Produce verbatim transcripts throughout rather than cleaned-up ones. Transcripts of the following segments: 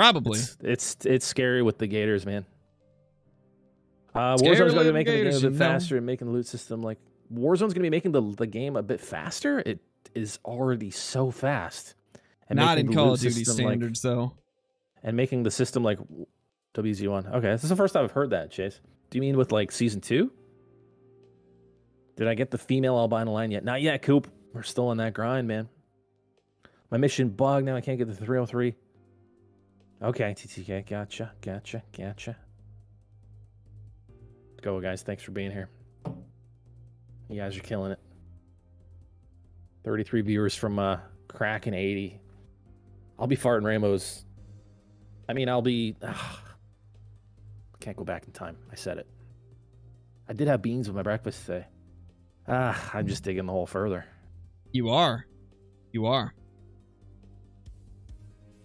Probably. It's it's, it's scary with the gators, man. Uh, Warzone's going to be making the game a bit faster and making the loot system like Warzone's going to be making the the game a bit faster. It is already so fast. And not in Call of Duty standards like, though. And making the system like W Z one. Okay, this is the first time I've heard that, Chase. Do you mean with like season two? Did I get the female albino line yet? Not yet, Coop. We're still on that grind, man. My mission bugged now. I can't get the three oh three. Okay, T T K. Gotcha, gotcha, gotcha. Go, guys. Thanks for being here. You guys are killing it. thirty-three viewers from uh, Kraken eighty. I'll be farting Ramos. I mean, I'll be... Ugh. Can't go back in time. I said it. I did have beans with my breakfast today. Ah, I'm just digging the hole further. You are. You are.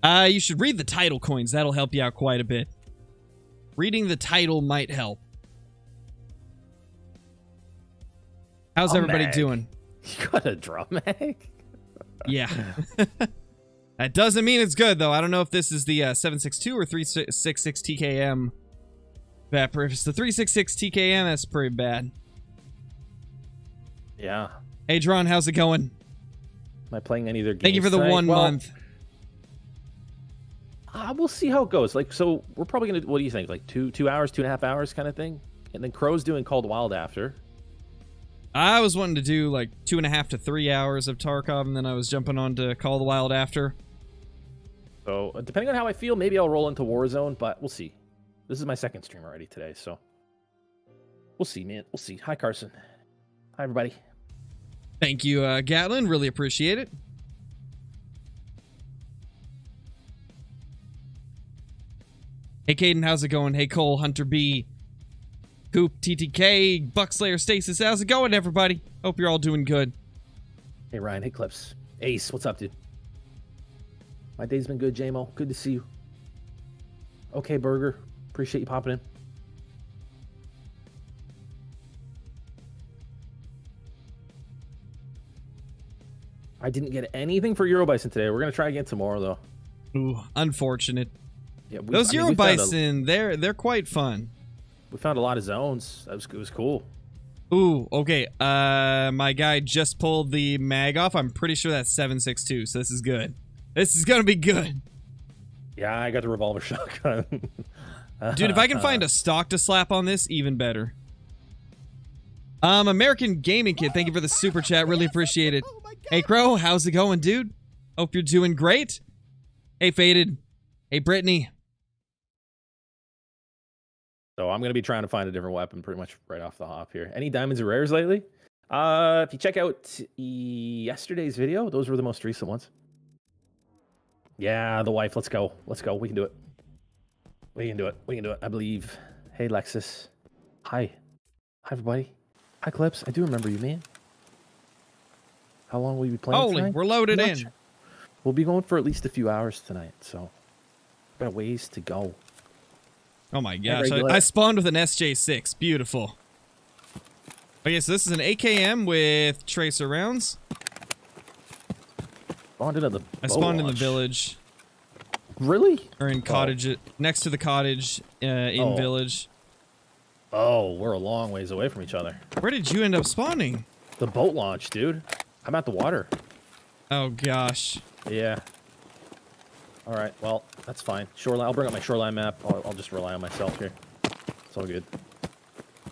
Uh, you should read the title coins. That'll help you out quite a bit. Reading the title might help. How's drum everybody mag. doing? You got a drum mag? Yeah. That doesn't mean it's good, though. I don't know if this is the uh, seven six two or three sixty-six T K M. Bad. If it's the three sixty-six T K M, that's pretty bad. Yeah. Hey, Adron, how's it going? Am I playing any other games? Thank you for the tonight? one well, month. Uh, we'll see how it goes. Like, so we're probably going to, what do you think? Like two, two hours, two and a half hours kind of thing? And then Crow's doing Call of the Wild after. I was wanting to do like two and a half to three hours of Tarkov, and then I was jumping on to Call of the Wild after. So, depending on how I feel, maybe I'll roll into Warzone, but we'll see. This is my second stream already today, so we'll see, man. We'll see. Hi, Carson. Hi, everybody. Thank you, uh, Gatlin. Really appreciate it. Hey, Caden, how's it going? Hey, Cole, Hunter B, Coop, T T K, Buckslayer, Stasis, how's it going, everybody? Hope you're all doing good. Hey, Ryan. Hey, Clips. Ace, what's up, dude? My day's been good, J M O. Good to see you. Okay, Burger. Appreciate you popping in. I didn't get anything for Eurobison today. We're going to try again tomorrow, though. Ooh, unfortunate. Yeah, we, Those I mean, Eurobison, a... they're, they're quite fun. We found a lot of zones. That was, it was cool. Ooh, okay. Uh, my guy just pulled the mag off. I'm pretty sure that's seven six two, so this is good. This is going to be good. Yeah, I got the revolver shotgun. Dude, if I can find a stock to slap on this, even better. Um, American Gaming Kid, thank you for the super chat. Really appreciate it. Hey, Crow, how's it going, dude? Hope you're doing great. Hey, Faded. Hey, Brittany. So I'm going to be trying to find a different weapon pretty much right off the hop here. Any diamonds or rares lately? Uh, if you check out yesterday's video, those were the most recent ones. Yeah, the wife. Let's go. Let's go. We can do it. We can do it. We can do it. I believe. Hey, Lexus. Hi. Hi, everybody. Hi, Clips. I do remember you, man. How long will you be playing Holy, tonight? We're loaded in. Sure. We'll be going for at least a few hours tonight, so got ways to go. Oh, my gosh. I, I spawned with an S J six. Beautiful. Okay, so this is an A K M with tracer rounds. Spawned into the I spawned launch. in the village. Really? Or in cottage, oh. next to the cottage uh, in oh. village. Oh, we're a long ways away from each other. Where did you end up spawning? The boat launch, dude. I'm at the water. Oh, gosh. Yeah. All right, well, that's fine. Shoreline. I'll bring up my shoreline map. I'll, I'll just rely on myself here. It's all good.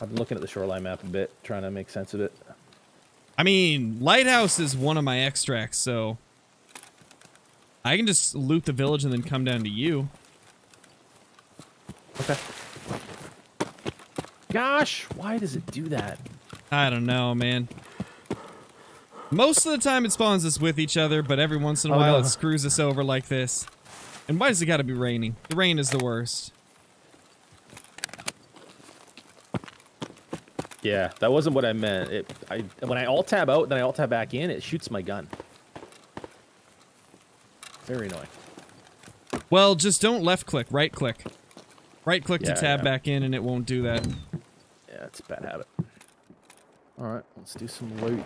I've been looking at the shoreline map a bit, trying to make sense of it. I mean, Lighthouse is one of my extracts, so... I can just loot the village and then come down to you. Okay. Gosh, why does it do that? I don't know, man. Most of the time it spawns us with each other, but every once in a oh, while no. it screws us over like this. And why does it gotta be raining? The rain is the worst. Yeah, that wasn't what I meant. It, I, when I alt-tab out, then I alt-tab back in, it shoots my gun. Very annoying. Well, just don't left click, right click. Right click yeah, to tab yeah. back in and it won't do that. Yeah, it's a bad habit. Alright, let's do some loot.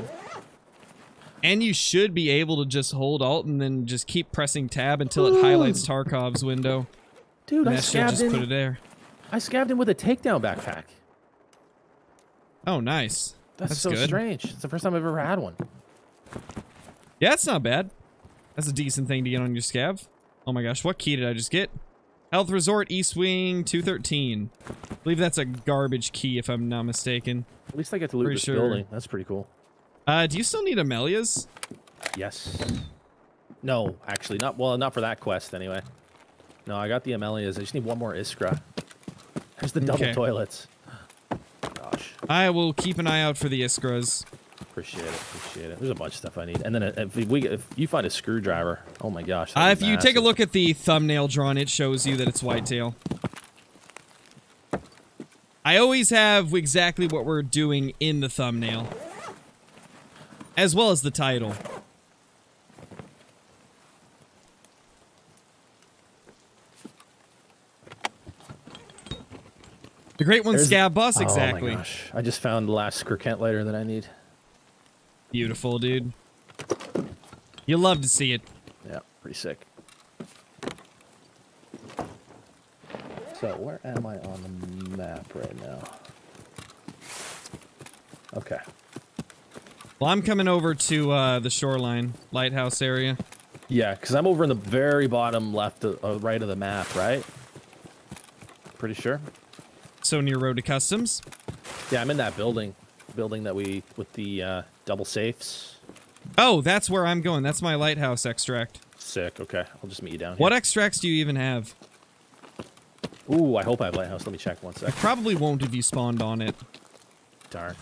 And you should be able to just hold alt and then just keep pressing tab until it Ooh. highlights Tarkov's window. Dude, I scabbed him. Put it there. I scabbed him with a takedown backpack. Oh, nice. That's, that's so good. Strange. It's the first time I've ever had one. Yeah, that's not bad. That's a decent thing to get on your scab. Oh my gosh, what key did I just get? Health Resort East Wing two thirteen. I believe that's a garbage key if I'm not mistaken. At least I get to loot this sure. building. That's pretty cool. Uh, do you still need Amelia's? Yes. No, actually not. Well, not for that quest anyway. No, I got the Amelia's. I just need one more Iskra. There's the double okay. toilets. Gosh. I will keep an eye out for the Iskras. Appreciate it. Appreciate it. There's a bunch of stuff I need. And then if we, if you find a screwdriver, oh my gosh. Uh, if massive. you take a look at the thumbnail drawn, it shows you that it's whitetail. I always have exactly what we're doing in the thumbnail, as well as the title. The great one, There's, Scab Bus, exactly. Oh my gosh. I just found the last Screwcant lighter that I need. Beautiful, dude. You love to see it. Yeah, pretty sick. So, where am I on the map right now? Okay. Well, I'm coming over to uh, the Shoreline Lighthouse area. Yeah, because I'm over in the very bottom left, of, uh, right of the map, right? Pretty sure. So near Road to Customs? Yeah, I'm in that building. Building that we, with the uh, double safes. Oh, that's where I'm going. That's my lighthouse extract. Sick, okay. I'll just meet you down here. What extracts do you even have? Ooh, I hope I have lighthouse. Let me check one sec. I probably won't if you spawned on it. Darn.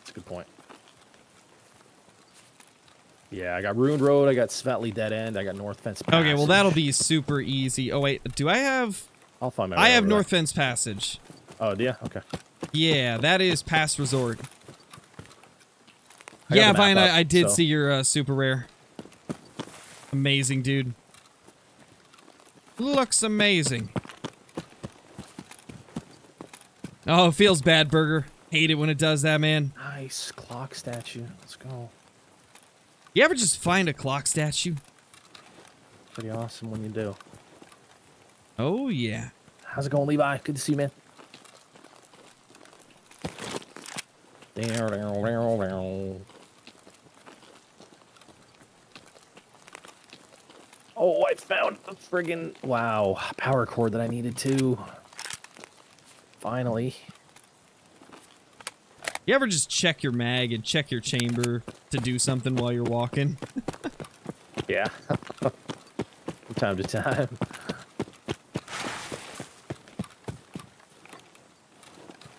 That's a good point. Yeah, I got Ruined Road. I got Svetley Dead End. I got North Fence Passage. Okay, well, that'll be super easy. Oh, wait. Do I have... I'll find my I have North there. Fence Passage. Oh, yeah? Okay. Yeah, that is Pass Resort. I yeah, Vine, I, I did so. see your uh, super rare. Amazing, dude. Looks amazing. Oh, it feels bad, Burger. Hate it when it does that, man. Nice clock statue. Let's go. You ever just find a clock statue? Pretty awesome when you do. Oh, yeah. How's it going, Levi? Good to see you, man. Oh, I found the friggin' wow power cord that I needed too. Finally. You ever just check your mag and check your chamber to do something while you're walking? Yeah. From time to time.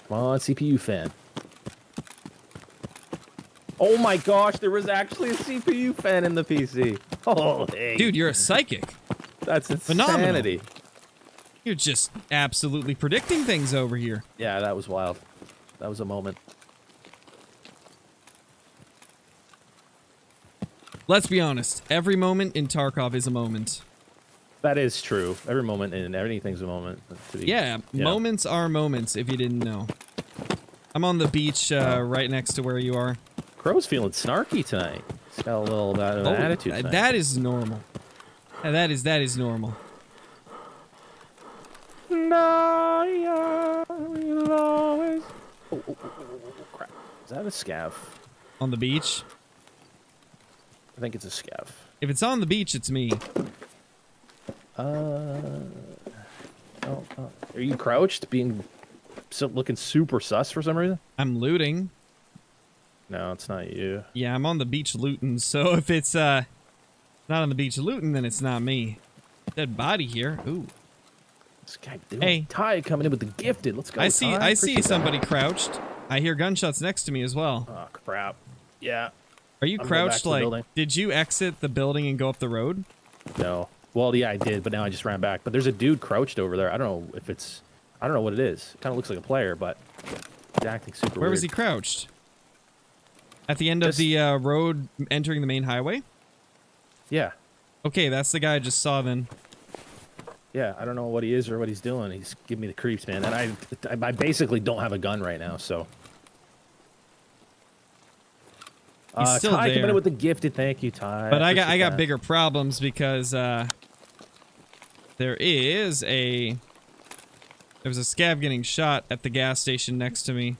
Come on, C P U fan. Oh my gosh, there was actually a C P U fan in the P C. Oh, dang. Dude, you're a psychic. That's insanity. Phenomenal. You're just absolutely predicting things over here. Yeah, that was wild. That was a moment. Let's be honest. Every moment in Tarkov is a moment. That is true. Every moment in anything's a moment. To be, yeah, yeah, moments are moments, if you didn't know. I'm on the beach uh, right next to where you are. Crow's feeling snarky tonight. He's got a little bit of an oh, attitude tonight. That is normal. That is that is normal. Oh, oh, oh, oh, crap. Is that a scav? On the beach? I think it's a scav. If it's on the beach, it's me. Uh, oh, oh. Are you crouched, being looking super sus for some reason? I'm looting. No, it's not you. Yeah, I'm on the beach looting, so if it's uh, not on the beach looting, then it's not me. Dead body here. Ooh. This guy doing? Hey. Ty coming in with the gifted. Let's go, I see, Ty. I Appreciate see somebody that. crouched. I hear gunshots next to me as well. Oh, crap. Yeah. Are you I'm crouched like, did you exit the building and go up the road? No. Well, yeah, I did, but now I just ran back. But there's a dude crouched over there. I don't know if it's, I don't know what it is. It kind of looks like a player, but he's acting super Where weird. was he crouched? At the end of the uh, road entering the main highway? Yeah. Okay, that's the guy I just saw then. Yeah, I don't know what he is or what he's doing. He's giving me the creeps, man. And I, I basically don't have a gun right now, so. He's uh, still Ty there. Coming in with the gifted. Thank you, Ty. But I, I got I got that. bigger problems because uh, There is a... There was a scab getting shot at the gas station next to me.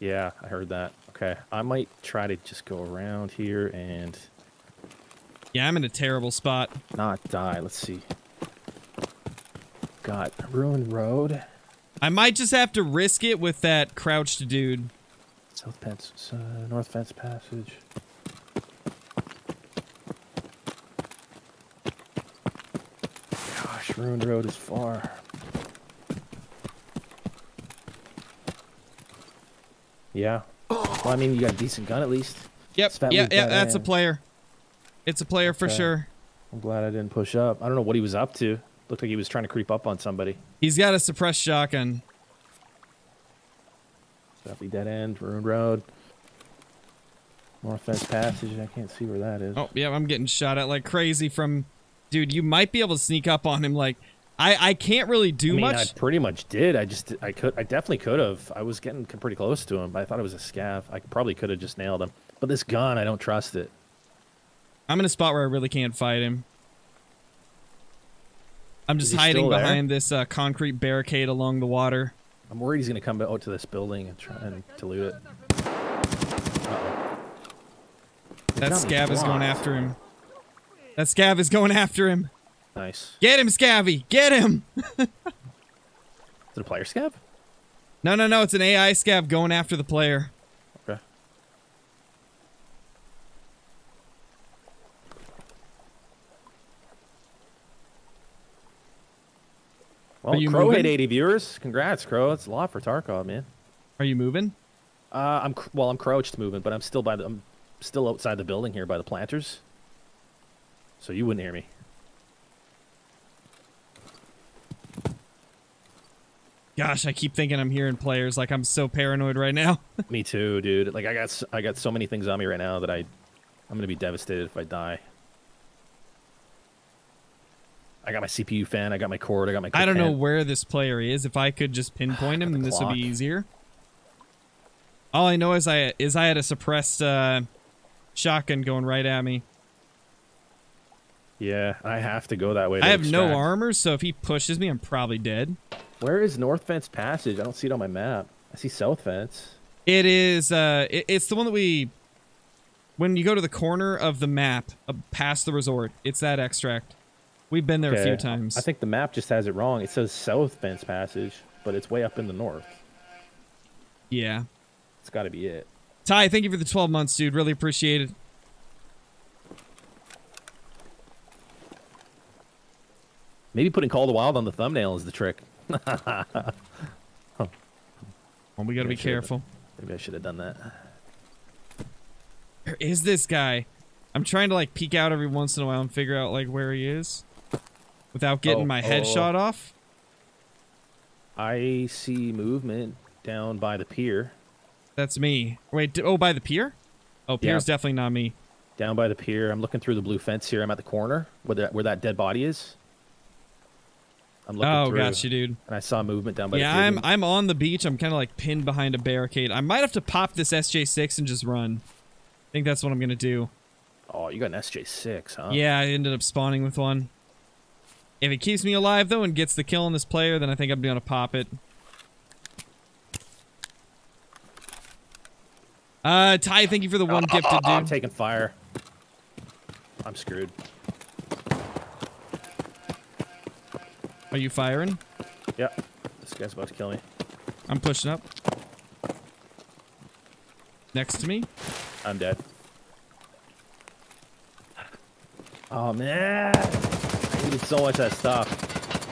Yeah, I heard that. Okay, I might try to just go around here and... Yeah, I'm in a terrible spot. Not die. Let's see. God, ruined road. I might just have to risk it with that crouched dude. South fence, uh, north fence passage. Gosh, ruined road is far. Yeah. Well, I mean, you got a decent gun at least. Yep. Yeah, yeah, that's a player. It's a player for sure. I'm glad I didn't push up. I don't know what he was up to. Looked like he was trying to creep up on somebody. He's got a suppressed shotgun. Definitely dead end, ruined road. North fence passage. I can't see where that is. Oh, yeah, I'm getting shot at like crazy from... Dude, you might be able to sneak up on him. Like, I, I can't really do I mean, much. I pretty much did. I just, I could, I definitely could have. I was getting pretty close to him, but I thought it was a scav. I probably could have just nailed him. But this gun, I don't trust it. I'm in a spot where I really can't fight him. I'm just hiding behind this uh, concrete barricade along the water. I'm worried he's going to come out to this building and try and dilute it. Uh-oh. That scav is going after him. That scav is going after him. Nice. Get him, scabby. Get him. Is it a player scab? No, no, no. It's an A I scab going after the player. Okay. Well, you Crow hit eighty viewers. Congrats, Crow. That's a lot for Tarkov, man. Are you moving? Uh, I'm well. I'm crouched moving, but I'm still by the. I'm still outside the building here by the planters. So you wouldn't hear me. Gosh, I keep thinking I'm hearing players. Like, I'm so paranoid right now. Me too, dude. Like, I got I got so many things on me right now that I, I'm going to be devastated if I die. I got my C P U fan. I got my cord. I got my... I don't know where this player is. If I could just pinpoint him, then this would be easier. All I know is I, is I had a suppressed uh, shotgun going right at me. Yeah, I have to go that way. I have no armor, so if he pushes me, I'm probably dead. Where is North Fence Passage? I don't see it on my map. I see South Fence. It is, uh, it, it's the one that we, when you go to the corner of the map, uh, past the resort, it's that extract. We've been there okay. a few times. I think the map just has it wrong. It says South Fence Passage, but it's way up in the north. Yeah. It's gotta be it. Ty, thank you for the twelve months, dude. Really appreciate it. Maybe putting Call of the Wild on the thumbnail is the trick. Huh. Well, we gotta maybe be careful. Maybe I should have done that. Where is this guy? I'm trying to like peek out every once in a while and figure out like where he is without getting oh, my head oh. shot off. I see movement down by the pier. That's me. Wait, oh, by the pier? Oh, pier's yeah. definitely not me. Down by the pier. I'm looking through the blue fence here. I'm at the corner where that, where that dead body is. I'm looking oh, through, gotcha, dude. And I saw movement down by yeah, the Yeah, I'm, I'm on the beach. I'm kind of like pinned behind a barricade. I might have to pop this S J six and just run. I think that's what I'm going to do. Oh, you got an S J six, huh? Yeah, I ended up spawning with one. If it keeps me alive, though, and gets the kill on this player, then I think I'm going to pop it. Uh, Ty, thank you for the one gifted, dude. I'm taking fire. I'm screwed. Are you firing? Yeah. This guy's about to kill me. I'm pushing up. Next to me? I'm dead. Oh, man. I needed so much of that stuff.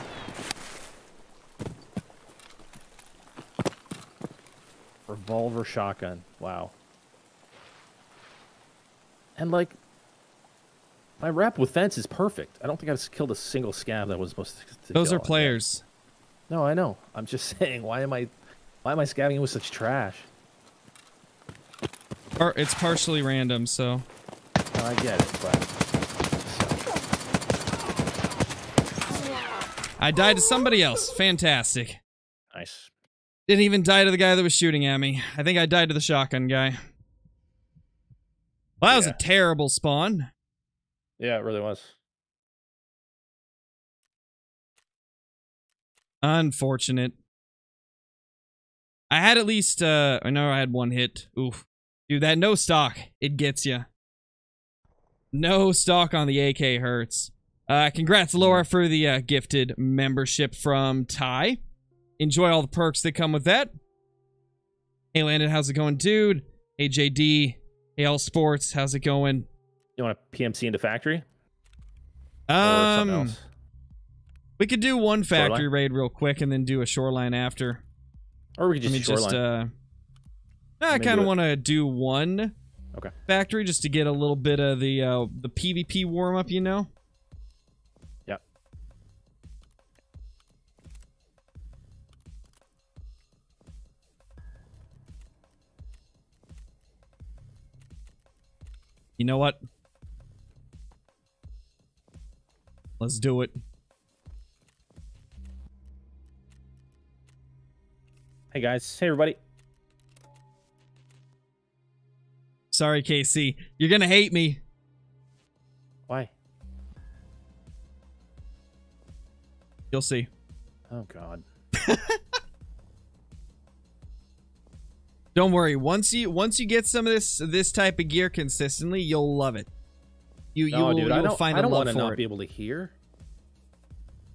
Revolver shotgun. Wow. And, like... My rep with fence is perfect. I don't think I've killed a single scab that was supposed to. Those kill. Are players. No, I know. I'm just saying. Why am I, why am I scabbing with such trash? It's partially random, so. No, I get it, but. So. I died to somebody else. Fantastic. Nice. Didn't even die to the guy that was shooting at me. I think I died to the shotgun guy. Well, that yeah. was a terrible spawn. Yeah, it really was. Unfortunate. I had at least, uh, I know I had one hit. Oof. Dude, that no stock, it gets you. No stock on the A K hurts. Uh, congrats, Laura, for the uh, gifted membership from Ty. Enjoy all the perks that come with that. Hey, Landon, how's it going, dude? Hey, J D. Hey, All Sports, how's it going? You want to P M C into Factory? Um, or else? We could do one Factory Shoreline raid real quick and then do a Shoreline after. Or we could just Shoreline. Just, uh, I kind of want to do one okay. Factory just to get a little bit of the uh, the PvP warm up, you know. Yep. You know what? Let's do it. Hey guys, hey everybody. Sorry, K C. You're gonna hate me. Why? You'll see. Oh God. Don't worry. Once you once you get some of this this type of gear consistently, you'll love it. You no, you will, dude, you'll I don't, find I don't a love for not it. Be able to hear.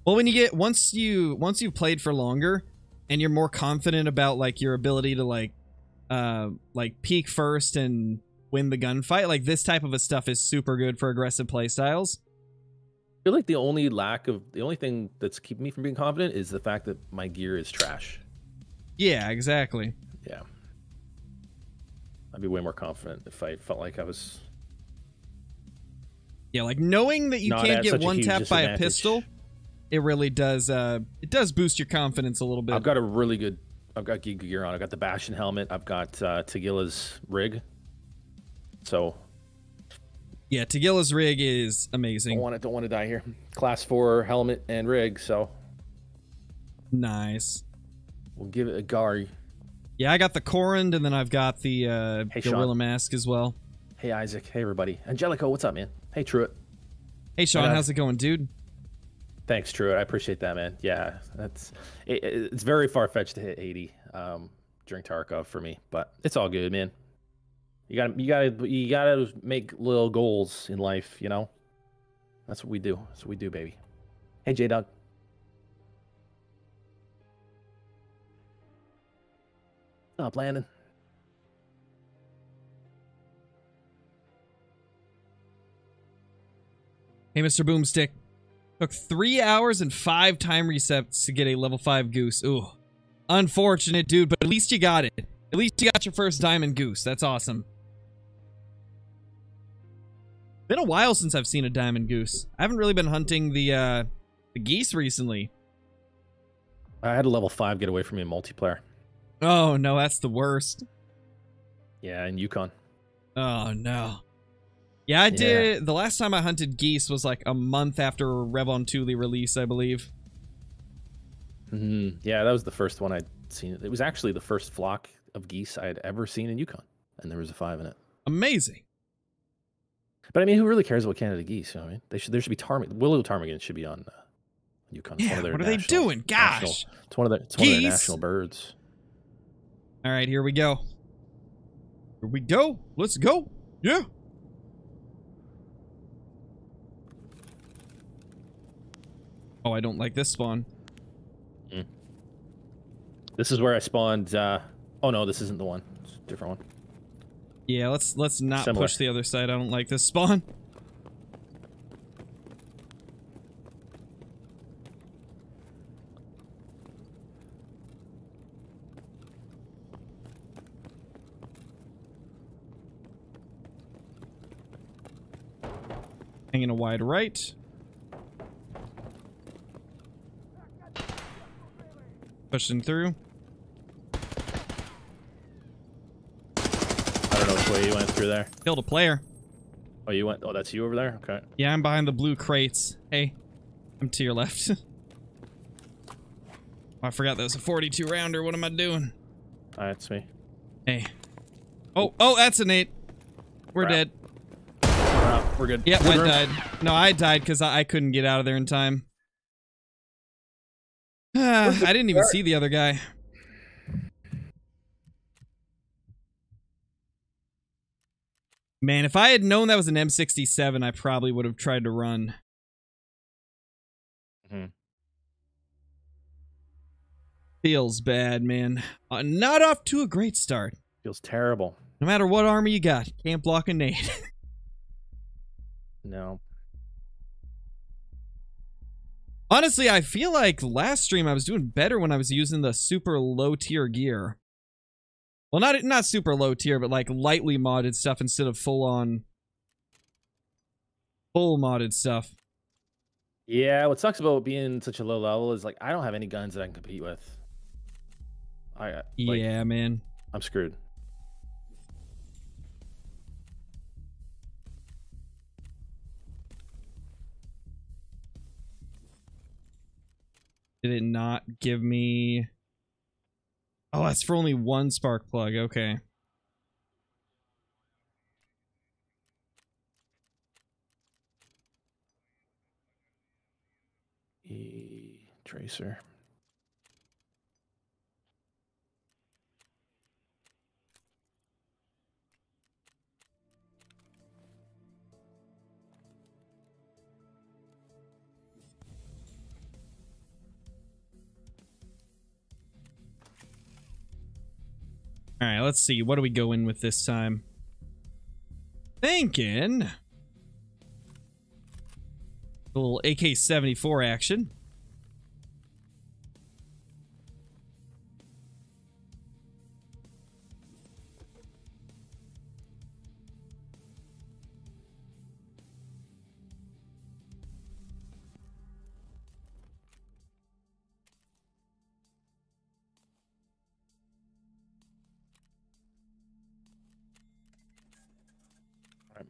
Well, when you get once you once you've played for longer, and you're more confident about like your ability to like, uh, like peek first and win the gunfight. Like this type of a stuff is super good for aggressive play styles. I feel like the only lack of the only thing that's keeping me from being confident is the fact that my gear is trash. Yeah, exactly. Yeah, I'd be way more confident if I felt like I was. Yeah, like knowing that you can't get one tap by a pistol. It really does. Uh, it does boost your confidence a little bit. I've got a really good. I've got good gear on. I've got the Bastion helmet. I've got uh, Tegila's rig. So. Yeah, Tegila's rig is amazing. Don't want to, don't want to die here. Class four helmet and rig. So. Nice. We'll give it a go. Yeah, I got the Corund, and then I've got the uh, hey, Gorilla Sean. Mask as well. Hey Isaac. Hey everybody. Angelico, what's up, man? Hey Truitt. Hey Sean, uh, how's it going, dude? Thanks, Truett. I appreciate that, man. Yeah, that's it, it's very far-fetched to hit eighty um, during Tarkov for me, but it's all good, man. You gotta, you gotta, you gotta make little goals in life, you know. That's what we do. That's what we do, baby. Hey, J Dog. Stop, Landon. Hey, Mister Boomstick. Took three hours and five time resets to get a level five goose. Ooh, unfortunate, dude, but at least you got it. At least you got your first diamond goose. That's awesome. Been a while since I've seen a diamond goose. I haven't really been hunting the, uh, the geese recently. I had a level five get away from me in multiplayer. Oh, no, that's the worst. Yeah, in Yukon. Oh, no. Yeah, I did. Yeah. The last time I hunted geese was like a month after Revontuli release, I believe. Mm-hmm. Yeah, that was the first one I'd seen. It was actually the first flock of geese I had ever seen in Yukon, and there was a five in it. Amazing. But I mean, who really cares about Canada geese? You know what I mean, they should. There should be ptarmigan. Willow ptarmigan should be on uh, Yukon. Yeah, one of their what are national, they doing? Gosh, national, it's one of their, it's one of their national birds. All right, here we go. Here we go. Let's go. Yeah. Oh, I don't like this spawn. Mm. This is where I spawned. Uh, oh no, this isn't the one. It's a different one. Yeah, let's let's not Similar. push the other side. I don't like this spawn. Hanging a wide right. Pushing through. I don't know which way you went through there. Killed a player. Oh, you went. Oh, that's you over there? Okay. Yeah, I'm behind the blue crates. Hey, I'm to your left. Oh, I forgot that was a forty-two rounder. What am I doing? All right, it's me. Hey. Oh, oh, that's an eight. We're Crap. dead. We're, We're good. Yep, We're I died. No, I died because I, I couldn't get out of there in time. I didn't even see the other guy. Man, if I had known that was an M sixty-seven, I probably would have tried to run. Mm-hmm. Feels bad, man. Uh, not off to a great start. Feels terrible. No matter what army you got, you can't block a nade. No. Honestly, I feel like last stream I was doing better when I was using the super low tier gear. Well, not not super low tier, but like lightly modded stuff instead of full on full modded stuff. Yeah, what sucks about being such a low level is like I don't have any guns that I can compete with. I like, yeah, man, I'm screwed. Did it not give me... Oh, that's for only one spark plug. Okay. E tracer. All right, let's see. What do we go in with this time? Thinking. A little A K seventy-four action.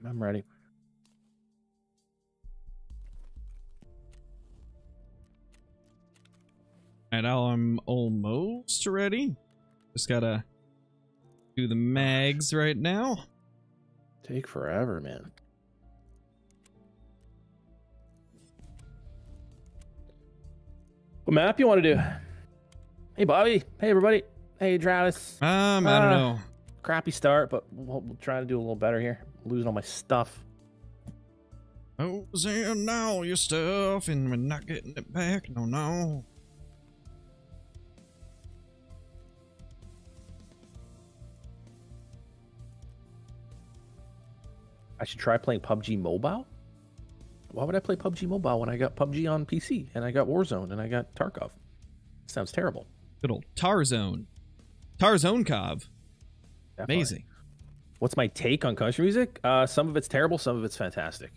I'm ready. Alright, I'm almost ready. Just gotta do the mags right now. Take forever, man. What map you want to do? Hey, Bobby. Hey, everybody. Hey, Travis. Um, I don't uh, know. Crappy start, but we'll, we'll try to do a little better here. Losing all my stuff. Losing all your stuff, and we're not getting it back. No, no. I should try playing P U B G Mobile. Why would I play P U B G Mobile when I got P U B G on P C and I got Warzone and I got Tarkov? Sounds terrible. Good old Tarzone. Tarzonkov. Definitely. Amazing. What's my take on country music? Uh, some of it's terrible, some of it's fantastic.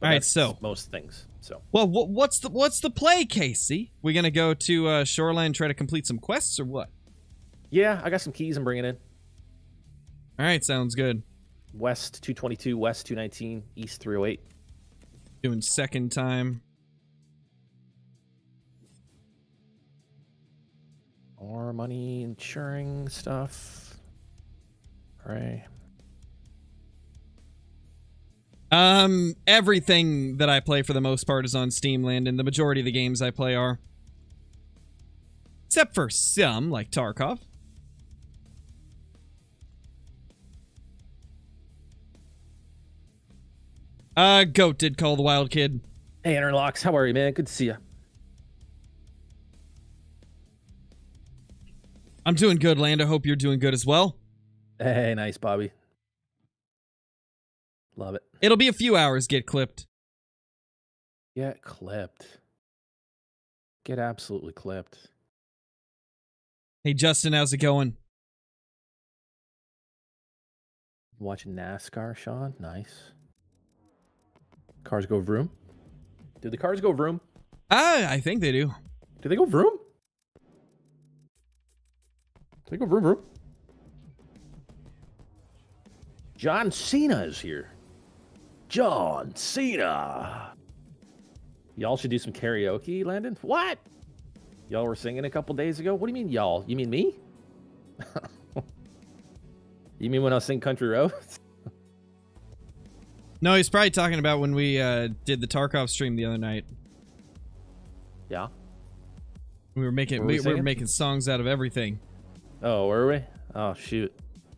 But all right, so most things. So well, wh what's the what's the play, K C? We gonna go to uh, Shoreline and try to complete some quests or what? Yeah, I got some keys. I'm bringing in. All right, sounds good. West two twenty-two, West two nineteen, East three oh eight. Doing second time. More money, insuring stuff. Right. Um, everything that I play for the most part is on Steam, Landon. The majority of the games I play are. Except for some, like Tarkov. Uh, Goat did call the wild kid. Hey, Interlocks, how are you, man? Good to see you. I'm doing good, Lando. Hope you're doing good as well. Hey, nice, Bobby. Love it. It'll be a few hours. Get clipped. Get clipped. Get absolutely clipped. Hey, Justin, how's it going? Watching NASCAR, Sean. Nice. Cars go vroom. Do the cars go vroom? Ah, I think they do. Do they go vroom? Do they go vroom vroom? John Cena is here. John Cena. Y'all should do some karaoke, Landon. What? Y'all were singing a couple days ago? What do you mean, y'all? You mean me? You mean when I sing Country Roads? No, he's probably talking about when we uh, did the Tarkov stream the other night. Yeah. We were making were we, we were making songs out of everything. Oh, were we? Oh shoot.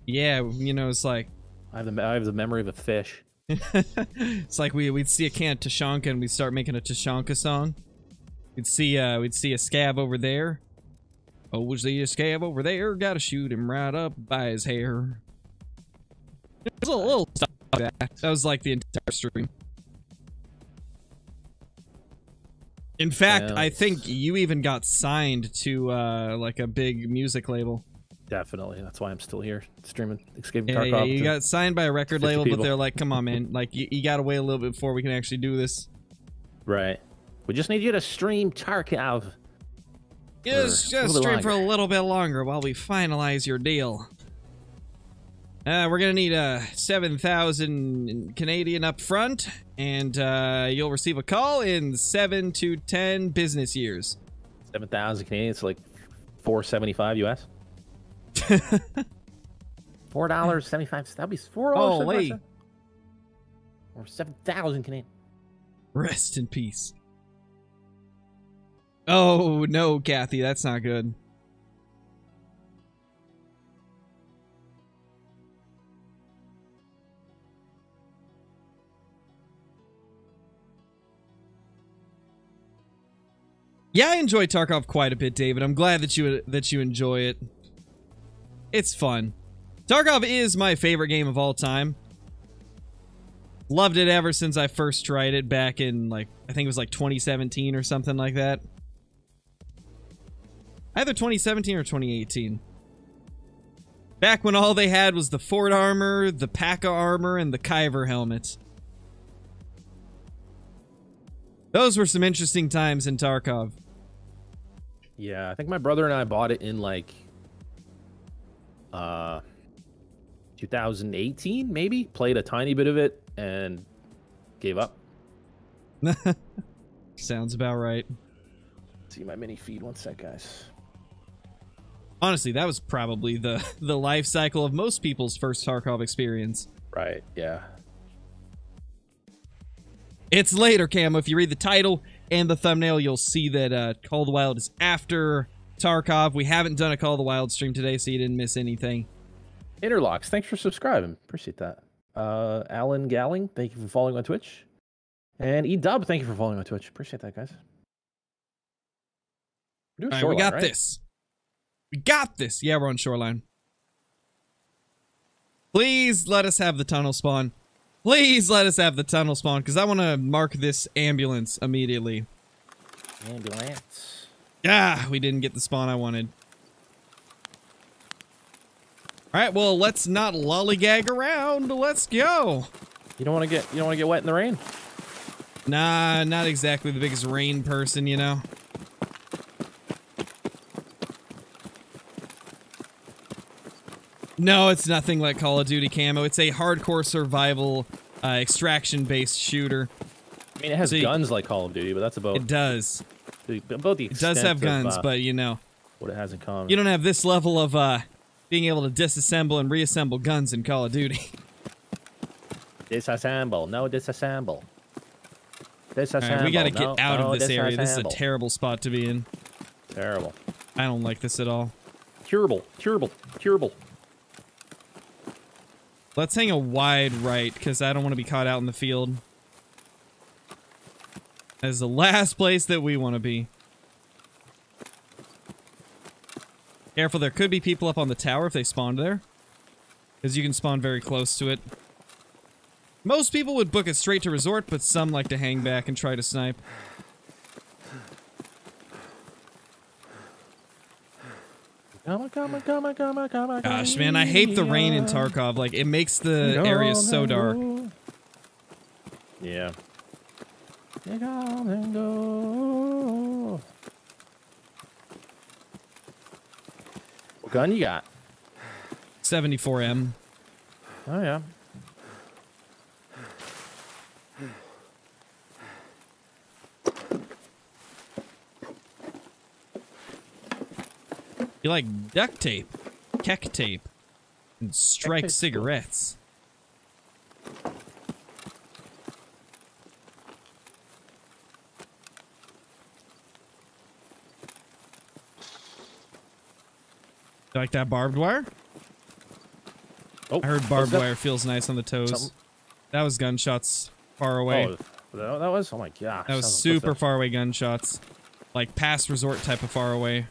Yeah, you know, it's like I have the I have the memory of a fish. It's like we we'd see a can of Tashanka and we'd start making a Tashanka song. We'd see uh we'd see a scab over there. Oh, was the scab over there? Gotta shoot him right up by his hair. It was a little stuff like that. That was like the entire stream. In fact, yeah. I think you even got signed to uh, like a big music label. Definitely. That's why I'm still here streaming Escape the Back Rooms. Yeah, yeah, you got signed by a record label, people. But they're like, come on, man. Like, you, you got to wait a little bit before we can actually do this. Right. We just need you to stream Tarkov. Yes, just stream longer. for a little bit longer while we finalize your deal. Uh, we're going to need uh, seven thousand Canadian up front, and uh, you'll receive a call in seven to ten business years. seven thousand Canadian, it's like four seventy-five U S four dollars and seventy-five cents. That'd be four dollars. Holy. Or seven thousand Canadian. Rest in peace. Oh, no, Kathy, that's not good. Yeah, I enjoy Tarkov quite a bit, David. I'm glad that you that you enjoy it. It's fun. Tarkov is my favorite game of all time. Loved it ever since I first tried it back in, like, I think it was like twenty seventeen or something like that. Either twenty seventeen or twenty eighteen. Back when all they had was the Ford armor, the P A C A armor, and the Kyver helmet. Those were some interesting times in Tarkov. Yeah, I think my brother and I bought it in like uh, two thousand eighteen, maybe. Played a tiny bit of it and gave up. Sounds about right. Let's see my mini feed. One sec, guys. Honestly, that was probably the, the life cycle of most people's first Tarkov experience. Right, yeah. It's later, Camo. If you read the title and the thumbnail, you'll see that uh, Call of the Wild is after Tarkov. We haven't done a Call of the Wild stream today, so you didn't miss anything. Interlocks, thanks for subscribing. Appreciate that. Uh, Alan Galling, thank you for following on Twitch. And E-Dub, thank you for following on Twitch. Appreciate that, guys. We're doing All right, Shoreline, we got right? this. We got this. Yeah, we're on Shoreline. Please let us have the tunnel spawn. Please let us have the tunnel spawn, because I want to mark this ambulance immediately. Ambulance. Yeah, we didn't get the spawn I wanted. All right, well, let's not lollygag around. Let's go. You don't want to get you don't want to get wet in the rain. Nah, not exactly the biggest rain person, you know. No, it's nothing like Call of Duty, Camo. It's a hardcore survival, uh, extraction-based shooter. I mean, it has so you, guns like Call of Duty, but that's about... It does. About the it does have of, guns, uh, but, you know... What it has in common. You don't have this level of uh, being able to disassemble and reassemble guns in Call of Duty. Disassemble. No, disassemble. Disassemble. Right, we gotta get no, out no, of this area. This is a terrible spot to be in. Terrible. I don't like this at all. Curable. Curable. Curable. Let's hang a wide right, because I don't want to be caught out in the field. That is the last place that we want to be. Careful, there could be people up on the tower if they spawned there. Because you can spawn very close to it. Most people would book it straight to resort, but some like to hang back and try to snipe. Gosh, man, I hate the rain in Tarkov. Like, it makes the area so dark. Yeah. What gun you got? seventy-four M. Oh, yeah. You like duct tape, keck tape, and strike cigarettes. You like that barbed wire? Oh, I heard barbed wire feels nice on the toes. Something? That was gunshots far away. Oh, that was? Oh my gosh. That was super far away gunshots. Like past resort type of far away.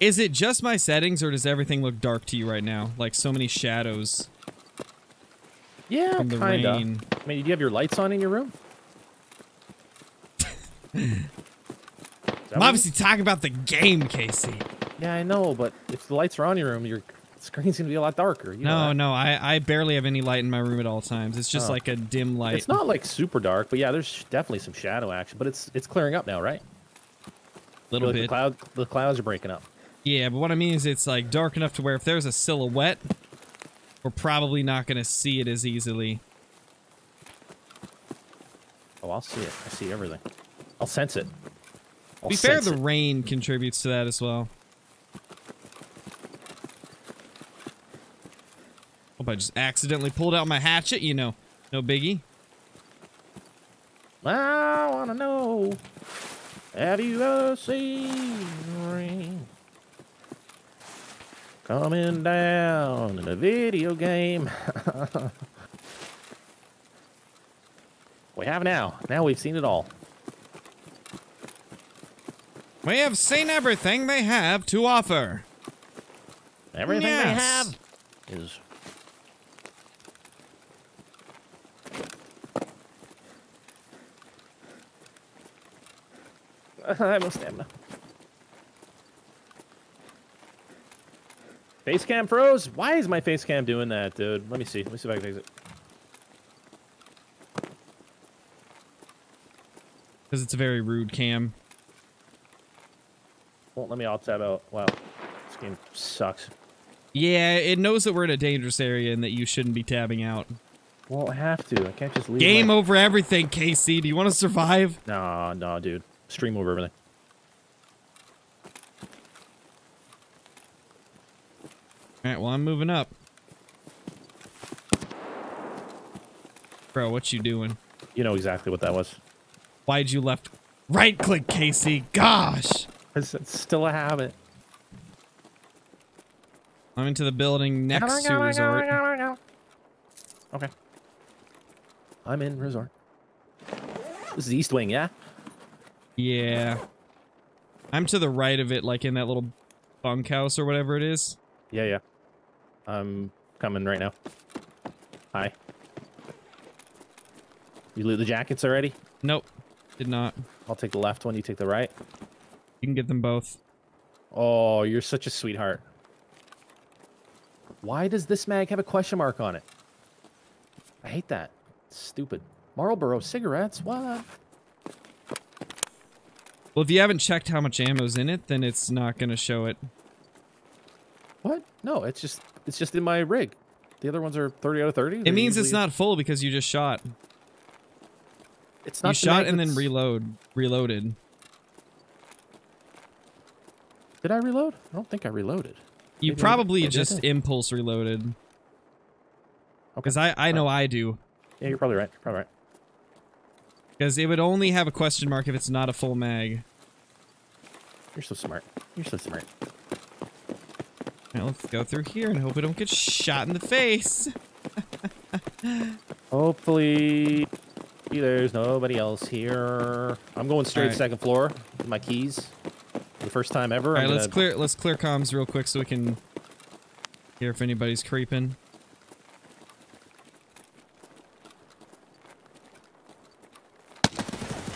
Is it just my settings, or does everything look dark to you right now? Like so many shadows. Yeah, from the kinda. Rain. I mean, do you have your lights on in your room? I'm obviously talking about the game, K C. Yeah, I know, but if the lights are on in your room, your screen's gonna be a lot darker. You no, know no, I I barely have any light in my room at all times. It's just oh. like a dim light. It's not like super dark, but yeah, there's definitely some shadow action. But it's it's clearing up now, right? Little like bit. The, cloud, the clouds are breaking up. Yeah, but what I mean is it's like dark enough to where if there's a silhouette, we're probably not going to see it as easily. Oh, I'll see it. I see everything. I'll sense it. I'll to be fair, the it. rain contributes to that as well. Hope I just accidentally pulled out my hatchet, you know. No biggie. I want to know. Have you ever seen rain coming down in a video game? We have now. Now we've seen it all. We have seen everything they have to offer. Everything yes. they have is... I have no stamina. Face cam froze? Why is my face cam doing that, dude? Let me see. Let me see if I can fix it. Because it's a very rude cam. Won't let me alt tab out. Wow. This game sucks. Yeah, it knows that we're in a dangerous area and that you shouldn't be tabbing out. Well, I have to. I can't just leave. Game my... over everything, K C. Do you want to survive? Nah, nah, dude. Stream over everything. Alright, well, I'm moving up. Bro, what you doing? You know exactly what that was. Why'd you left right click, K C? Gosh! It's, it's still a habit. I'm into the building next to resort. Okay. I'm in resort. This is the East Wing, yeah? Yeah. I'm to the right of it, like in that little bunkhouse or whatever it is. Yeah, yeah. I'm coming right now. Hi. You loot the jackets already? Nope. Did not. I'll take the left one, you take the right. You can get them both. Oh, you're such a sweetheart. Why does this mag have a question mark on it? I hate that. It's stupid. Marlboro cigarettes? What? Well, if you haven't checked how much ammo's in it, then it's not gonna show it. What? No, it's just it's just in my rig. The other ones are thirty out of thirty. It means it's not full because you just shot. It's not. You shot and then reload, reloaded. Did I reload? I don't think I reloaded. You probably just impulse reloaded. Because I I know I do. Yeah, you're probably right. You're probably right. Because it would only have a question mark if it's not a full mag. You're so smart. You're so smart. Now let's go through here and hope we don't get shot in the face. Hopefully there's nobody else here. I'm going straight right. to second floor with my keys. For the first time ever. All right, let's clear let's clear comms real quick so we can hear if anybody's creeping.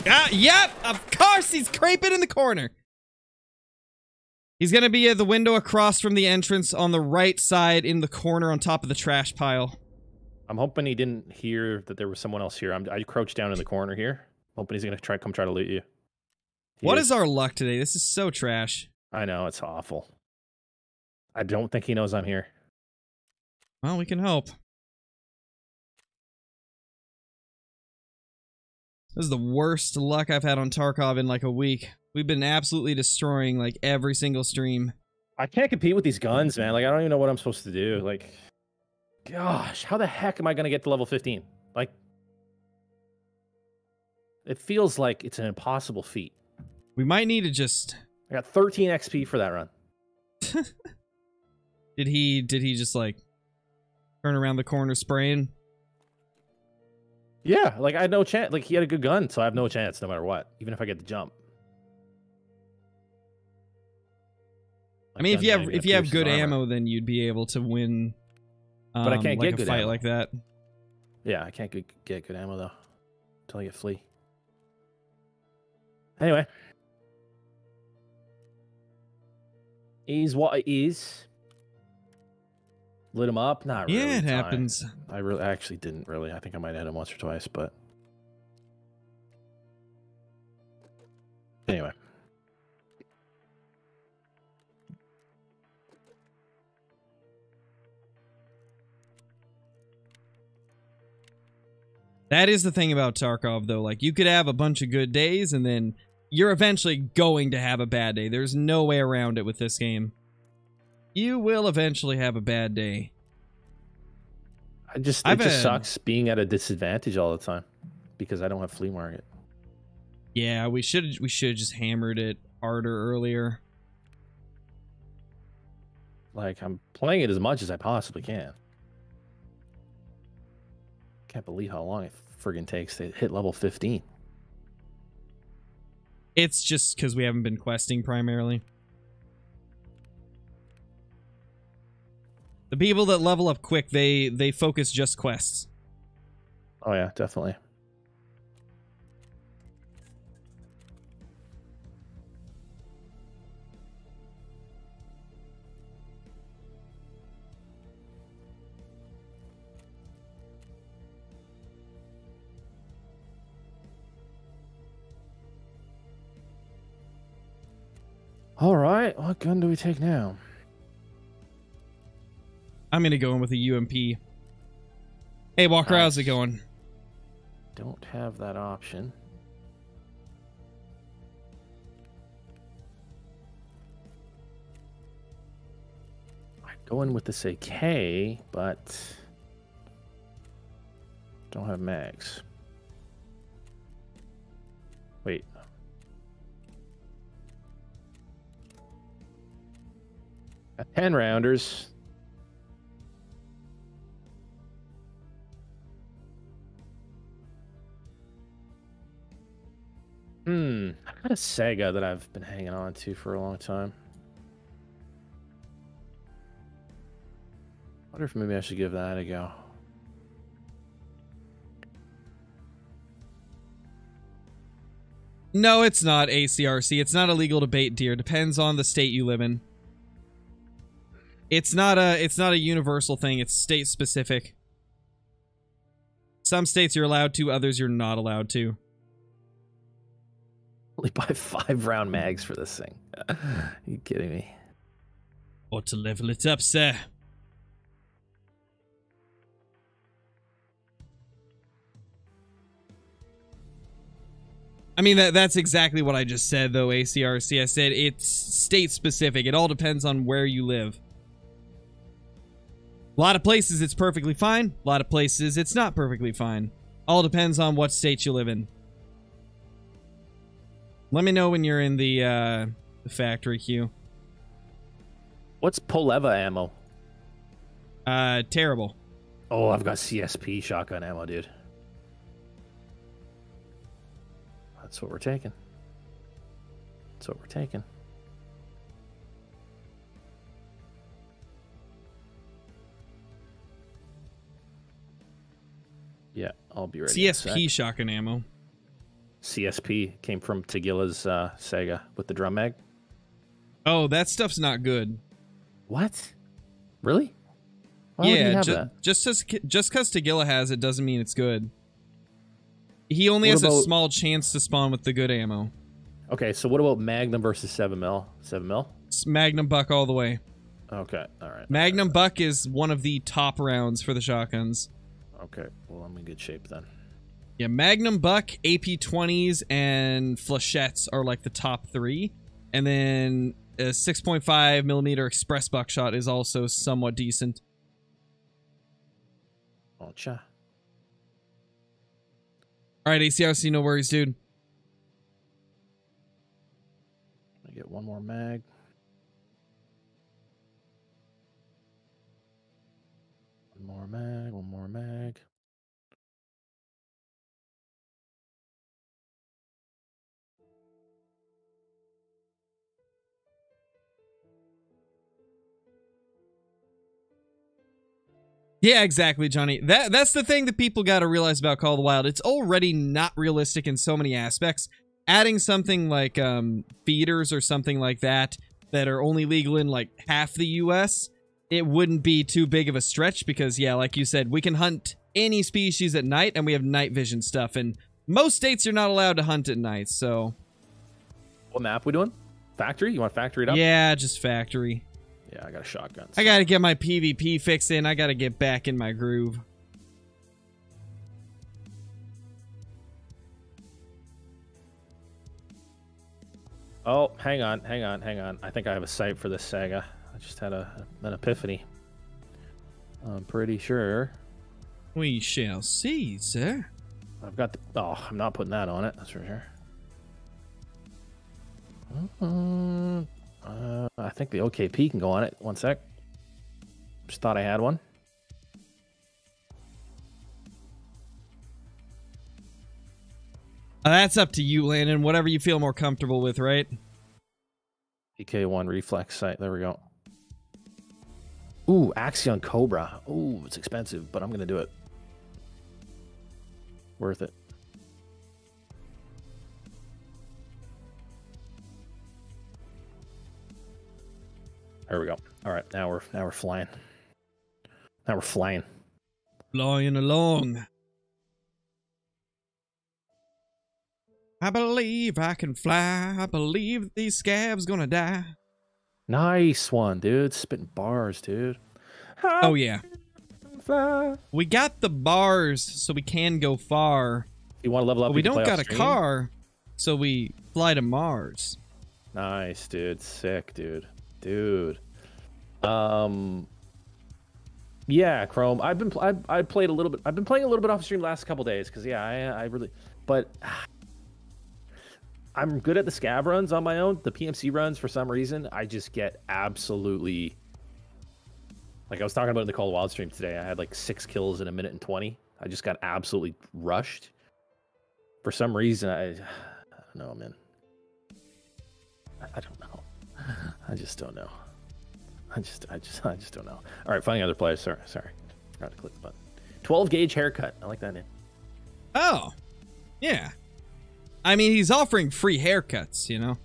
Ah, yep, of course he's creeping in the corner. He's gonna be at the window across from the entrance on the right side in the corner on top of the trash pile. I'm hoping he didn't hear that there was someone else here. I'm, I crouched down in the corner here. I'm hoping he's gonna try come try to loot you. He what is. is our luck today? This is so trash. I know, it's awful. I don't think he knows I'm here. Well, we can hope. This is the worst luck I've had on Tarkov in like a week. We've been absolutely destroying like every single stream. I can't compete with these guns, man. Like, I don't even know what I'm supposed to do. Like, gosh, how the heck am I going to get to level fifteen? Like, it feels like it's an impossible feat. We might need to just... I got thirteen X P for that run. Did he, did he just like turn around the corner spraying? Yeah, like I had no chance. Like, he had a good gun, so I have no chance no matter what, even if I get the jump. My I mean, if you have if you have good armor. ammo, then you'd be able to win. Um, but I can't like get a good fight ammo. like that. Yeah, I can't get, get good ammo though, until I get flea. Anyway, is what it is. Lit him up? Not really. Yeah, it time. happens. I really, I actually didn't really. I think I might have hit him once or twice, but anyway. That is the thing about Tarkov, though. Like, you could have a bunch of good days, and then you're eventually going to have a bad day. There's no way around it with this game. You will eventually have a bad day. I just, it just sucks being at a disadvantage all the time because I don't have flea market. Yeah, we should we should have just hammered it harder earlier. Like, I'm playing it as much as I possibly can. Can't believe how long it friggin' takes to hit level fifteen. It's just because we haven't been questing primarily. The people that level up quick, they they focus just quests. Oh yeah, definitely. All right, what gun do we take now? I'm gonna go in with a U M P. Hey, Walker, how's it going? Don't have that option. I'm going with this A K, but don't have mags. Wait. Got ten rounders. Hmm, I got a Sega that I've been hanging on to for a long time. I wonder if maybe I should give that a go. No, it's not A C R C. It's not illegal to bait deer. Depends on the state you live in. It's not a it's not a universal thing. It's state specific. Some states you're allowed to, others you're not allowed to. Only buy five round mags for this thing. Are you kidding me? Ought to level it up, sir. I mean, that that's exactly what I just said, though, A C R C. I said it's state-specific. It all depends on where you live. A lot of places it's perfectly fine. A lot of places it's not perfectly fine. All depends on what state you live in. Let me know when you're in the, uh, the factory queue. What's Poleva ammo? Uh, terrible. Oh, I've got C S P shotgun ammo, dude. That's what we're taking. That's what we're taking. Yeah, I'll be ready. C S P shotgun ammo. C S P came from Tegila's uh, Sega with the drum mag. Oh, that stuff's not good. What? Really? Why yeah, would he have ju that? just as, just because Tegila has it doesn't mean it's good. He only what has about... a small chance to spawn with the good ammo. Okay, so what about Magnum versus seven mil? seven mil? It's Magnum Buck all the way. Okay, all right. Magnum all right. Buck is one of the top rounds for the shotguns. Okay, well, I'm in good shape then. Yeah, Magnum Buck, A P twenties, and Flechettes are like the top three. And then a six point five millimeter Express Buckshot is also somewhat decent. Gotcha. All right, A C R C, no worries, dude. I get one more mag. One more mag, one more mag. Yeah, exactly, Johnny. That that's the thing that people got to realize about Call of the Wild. It's already not realistic in so many aspects. Adding something like um, feeders or something like that that are only legal in like half the U S, it wouldn't be too big of a stretch because, yeah, like you said, we can hunt any species at night and we have night vision stuff. And most states you're not allowed to hunt at night, so... What map we doing? Factory? You want to factory it up? Yeah, just factory. Yeah, I got a shotgun. So. I got to get my PvP fix in. I got to get back in my groove. Oh, hang on, hang on, hang on. I think I have a site for this saga. I just had a an epiphany. I'm pretty sure. We shall see, sir. I've got the... Oh, I'm not putting that on it. That's for sure. Uh-uh. Uh, I think the O K P can go on it. One sec. Just thought I had one. Uh, that's up to you, Landon. Whatever you feel more comfortable with, right? P K one reflex sight. There we go. Ooh, Axion Cobra. Ooh, it's expensive, but I'm going to do it. Worth it. There we go. All right, now we're now we're flying. Now we're flying. Flying along. I believe I can fly. I believe these scabs gonna die. Nice one, dude. Spitting bars, dude. Oh yeah. Fly. We got the bars, so we can go far. You want to level up? But we don't got a car, so we fly to Mars. Nice, dude. Sick, dude. Dude, um, yeah, Chrome. I've been I I played a little bit. I've been playing a little bit off stream the last couple days because yeah, I I really. But I'm good at the scab runs on my own. The P M C runs for some reason I just get absolutely. Like I was talking about in the Call of the Wild stream today, I had like six kills in a minute and twenty. I just got absolutely rushed. For some reason, I, I don't know, man. I don't know. I just don't know. I just, I just, I just don't know. All right, finding other players. Sorry, sorry. Forgot to click the button. twelve gauge haircut. I like that name. Oh, yeah. I mean, he's offering free haircuts, you know.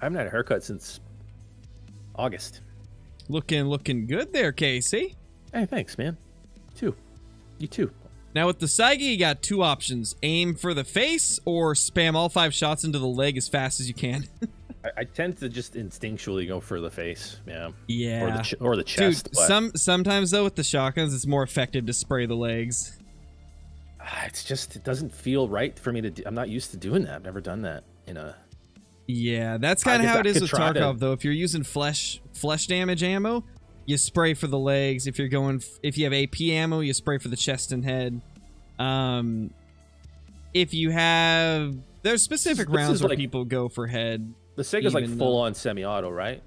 I haven't had a haircut since August. Looking, looking good there, K C. Hey, thanks, man. Two, you too. Now with the Saigi, you got two options: aim for the face, or spam all five shots into the leg as fast as you can. I tend to just instinctually go for the face, yeah. Yeah. Or the, ch or the chest. Dude, but some sometimes though with the shotguns, it's more effective to spray the legs. It's just it doesn't feel right for me to. Do, I'm not used to doing that. I've never done that in a. Yeah, that's kind of how it is with Tarkov, to... though. If you're using flesh flesh damage ammo, you spray for the legs. If you're going, if you have A P ammo, you spray for the chest and head. Um, if you have, there's specific this rounds where like... people go for head. The Sega's like full-on semi-auto, right?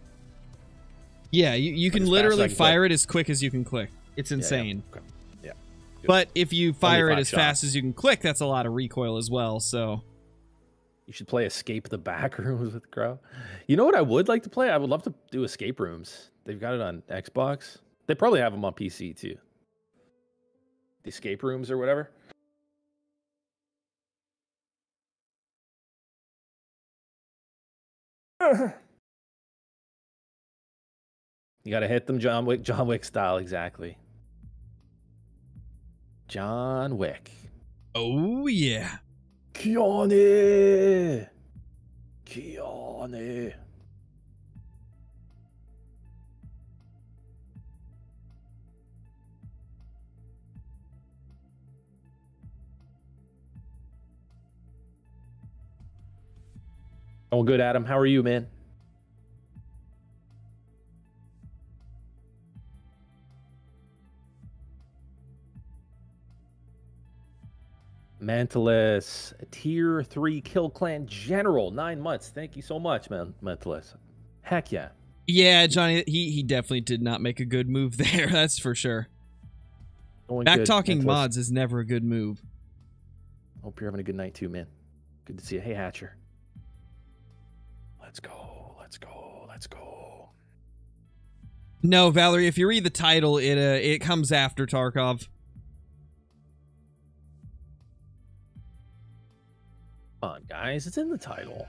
Yeah, you, you can literally fire it as quick as you can click. It's insane. Yeah. yeah. Okay. yeah. But if you fire it as fast as you can click, that's a lot of recoil as well, so... You should play Escape the Back Rooms with Crow. You know what I would like to play? I would love to do Escape Rooms. They've got it on Xbox. They probably have them on P C, too. The Escape Rooms or whatever. You gotta hit them John Wick, John Wick style, exactly. John Wick. Oh yeah. Keanu. Keanu. All good, Adam. How are you, man? Mantelis, tier three kill clan general, nine months. Thank you so much, man. Mantelis, heck yeah. Yeah, Johnny, he he definitely did not make a good move there. That's for sure. Going Back good, talking Mantelis. Mods is never a good move. Hope you're having a good night too, man. Good to see you. Hey, Hatcher. Let's go. Let's go. Let's go. No, Valerie. If you read the title, it uh, it comes after Tarkov. Come on, guys, it's in the title.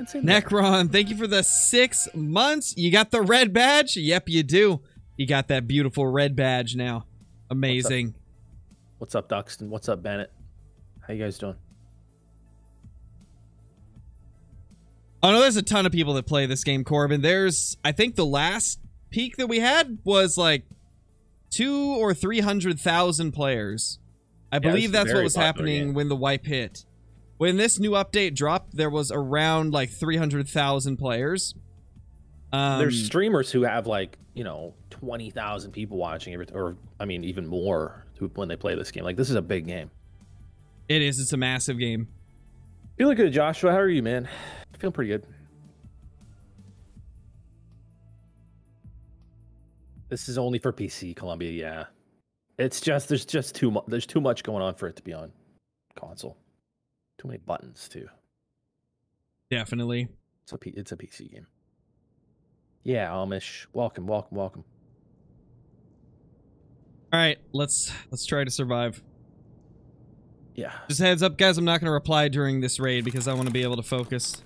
It's in Necron, thank you for the six months. You got the red badge? Yep, you do. You got that beautiful red badge now. Amazing. What's up, What's up Duxton? What's up, Bennett? How you guys doing? I know there's a ton of people that play this game, Corbin. There's, I think the last peak that we had was like two or three hundred thousand players. I yeah, believe that's what was happening game. when the wipe hit. When this new update dropped, there was around like three hundred thousand players. Um, There's streamers who have like, you know, twenty thousand people watching every, or I mean, even more who, when they play this game. Like, this is a big game. It is. It's a massive game. Feeling good, Joshua. How are you, man? Feeling pretty good. This is only for P C, Columbia. Yeah. It's just, there's just too much. There's too much going on for it to be on console. Too many buttons too. Definitely. It's a, P it's a P C game. Yeah, Amish. Welcome, welcome, welcome. All right, let's let's try to survive. Yeah. Just heads up, guys, I'm not going to reply during this raid because I want to be able to focus.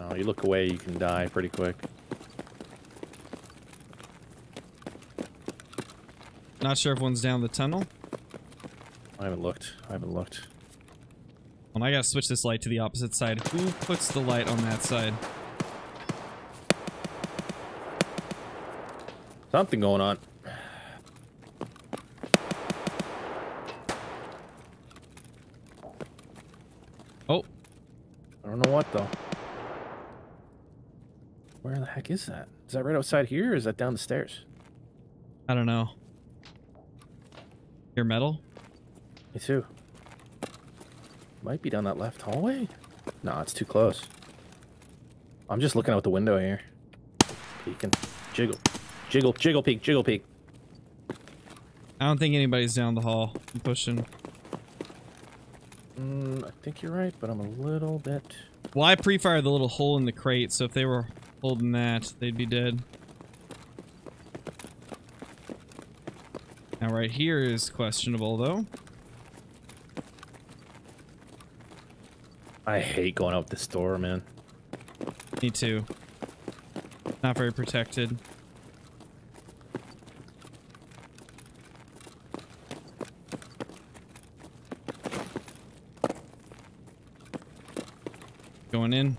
Oh, you look away, you can die pretty quick. Not sure if one's down the tunnel. I haven't looked. I haven't looked. I gotta switch this light to the opposite side. Who puts the light on that side? Something going on. Oh. I don't know what, though. Where the heck is that? Is that right outside here, or is that down the stairs? I don't know. Your metal? Me too. Might be down that left hallway. No, it's too close. I'm just looking out the window here. Peeking. Jiggle. Jiggle. Jiggle peek. Jiggle peek. I don't think anybody's down the hall. I'm pushing. Mm, I think you're right, but I'm a little bit... Well, I pre-fired the little hole in the crate, so if they were holding that, they'd be dead. Now right here is questionable, though. I hate going out this door, man. Me too. Not very protected. Going in.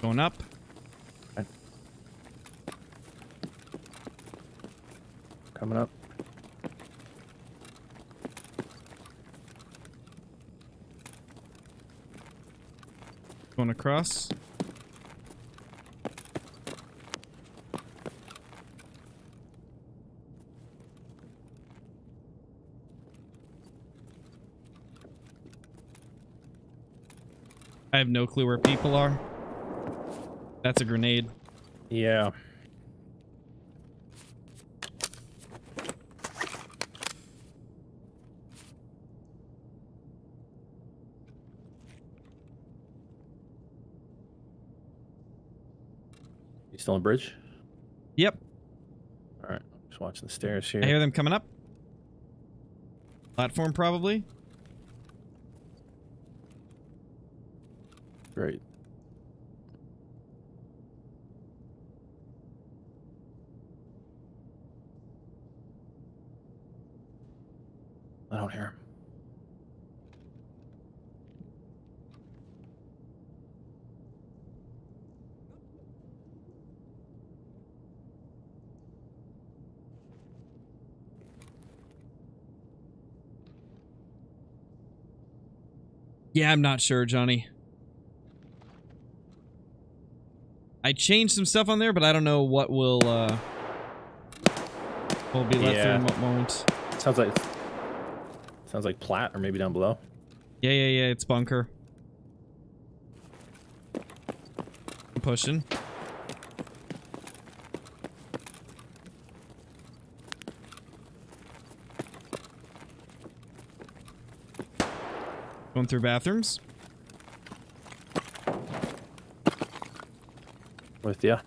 Going up. Coming up. Going across. I have no clue where people are. That's a grenade. Yeah. Still on the bridge? Yep. Alright, just watching the stairs here. I hear them coming up. Platform, probably. Great. I don't hear him. Yeah, I'm not sure, Johnny. I changed some stuff on there, but I don't know what will uh, will be left yeah. there in what moments. Sounds like sounds like Platt, or maybe down below. Yeah, yeah, yeah. It's bunker. I'm pushing. Going through bathrooms. With ya.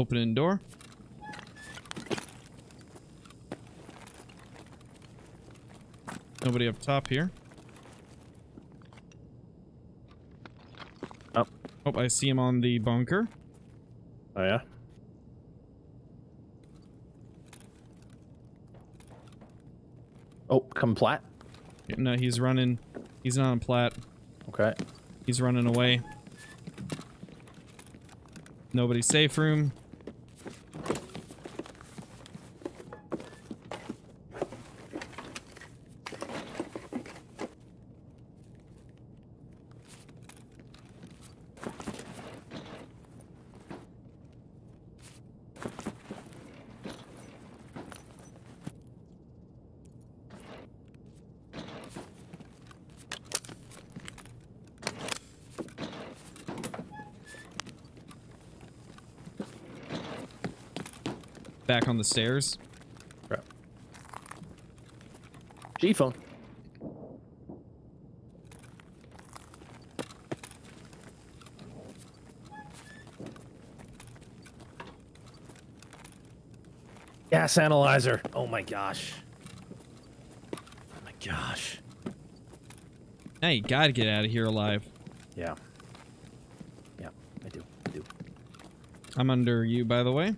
Opening door. Nobody up top here. Oh. Oh, I see him on the bunker. Oh, yeah? Oh, come Platt? Yeah, no, he's running. He's not on Platt. Okay. He's running away. Nobody safe room. Back on the stairs. Crap. G phone. Gas analyzer. Oh my gosh. Oh my gosh. Now you gotta get out of here alive. Yeah. Yeah, I do. I do. I'm under you, by the way.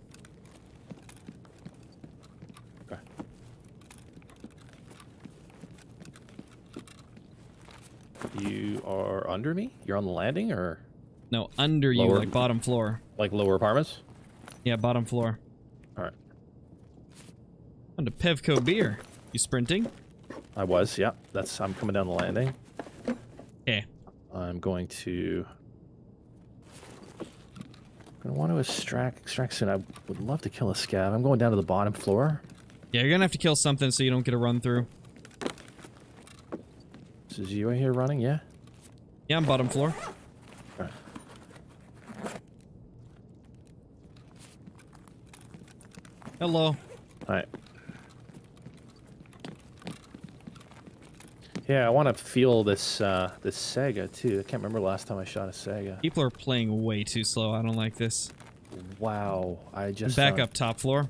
Under me? You're on the landing, or no? Under you, like bottom floor. Like lower apartments? Yeah, bottom floor. All right. On to Pevco beer. You sprinting? I was. Yeah, that's. I'm coming down the landing. Okay. I'm going to. I'm gonna want to extract extract soon. I would love to kill a scav. I'm going down to the bottom floor. Yeah, you're gonna have to kill something so you don't get a run through. This is you in here running, yeah? Yeah, I'm bottom floor. Right. Hello. Alright. Yeah, I want to feel this uh, this Sega too. I can't remember last time I shot a Sega. People are playing way too slow. I don't like this. Wow. I just I'm back up top floor.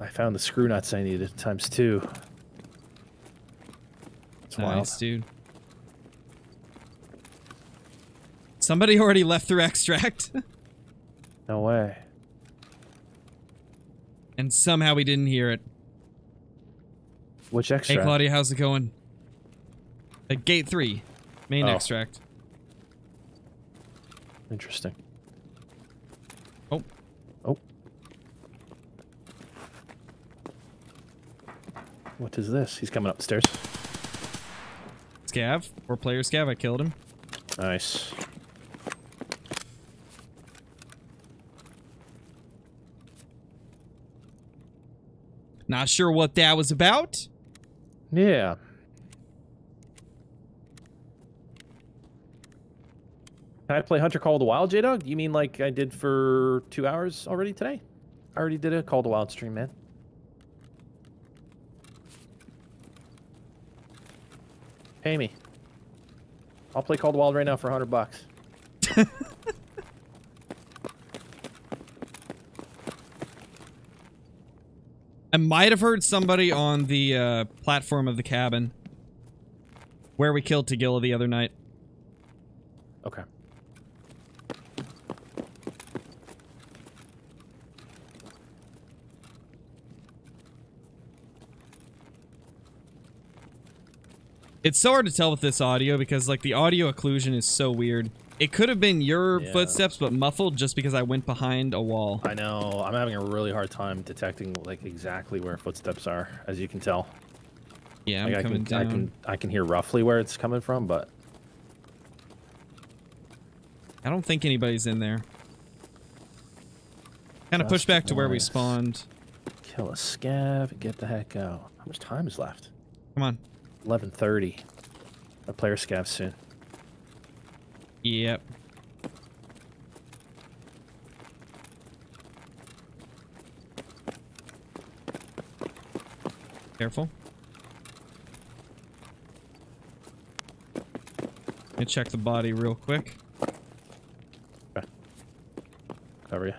I found the screw nuts I needed times two. That's nice, wild, dude. Somebody already left through extract. No way. And somehow we didn't hear it. Which extract? Hey, Claudia, how's it going? At gate three, main oh. extract. Interesting. Oh. Oh. What is this? He's coming upstairs. Scav, or player scav, I killed him. Nice. Not sure what that was about. Yeah. Can I play Hunter Call of the Wild, J-Dog? You mean like I did for two hours already today? I already did a Call of the Wild stream, man. Pay me. I'll play Call of the Wild right now for a hundred bucks. I might have heard somebody on the uh, platform of the cabin where we killed Tegilla the other night. Okay. It's so hard to tell with this audio because, like, the audio occlusion is so weird. It could have been your yeah. footsteps, but muffled just because I went behind a wall. I know. I'm having a really hard time detecting, like, exactly where footsteps are, as you can tell. Yeah, I'm like, coming I can, down. I can, I can hear roughly where it's coming from, but... I don't think anybody's in there. Kind of push back to nice. where we spawned. Kill a scav and get the heck out. How much time is left? Come on. eleven thirty. A player scav soon. Yep. Careful. Let me check the body real quick. Okay. Cover you.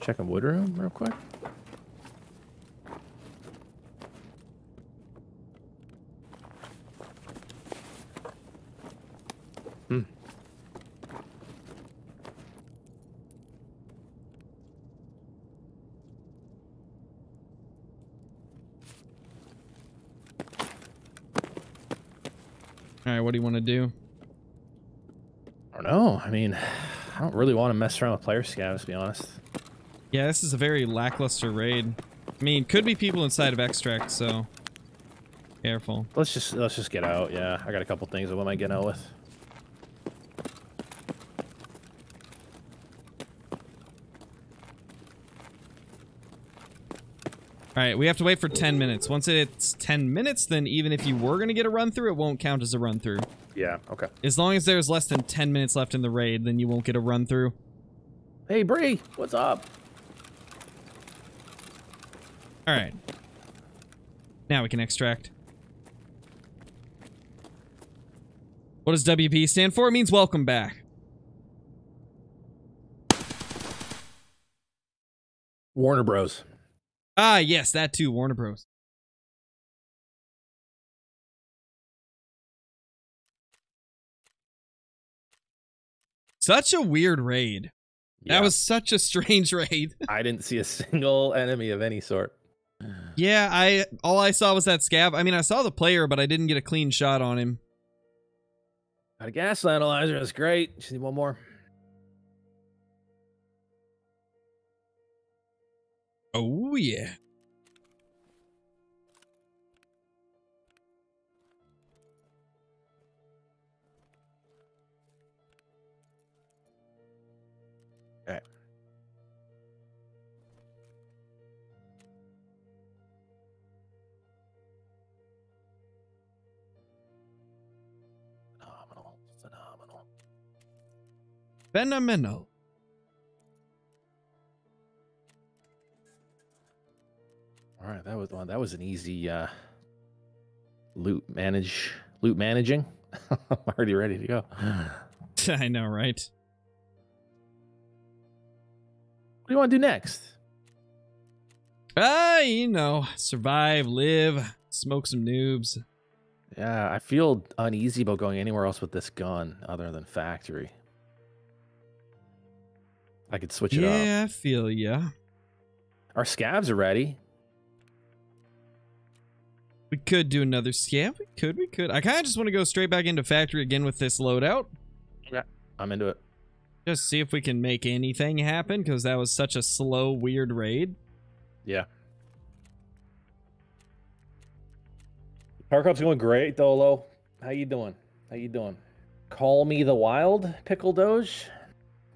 Checking wood room real quick. Hmm. All right, what do you want to do? I don't know. I mean, I don't really want to mess around with player scavs, to be honest. Yeah, this is a very lackluster raid. I mean, could be people inside of Extract, so careful. Let's just let's just get out. Yeah, I got a couple things that I might get out with. All right, we have to wait for ten minutes. Once it's ten minutes, then even if you were gonna get a run through, it won't count as a run through. Yeah. Okay. As long as there's less than ten minutes left in the raid, then you won't get a run through. Hey, Bree, what's up? All right. Now we can extract. What does W P stand for? It means welcome back. Warner Bros. Ah, yes, that too, Warner Bros. Such a weird raid. Yeah. That was such a strange raid. I didn't see a single enemy of any sort. Yeah, I all I saw was that scab. I mean, I saw the player, but I didn't get a clean shot on him. Got a gas analyzer. That's great. Just need one more. Oh, yeah. Phenomenal. All right, that was one. That was an easy uh, loot manage, loot managing. I'm already ready to go. I know, right? What do you want to do next? Ah, uh, you know, survive, live, smoke some noobs. Yeah, I feel uneasy about going anywhere else with this gun other than factory. I could switch it yeah, up. Yeah, I feel ya. Our scavs are ready. We could do another scav. We could, we could. I kind of just want to go straight back into factory again with this loadout. Yeah, I'm into it. Just see if we can make anything happen, because that was such a slow, weird raid. Yeah. Tarkov's going great, Dolo. How you doing? How you doing? Call me the Wild, Pickle Doge.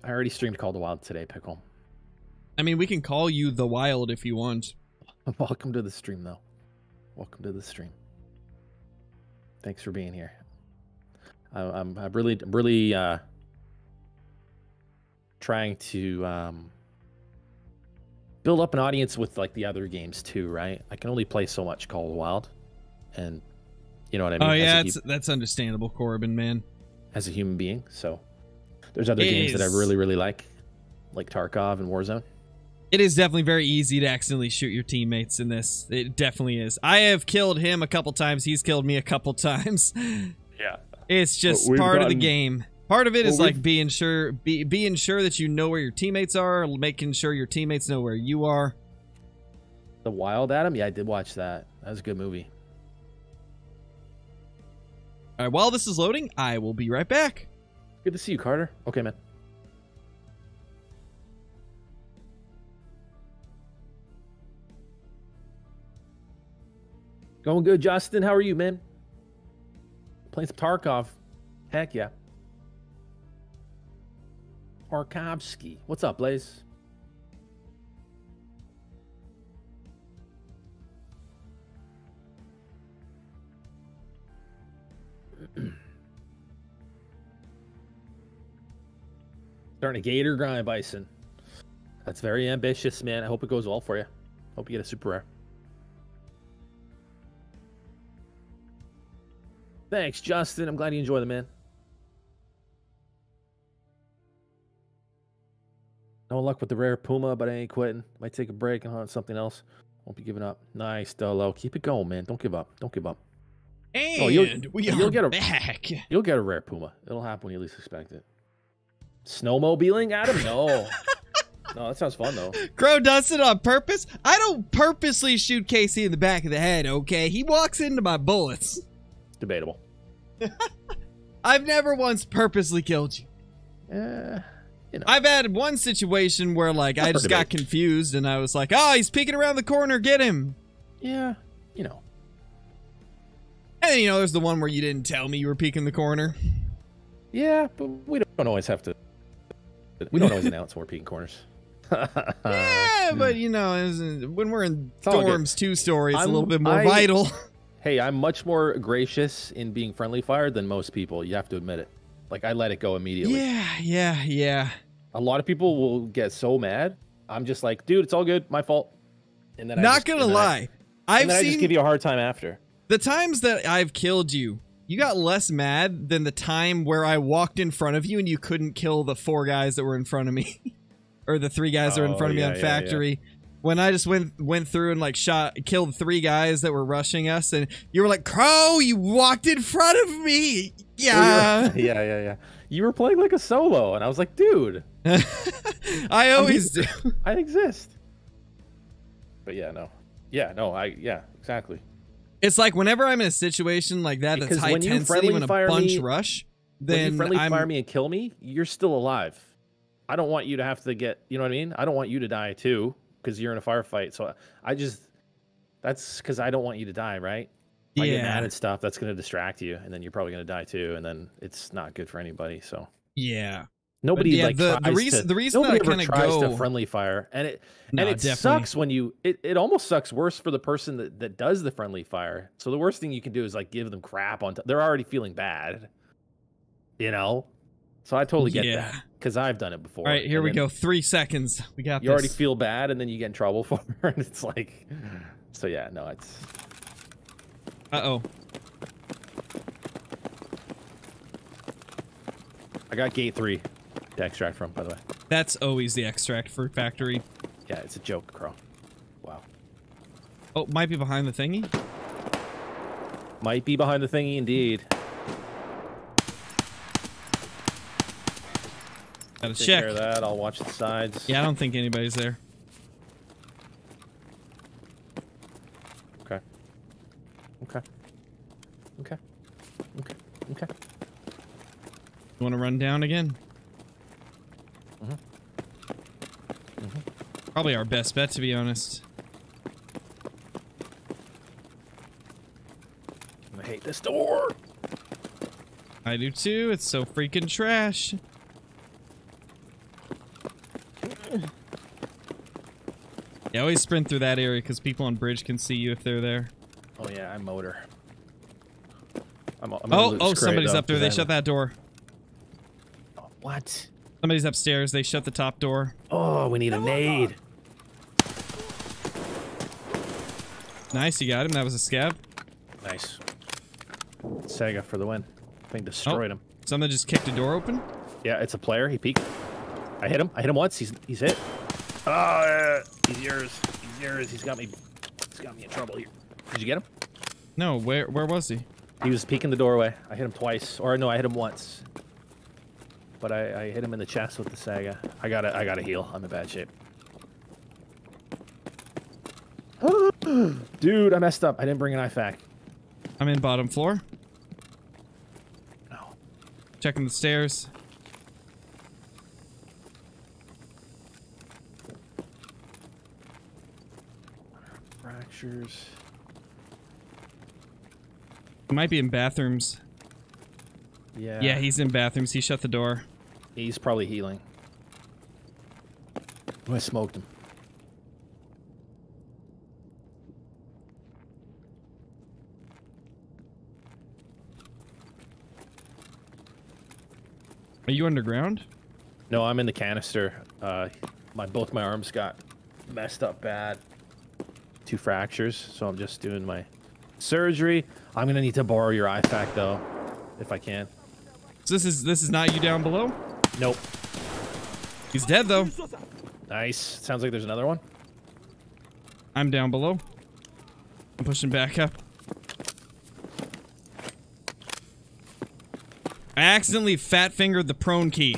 I already streamed Call of the Wild today, Pickle. I mean, we can call you the Wild if you want. Welcome to the stream, though. Welcome to the stream. Thanks for being here. I, I'm, I'm really, really uh, trying to um, build up an audience with like the other games too, right? I can only play so much Call of the Wild, and you know what I mean. Oh yeah, that's, that's understandable, Corbin, man. As a human being, so. There's other it games is. that I really, really like, like Tarkov and Warzone. It is definitely very easy to accidentally shoot your teammates in this. It definitely is. I have killed him a couple times. He's killed me a couple times. Yeah. It's just part gotten, of the game. Part of it is like being sure, be, being sure that you know where your teammates are, making sure your teammates know where you are. The Wild, Adam? Yeah, I did watch that. That was a good movie. All right, while this is loading, I will be right back. Good to see you, Carter. Okay, man. Going good, Justin. How are you, man? Playing some Tarkov. Heck yeah. Tarkovsky. What's up, Blaze? Starting a gator grind, Bison. That's very ambitious, man. I hope it goes well for you. Hope you get a super rare. Thanks, Justin. I'm glad you enjoy the man. No luck with the rare Puma, but I ain't quitting. Might take a break and hunt something else. Won't be giving up. Nice, Dolo. Keep it going, man. Don't give up. Don't give up. And oh, you'll, we you'll are get a, back. You'll get a rare Puma. It'll happen when you least expect it. Snowmobiling, Adam? No. No, that sounds fun, though. Crow does it on purpose? I don't purposely shoot K C in the back of the head, okay? He walks into my bullets. Debatable. I've never once purposely killed you. Uh, you know. I've had one situation where, like, Not I just debate. got confused, and I was like, oh, he's peeking around the corner. Get him. Yeah, you know. And then, you know, there's the one where you didn't tell me you were peeking the corner. Yeah, but we don't always have to. We don't always announce we're peeking corners. Yeah, but, you know, when we're in dorms two-story, it's I'm, a little bit more I, vital. Hey, I'm much more gracious in being friendly fire than most people. You have to admit it. Like, I let it go immediately. Yeah, yeah, yeah. A lot of people will get so mad. I'm just like, dude, it's all good. My fault. And then Not I just, gonna and lie. I, I've and then seen I just give you a hard time after. The times that I've killed you, you got less mad than the time where I walked in front of you and you couldn't kill the four guys that were in front of me. Or the three guys oh, that were in front of yeah, me on yeah, Factory. Yeah. When I just went went through and like shot killed three guys that were rushing us, and you were like, "Crow, you walked in front of me." Yeah, yeah, yeah, yeah. You were playing like a solo, and I was like, "Dude, I always I mean, do. I exist." But yeah, no, yeah, no, I yeah, exactly. It's like whenever I'm in a situation like that, because that's high when intensity, you when a bunch me, rush, then when you friendly I'm, fire me and kill me, you're still alive. I don't want you to have to get, you know what I mean? I don't want you to die too. Because you're in a firefight, so I just that's because I don't want you to die, right? If yeah. I get mad at stuff, that's going to distract you, and then you're probably going to die too, and then it's not good for anybody. So yeah, nobody yeah, like the, tries the reason to, the reason nobody that ever tries go... to friendly fire, and it no, and it definitely. sucks when you it, it almost sucks worse for the person that, that does the friendly fire. So the worst thing you can do is like give them crap on. T they're already feeling bad, you know. So I totally get yeah. that because I've done it before. All right, here we go. Three seconds. We got you this. Already feel bad, and then you get in trouble for it. And it's like, so yeah, no, it's. Uh oh. I got gate three to extract from, by the way. That's always the extract for Factory. Yeah, it's a joke, Crow. Wow. Oh, might be behind the thingy. Might be behind the thingy, indeed. Gotta Take check. care of that. I'll watch the sides. Yeah, I don't think anybody's there. Okay. Okay. Okay. Okay. Okay. You want to run down again? Mm-hmm. Mm-hmm. Probably our best bet, to be honest. I hate this door. I do too. It's so freaking trash. Yeah, always sprint through that area because people on bridge can see you if they're there. Oh yeah, I motor. I'm, I'm oh, oh, somebody's up there. They shut that door. Oh, what? Somebody's upstairs. They shut the top door. Oh, we need a nade. Nice, you got him. That was a scab. Nice. Sega for the win. I think destroyed oh, him. Someone just kicked a door open? Yeah, it's a player. He peeked. I hit him. I hit him once. He's he's hit. Oh, yeah. He's yours. He's yours. He's got me. He's got me in trouble here. Did you get him? No. Where Where was he? He was peeking the doorway. I hit him twice, or no, I hit him once. But I, I hit him in the chest with the Saga. I gotta I gotta heal. I'm in bad shape. Dude, I messed up. I didn't bring an knife back. I'm in bottom floor. No. Checking the stairs. Fractures. He might be in bathrooms. Yeah. Yeah, he's in bathrooms. He shut the door. He's probably healing. I smoked him. Are you underground? No, I'm in the canister. Uh, my both my arms got messed up bad. Two fractures, so I'm just doing my surgery. I'm gonna need to borrow your I FAC though, if I can. So this is this is not you down below? Nope. He's dead though. Nice. Sounds like there's another one. I'm down below. I'm pushing back up. I accidentally fat fingered the prone key.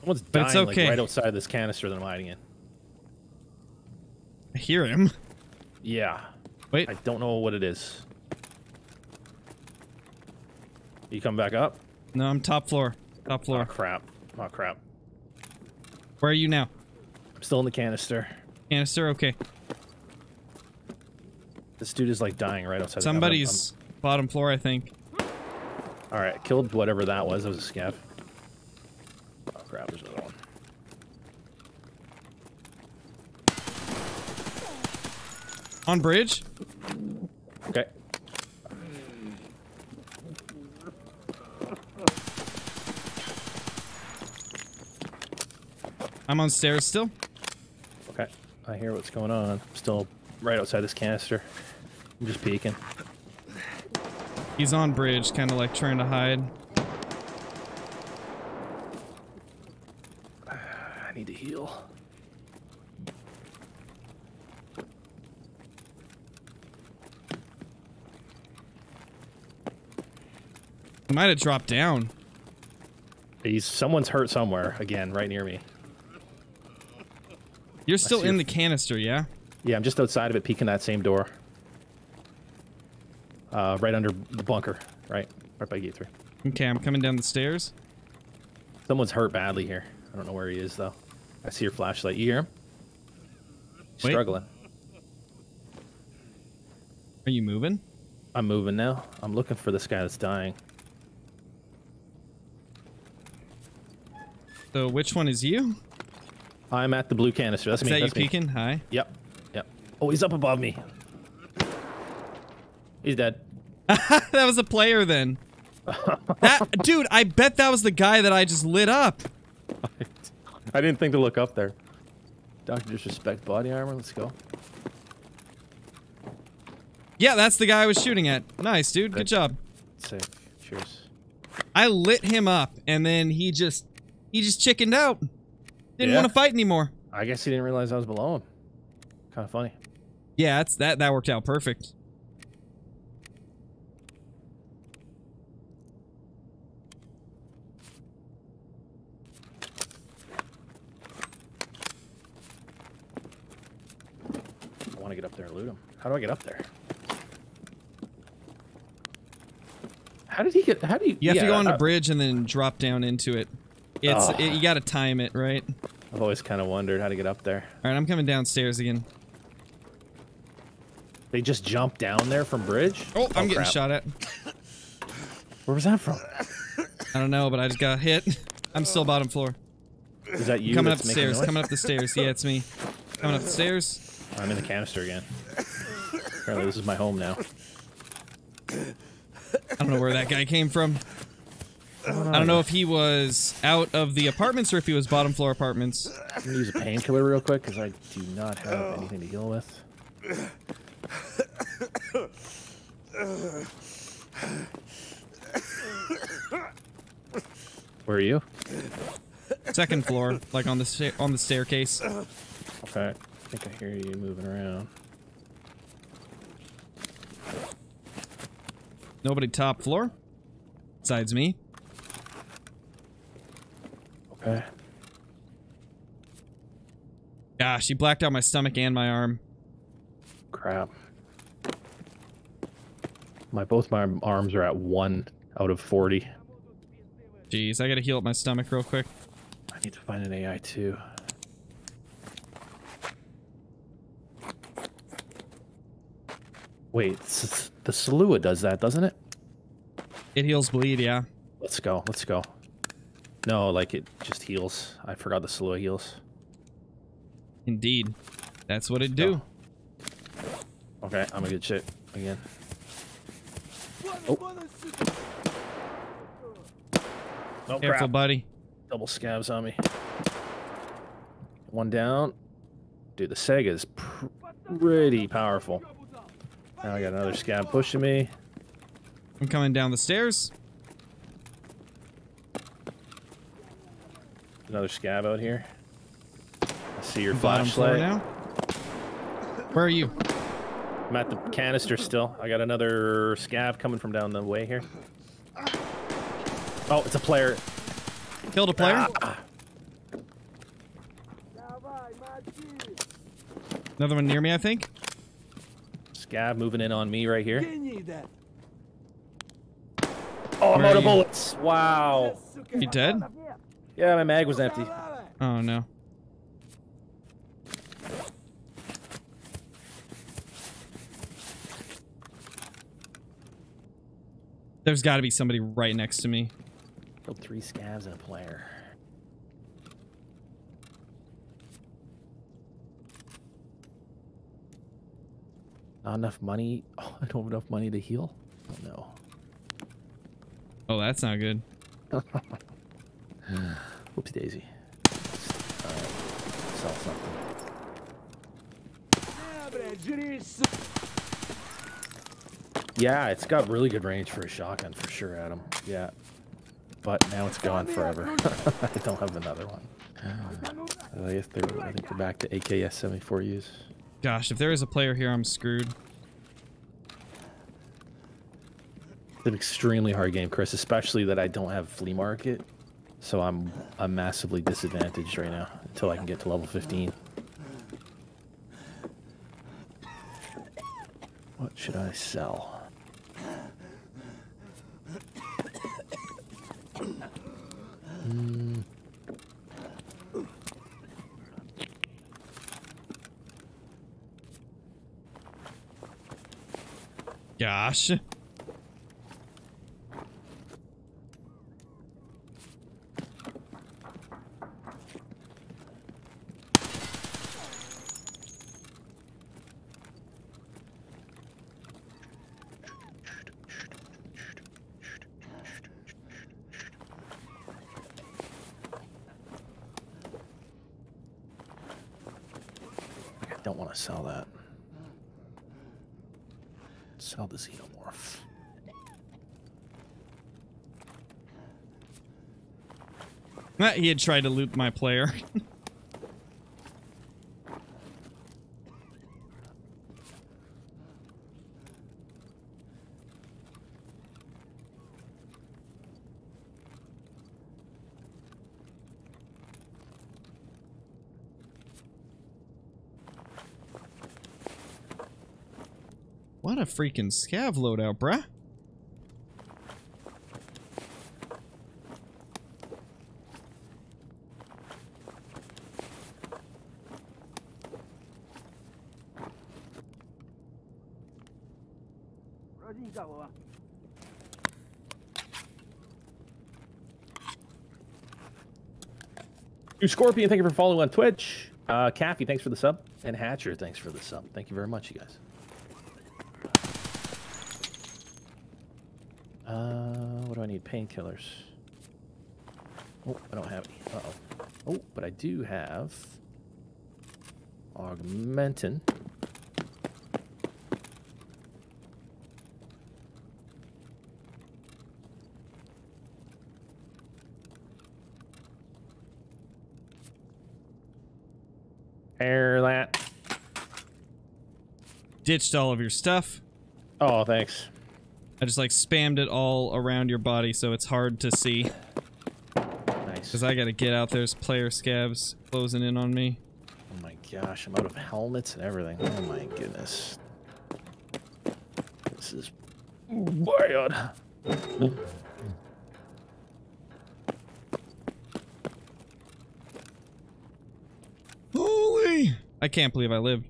Someone's dying, but it's okay. Like, right outside this canister that I'm hiding in. I hear him. Yeah. Wait. I don't know what it is. You come back up? No, I'm top floor. Top floor. Oh crap. Oh crap. Where are you now? I'm still in the canister. Canister, okay. This dude is like dying right outside. Somebody's the bottom floor, I think. All right, killed whatever that was. That was a scav. Oh crap, there's another one. On bridge. Okay. I'm on stairs still. Okay. I hear what's going on. I'm still right outside this canister. I'm just peeking. He's on bridge, kind of like trying to hide. I need to heal. He might have dropped down. He's someone's hurt somewhere again, right near me. You're still in the canister, yeah? Yeah, I'm just outside of it, peeking that same door. Uh, right under the bunker, right, right by gate three. Okay, I'm coming down the stairs. Someone's hurt badly here. I don't know where he is though. I see your flashlight. You hear him? Wait. Struggling. Are you moving? I'm moving now. I'm looking for this guy that's dying. So which one is you? I'm at the blue canister. That's me. Is that you peeking? Hi. Yep. Yep. Oh, he's up above me. He's dead. That was a player then. That, dude, I bet that was the guy that I just lit up. I didn't think to look up there. Doctor Disrespect body armor. Let's go. Yeah, that's the guy I was shooting at. Nice, dude. Good, Good job. Sick. Cheers. I lit him up, and then he just he just chickened out. Didn't yeah. want to fight anymore. I guess he didn't realize I was below him. Kind of funny. Yeah, that's that. That worked out perfect. I want to get up there and loot him. How do I get up there? How did he get? How do you? You have yeah, to go on a bridge and then drop down into it. It's oh. it, you got to time it, right? I've always kind of wondered how to get up there. All right, I'm coming downstairs again. They just jumped down there from bridge. Oh, I'm oh, getting shot at. Where was that from? I don't know, but I just got hit. I'm still bottom floor. Is that you? I'm coming up the stairs. Coming up the stairs. Yeah, it's me. Coming up the stairs. I'm in the canister again. Apparently this is my home now. I don't know where that guy came from. I don't know, I don't know if he was out of the apartments or if he was bottom floor apartments. I'm gonna use a painkiller real quick because I do not have anything to heal with. Where are you? Second floor, like on the on the staircase. Okay. I think I hear you moving around. Nobody top floor? Besides me. Okay. Gosh, he blacked out my stomach and my arm. Crap. My both my arms are at one out of forty. Jeez, I gotta heal up my stomach real quick. I need to find an A I too. Wait, the Salua does that, doesn't it? It heals bleed, yeah. Let's go, let's go. No, like it just heals. I forgot the Salua heals. Indeed. That's what it do. Oh. Okay, I'm a good shit again. Oh. Oh, careful, crap. Buddy. Double scabs on me. One down. Dude, the Sega is pretty powerful. Now I got another scab pushing me. I'm coming down the stairs. Another scab out here. I see your bottom flashlight. Now. Where are you? I'm at the canister still. I got another scab coming from down the way here. Oh, it's a player. Killed a player? Ah. Another one near me, I think. Scab moving in on me right here. Oh, I'm out of bullets. Wow. You dead? Yeah, my mag was empty. Oh, no. There's got to be somebody right next to me. Killed three scavs and a player. Not enough money. Oh, I don't have enough money to heal. Oh, no. Oh, that's not good. Whoops, daisy. Uh, sell something. Yeah, it's got really good range for a shotgun for sure, Adam. Yeah. But now it's gone forever. I don't have another one. Uh, I, guess they're, I think they're back to A K S seventy-four use. Gosh, if there is a player here, I'm screwed. It's an extremely hard game, Chris, especially that I don't have flea market. So I'm I'm massively disadvantaged right now until I can get to level fifteen. What should I sell? Mm. Gosh. Sell that. Sell the xenomorph. He had tried to loot my player. What a freaking scav loadout, bruh. New Scorpion, thank you for following on Twitch. Uh, Kathy, thanks for the sub. And Hatcher, thanks for the sub. Thank you very much, you guys. Uh, what do I need? Painkillers. Oh, I don't have any. Uh-oh. Oh, but I do have Augmentin. Air that. Ditched all of your stuff. Oh, thanks. I just like spammed it all around your body so it's hard to see. Nice. Because I gotta get out. There's player scabs closing in on me. Oh my gosh, I'm out of helmets and everything. Oh my goodness. This is wild. Holy! I can't believe I lived.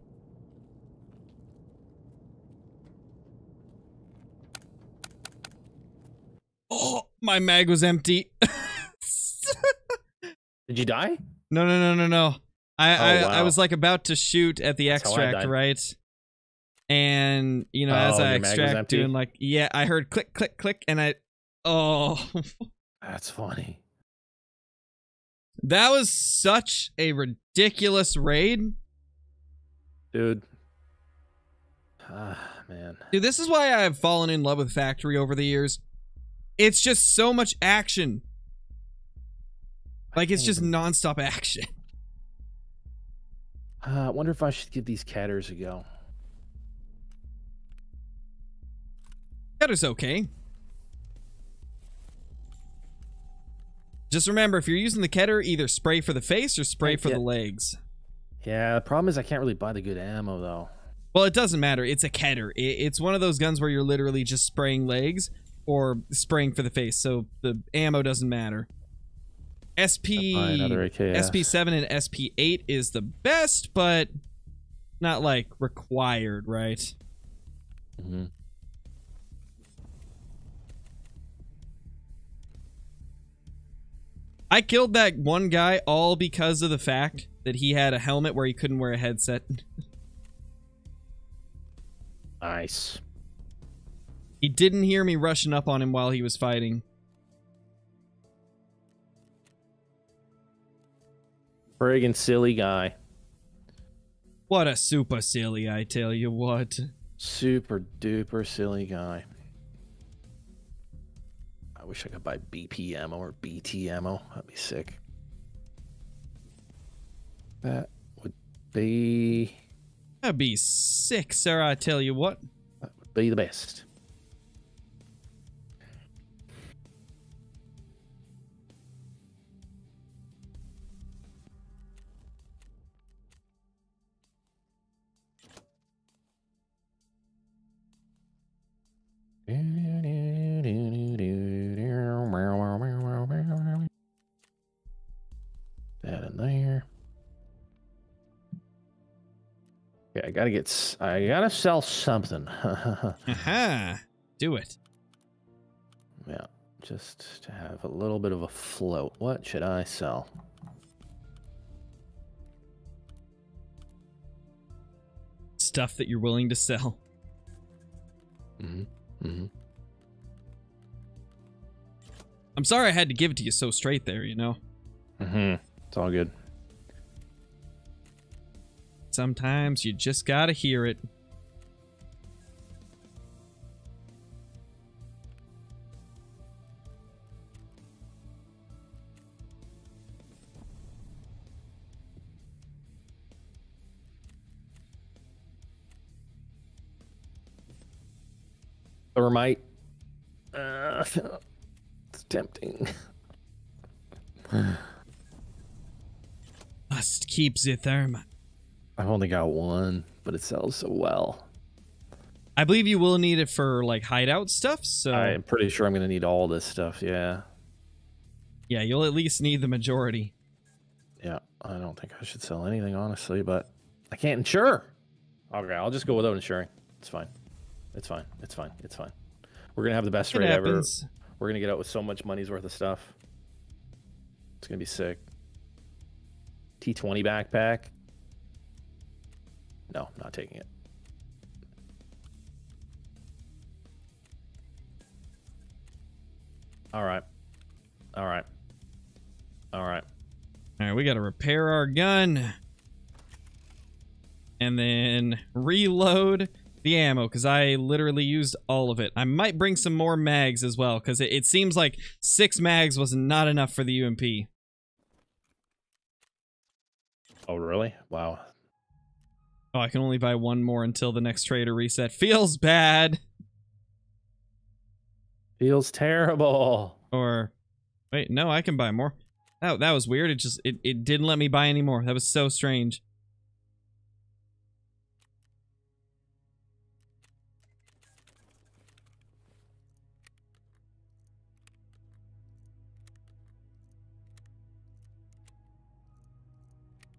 Oh, my mag was empty. Did you die? No, no, no, no, no. I, oh, wow. I, I was like about to shoot at the That's extract, right? And, you know, oh, as I extract, doing like, yeah, I heard click, click, click, and I, oh. That's funny. That was such a ridiculous raid. Dude. Ah, man. Dude, this is why I've fallen in love with Factory over the years. It's just so much action. Like, it's just nonstop action. Uh, I wonder if I should give these catters a go. That is okay. Just remember, if you're using the Keter, either spray for the face or spray for the legs. Yeah, the problem is I can't really buy the good ammo, though. Well, it doesn't matter. It's a Keter. It's one of those guns where you're literally just spraying legs or spraying for the face, so the ammo doesn't matter. S P seven and S P eight is the best, but not, like, required, right? Mm-hmm. I killed that one guy all because of the fact that he had a helmet where he couldn't wear a headset. Nice. He didn't hear me rushing up on him while he was fighting. Friggin' silly guy. What a super silly, I tell you what. Super duper silly guy. I wish I could buy B P ammo or B T ammo. That'd be sick. That would be... That'd be sick, sir, I tell you what. That would be the best. I gotta get. I gotta sell something. uh-huh. Do it. Yeah, just to have a little bit of a float. What should I sell? Stuff that you're willing to sell. Mm-hmm. Mm-hmm. I'm sorry I had to give it to you so straight there. You know. Mm-hmm. It's all good. Sometimes you just gotta hear it. Thermite. Uh, it's tempting. Must keep the thermite. I've only got one, but it sells so well. I believe you will need it for, like, hideout stuff, so... I'm pretty sure I'm going to need all this stuff, yeah. Yeah, you'll at least need the majority. Yeah, I don't think I should sell anything, honestly, but I can't insure! Okay, I'll just go without insuring. It's fine. It's fine. It's fine. It's fine. We're going to have the best raid ever. We're going to get out with so much money's worth of stuff. It's going to be sick. T twenty backpack. No, I'm not taking it. All right. All right. All right. All right, we got to repair our gun. And then reload the ammo, because I literally used all of it. I might bring some more mags as well, because it, it seems like six mags was not enough for the U M P. Oh, really? Wow. Oh, I can only buy one more until the next trader reset. Feels bad. Feels terrible. Or, wait, no, I can buy more. Oh, that was weird. It just, it, it didn't let me buy any more. That was so strange.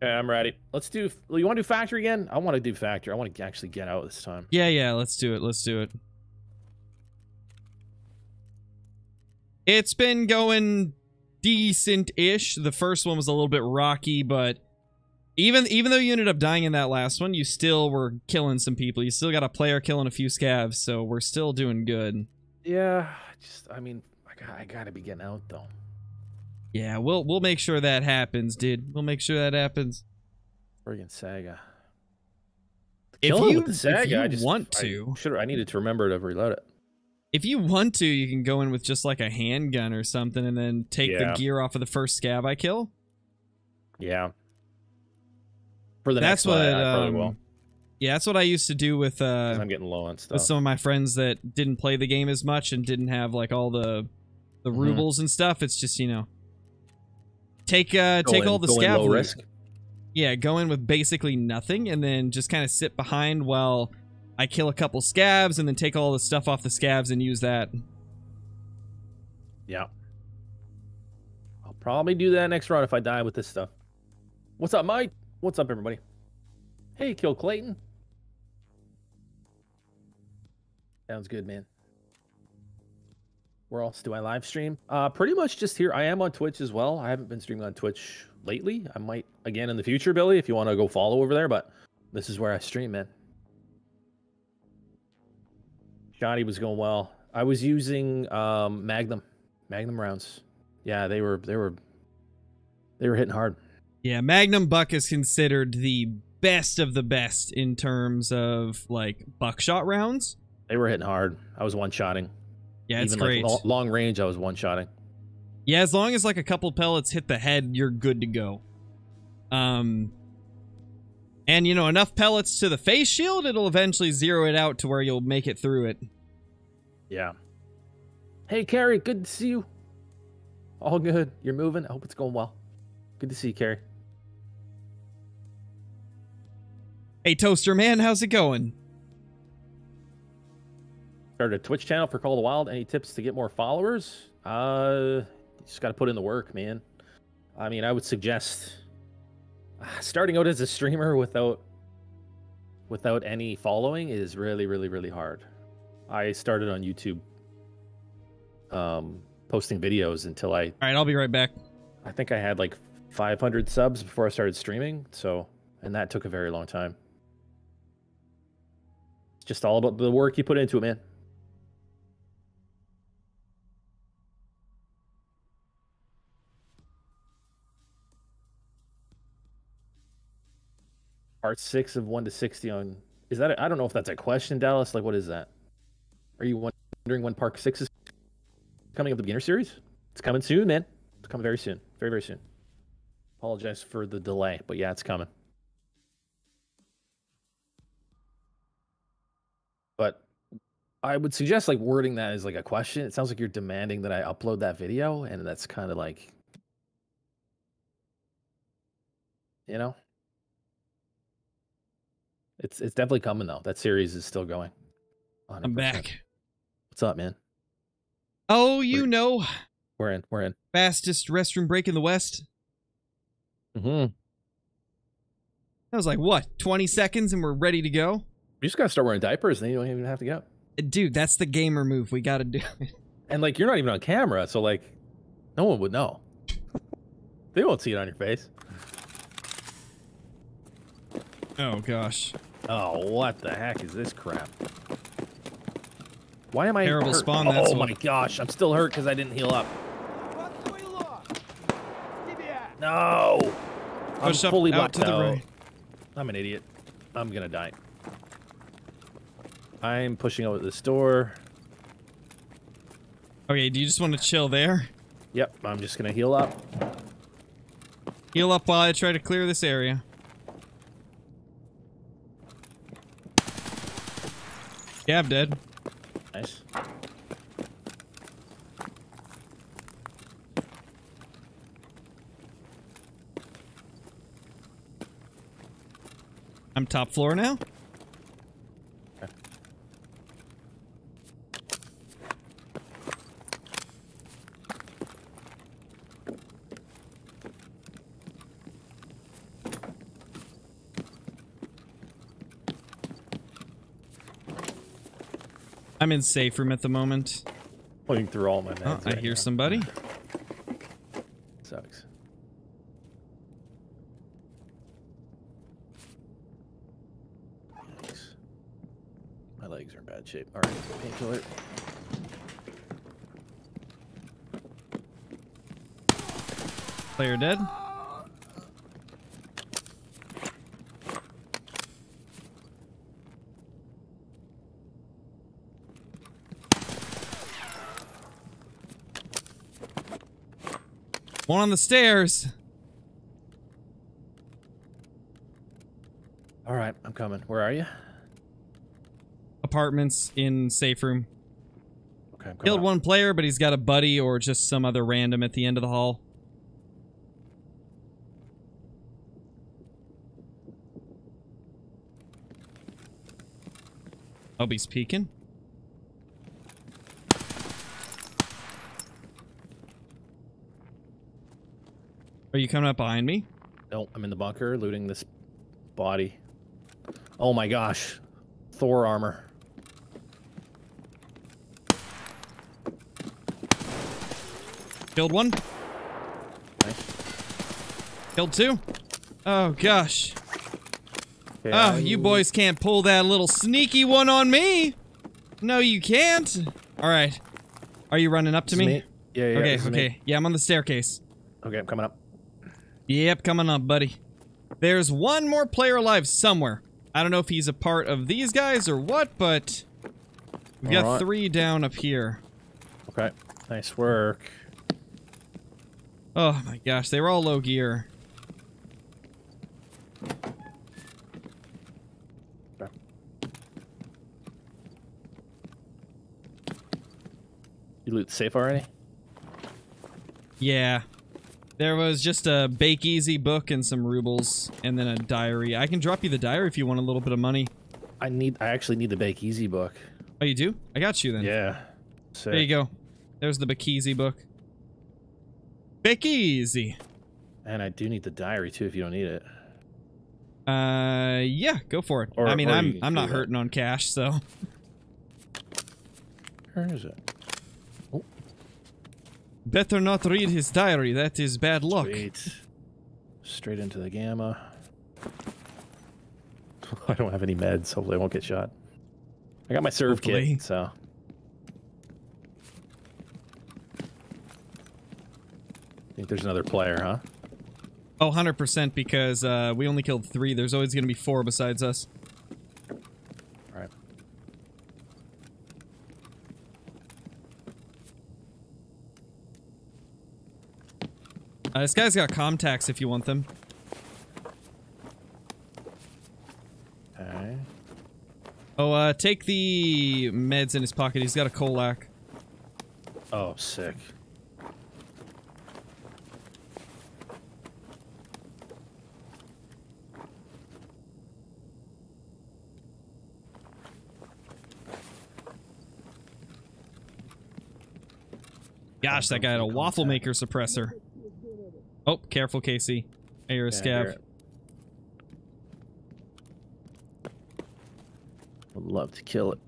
Okay, I'm ready. Let's do... You want to do Factory again? I want to do Factory. I want to actually get out this time. Yeah, yeah, let's do it. Let's do it. It's been going decent-ish. The first one was a little bit rocky, but... Even even though you ended up dying in that last one, you still were killing some people. You still got a player killing a few scavs, so we're still doing good. Yeah, just I mean, I gotta, I gotta be getting out though. Yeah, we'll we'll make sure that happens, dude. We'll make sure that happens. Friggin' Saga. If you, with Saga, if you I just, want to, I, I needed to remember to reload it. If you want to, you can go in with just like a handgun or something, and then take yeah. the gear off of the first scav I kill. Yeah. For the that's next what, one, I probably um, will. Yeah, that's what I used to do with. Uh, I'm getting low on stuff. With some of my friends that didn't play the game as much and didn't have like all the, the mm-hmm. rubles and stuff. It's just you know, take uh, go take in, all the scav loot. Risk. Yeah, go in with basically nothing and then just kind of sit behind while I kill a couple scavs and then take all the stuff off the scavs and use that. Yeah, I'll probably do that next round if I die with this stuff. What's up, Mike? What's up, everybody? Hey, KillClynton. Sounds good, man. Where else do I live stream? Uh, pretty much just here. I am on Twitch as well. I haven't been streaming on Twitch lately. I might again in the future, Billy, if you want to go follow over there, but this is where I stream, man. Johnny was going well. I was using um, Magnum. Magnum rounds. Yeah, they were they were they were hitting hard. Yeah, Magnum Buck is considered the best of the best in terms of, like, buckshot rounds. They were hitting hard. I was one-shotting. Yeah, it's Even, great. Like, long range, I was one-shotting. Yeah, as long as, like, a couple pellets hit the head, you're good to go. Um, And, you know, enough pellets to the face shield, it'll eventually zero it out to where you'll make it through it. Yeah. Hey, Carrie, good to see you. All good. You're moving. I hope it's going well. Good to see you, Carrie. Hey, Toaster Man, how's it going? Started a Twitch channel for Call of the Wild. Any tips to get more followers? Uh, just got to put in the work, man. I mean, I would suggest starting out as a streamer without without any following is really, really, really hard. I started on YouTube, um, posting videos until I. All right, I'll be right back. I think I had like five hundred subs before I started streaming, so and that took a very long time. It's just all about the work you put into it, man. Part six of one to sixty on is that? A, I don't know if that's a question, Dallas. Like, what is that? Are you wondering when Part Six is coming up? The beginner series? It's coming soon, man. It's coming very soon, very very soon. Apologize for the delay, but yeah, it's coming. But I would suggest like wording that as like a question. It sounds like you're demanding that I upload that video, and that's kind of like, you know, it's it's definitely coming though. That series is still going. one hundred percent. I'm back. What's up, man? Oh, you we're, know, we're in, we're in. Fastest restroom break in the West. Mm-hmm. I was like, what, twenty seconds and we're ready to go? You just gotta start wearing diapers and then you don't even have to get up. Dude, that's the gamer move. We gotta do it. And like, you're not even on camera, so like, no one would know. They won't see it on your face. Oh, gosh. Oh, what the heck is this crap? Why am I Terrible hurt? Spawn, that's oh, my what... gosh. I'm still hurt because I didn't heal up. No! I'm Push fully up, out to out. The right. I'm an idiot. I'm gonna die. I'm pushing over this door. Okay, do you just want to chill there? Yep, I'm just gonna heal up. Heal up while I try to clear this area. Yeah, I'm dead. Nice. I'm top floor now. Okay. I'm in safe room at the moment. Pulling through all my meds. Oh, right I hear now. somebody. Sucks. My legs are in bad shape. All right, painkiller. Player dead. One on the stairs. All right, I'm coming. Where are you? Apartments in safe room. Okay, I'm coming. Killed out. One player, but he's got a buddy or just some other random at the end of the hall. Oh, he's peeking. Are you coming up behind me? No, I'm in the bunker looting this body. Oh my gosh. Thor armor. Killed one. Nice. Killed two. Oh gosh. Okay, oh, I'm... you boys can't pull that little sneaky one on me. No, you can't. All right. Are you running up to me? me? Yeah, yeah. Okay, okay. Me. Yeah, I'm on the staircase. Okay, I'm coming up. Yep, coming up, buddy. There's one more player alive somewhere. I don't know if he's a part of these guys or what, but we've got right. three down up here. Okay, nice work. Oh my gosh, they were all low gear. Okay. You loot safe already? Yeah. There was just a Bake Easy book and some rubles, and then a diary. I can drop you the diary if you want a little bit of money. I need. I actually need the Bake Easy book. Oh, you do? I got you then. Yeah. Sick. There you go. There's the Bake Easy book. Bake Easy. And I do need the diary too if you don't need it. Uh, yeah, go for it. Or, I mean, or I'm I'm not hurting it. on cash, so. Where is it? Better not read his diary, that is bad luck. Sweet. Straight into the gamma. I don't have any meds, hopefully I won't get shot. I got my serve hopefully. kit, so. I think there's another player, huh? Oh, one hundred percent, because uh, we only killed three. There's always going to be four besides us. Uh, this guy's got contacts if you want them. Okay. Oh, uh, take the meds in his pocket. He's got a Colac. Oh, sick. Gosh, that guy had a waffle maker suppressor. Oh, careful, K C. I hear a yeah, scav. I would love to kill it.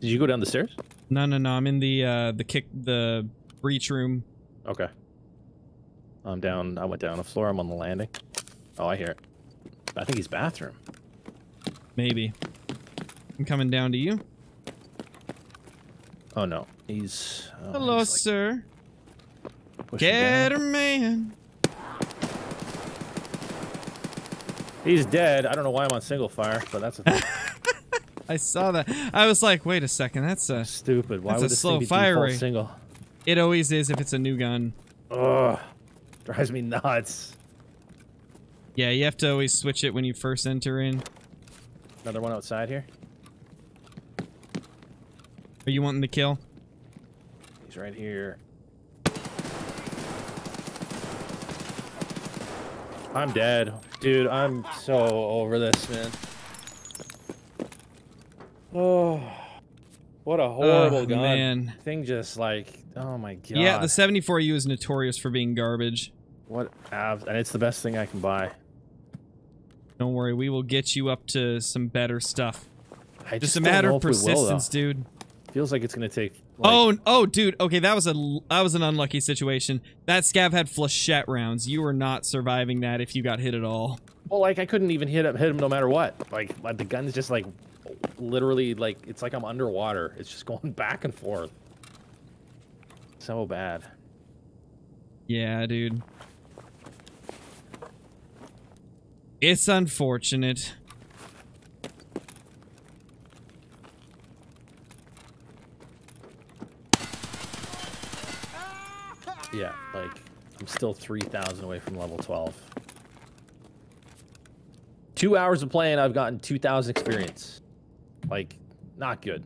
Did you go down the stairs? No, no, no. I'm in the uh, the kick the breach room. Okay. I'm down. I went down the floor. I'm on the landing. Oh, I hear it. I think he's bathroom. Maybe. I'm coming down to you. Oh no. He's uh, hello, he's like sir. Get her, man. He's dead. I don't know why I'm on single fire, but that's a thing. I saw that. I was like, wait a second. That's a stupid. Why that's would a this slow thing be fire rate? Single? It always is if it's a new gun. Ugh, drives me nuts. Yeah, you have to always switch it when you first enter in. Another one outside here. Are you wanting to kill? He's right here. I'm dead. Dude, I'm so over this, man. Oh, what a horrible oh, gun. Man. Thing just like, oh my god. Yeah, the seventy-four U is notorious for being garbage. What abs, and it's the best thing I can buy. Don't worry, we will get you up to some better stuff. I just, just a matter of persistence, will, dude. Feels like it's gonna take. Like... Oh, oh, dude. Okay, that was a that was an unlucky situation. That scav had flechette rounds. You were not surviving that if you got hit at all. Well, like I couldn't even hit up hit him no matter what. Like, like the gun's just like, literally, like it's like I'm underwater. It's just going back and forth. So bad. Yeah, dude. It's unfortunate. Yeah, like, I'm still three thousand away from level twelve. Two hours of playing, I've gotten two thousand experience. Like, not good.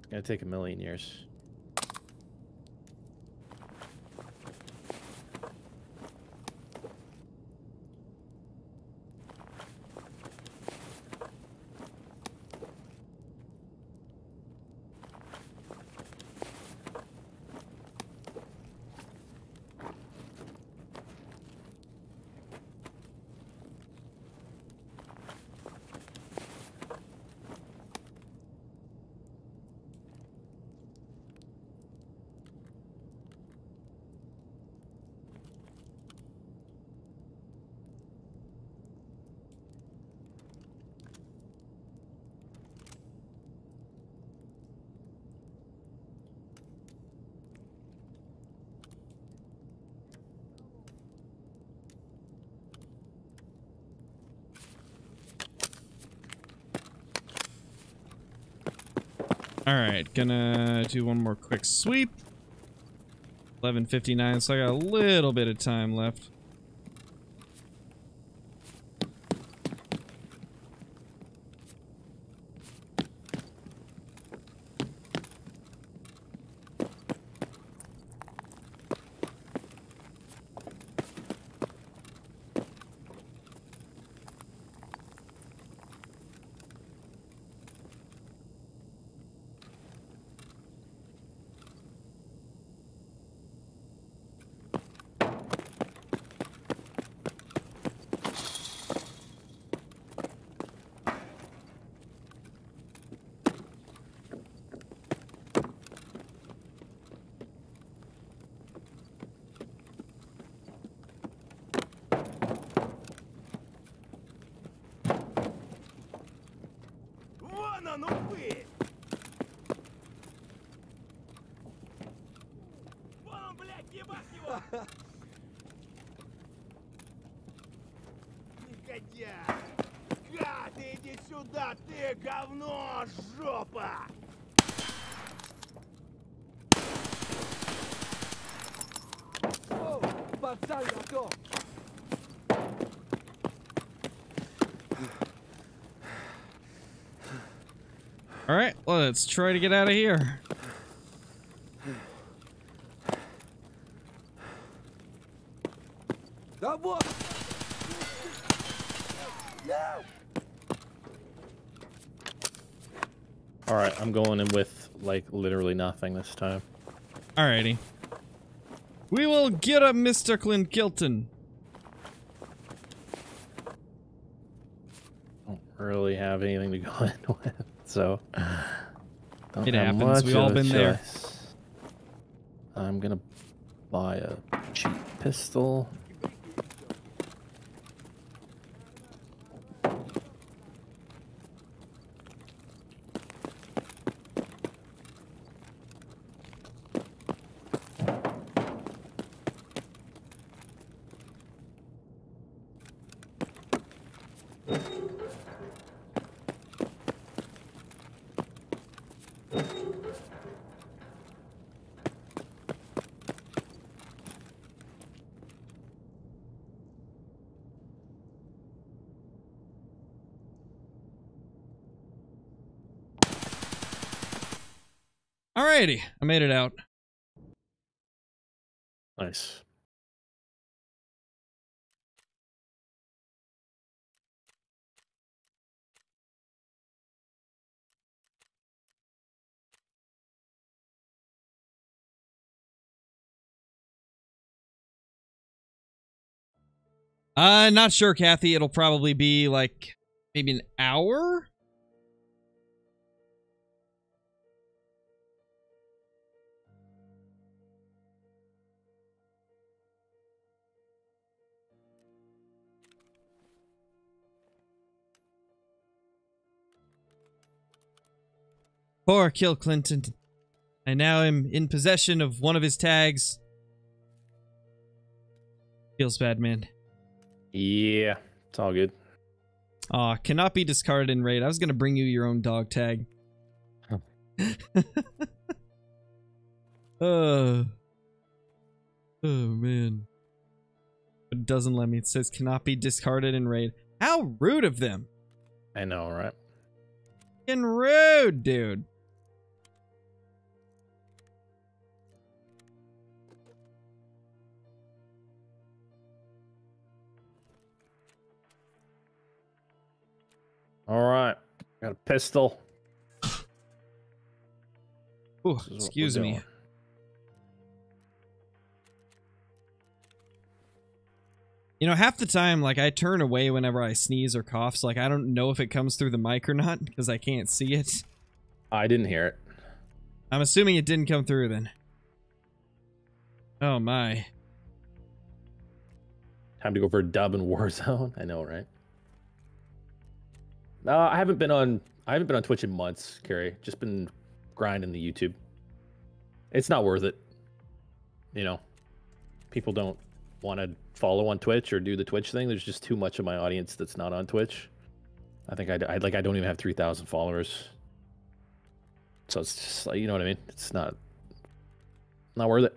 It's gonna take a million years. Alright, gonna do one more quick sweep. eleven fifty-nine, so I got a little bit of time left. Alright, let's try to get out of here. Alright, I'm going in with, like, literally nothing this time. Alrighty. We will get up Mister KillClynton. Don't really have anything to go in with, so... It happens, we've all been there. I'm gonna buy a cheap pistol. Alrighty, I made it out. Nice. Uh, not sure, Kathy. It'll probably be like maybe an hour. Poor KillClynton. I now am in possession of one of his tags. Feels bad, man. Yeah, it's all good. Aw, uh, cannot be discarded in raid. I was going to bring you your own dog tag. Oh. uh, oh, man. But it doesn't let me. It says cannot be discarded in raid. How rude of them. I know, right? Fucking rude, dude. All right, got a pistol. Ooh, excuse me. You know, half the time, like, I turn away whenever I sneeze or cough, so, like, I don't know if it comes through the mic or not, because I can't see it. I didn't hear it. I'm assuming it didn't come through, then. Oh, my. Time to go for a dub in Warzone. I know, right? No, uh, I haven't been on. I haven't been on Twitch in months, Carrie. Just been grinding the YouTube. It's not worth it. You know, people don't want to follow on Twitch or do the Twitch thing. There's just too much of my audience that's not on Twitch. I think I, I like. I don't even have three thousand followers. So it's just like, you know what I mean. It's not not worth it.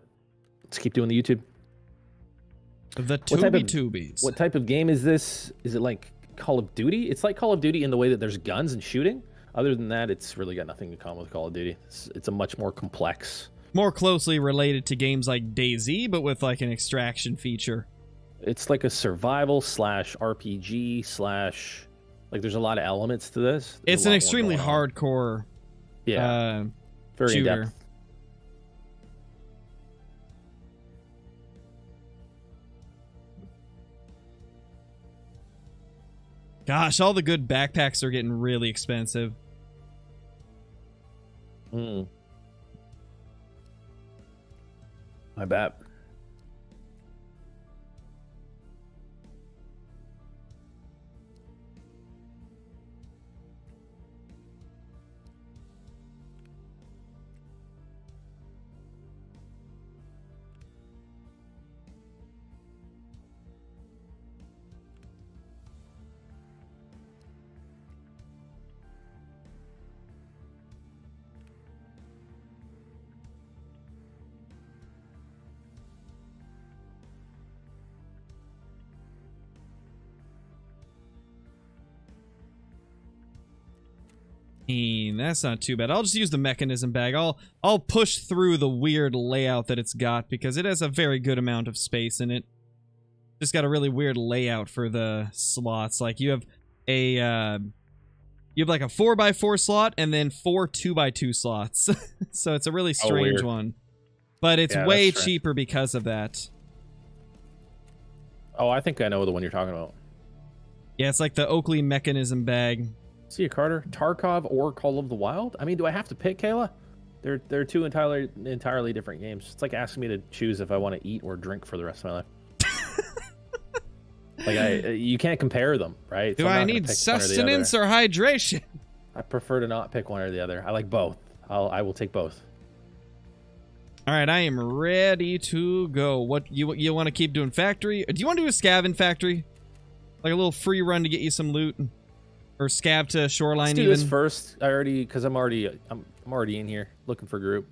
Let's keep doing the YouTube. The Tubi Tubies. What type of game is this? Is it like Call of Duty? It's like Call of Duty in the way that there's guns and shooting. Other than that, it's really got nothing in common with Call of Duty. It's, it's a much more complex, more closely related to games like DayZ, but with like an extraction feature. It's like a survival slash R P G slash, like, there's a lot of elements to this. There's it's an extremely hardcore, yeah, uh, very shooter. In depth. Gosh, all the good backpacks are getting really expensive. Mm. I bet. That's not too bad. I'll just use the mechanism bag. I'll I'll push through the weird layout that it's got because it has a very good amount of space in it. Just got a really weird layout for the slots. Like you have a uh, you have like a four by four slot and then four two by two slots. So it's a really strange oh, one, but it's yeah, way cheaper because of that. Oh, I think I know the one you're talking about. Yeah, it's like the Oakley mechanism bag. See you, Carter. Tarkov or Call of the Wild? I mean, do I have to pick, Kayla? They're they're two entirely entirely different games. It's like asking me to choose if I want to eat or drink for the rest of my life. Like I, you can't compare them, right? Do so I need sustenance or, or hydration? I prefer to not pick one or the other. I like both. I'll I will take both. All right, I am ready to go. What you you want to keep doing? Factory? Do you want to do a scav in Factory? Like a little free run to get you some loot. Or scab to Shoreline. Let's do even. This first. I already, because I'm already, I'm, I'm already in here looking for group.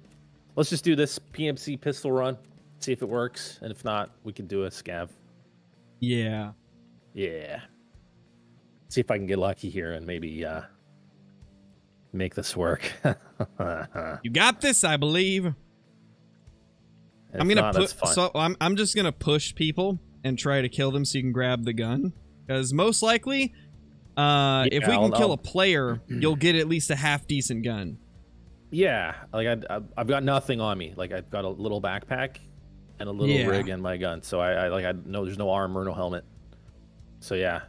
Let's just do this P M C pistol run. See if it works, and if not, we can do a scav. Yeah, yeah. See if I can get lucky here and maybe uh, make this work. You got this, I believe. If I'm gonna put. So I'm, I'm just gonna push people and try to kill them, so you can grab the gun, because most likely. Uh, yeah, if we can I'll, kill a player, you'll get at least a half decent gun. Yeah, like I, I've got nothing on me. Like I've got a little backpack and a little yeah. rig and my gun. So I, I like I no, there's no armor, no helmet. So yeah,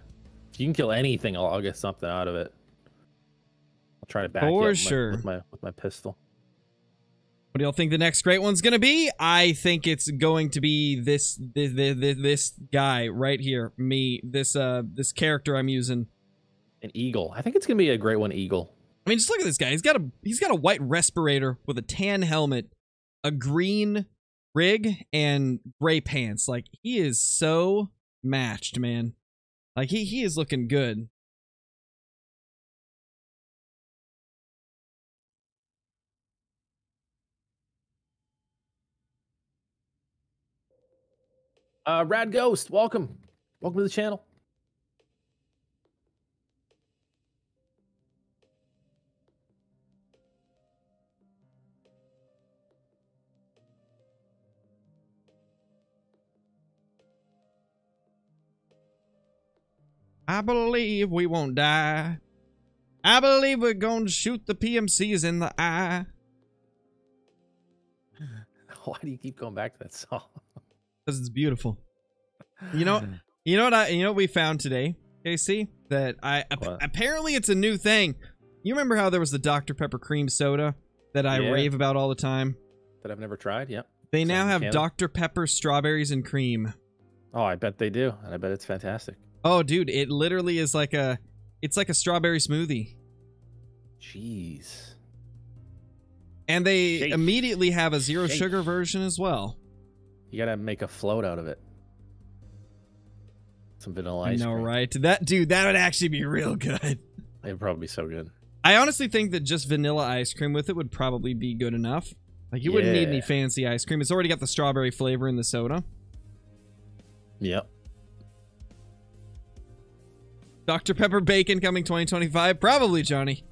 if you can kill anything, I'll, I'll get something out of it. I'll try to back you up with, sure. my, with my with my pistol. What do y'all think the next great one's gonna be? I think it's going to be this this this, this guy right here, me, this uh this character I'm using. An eagle. I think it's gonna be a great one, eagle. I mean, just look at this guy. He's got a he's got a white respirator with a tan helmet, a green rig, and gray pants. Like, he is so matched, man. Like, he he is looking good. Uh, Rad Ghost, welcome, welcome to the channel. I believe we won't die. I believe we're gonna shoot the P M Cs in the eye. Why do you keep going back to that song? Because it's beautiful. You know, you know what I, you know what we found today, K C? That I ap apparently it's a new thing. You remember how there was the Doctor Pepper cream soda that I yeah. rave about all the time? That I've never tried. Yep. They it's now have Canada. Doctor Pepper strawberries and cream. Oh, I bet they do, and I bet it's fantastic. Oh, dude, it literally is like a, it's like a strawberry smoothie. Jeez. And they Shake. immediately have a zero Shake. sugar version as well. You gotta make a float out of it. Some vanilla ice cream. I know, right? That, dude, that would actually be real good. It'd probably be so good. I honestly think that just vanilla ice cream with it would probably be good enough. Like, you yeah. wouldn't need any fancy ice cream. It's already got the strawberry flavor in the soda. Yep. Doctor Pepper Bacon coming twenty twenty-five. Probably, Johnny.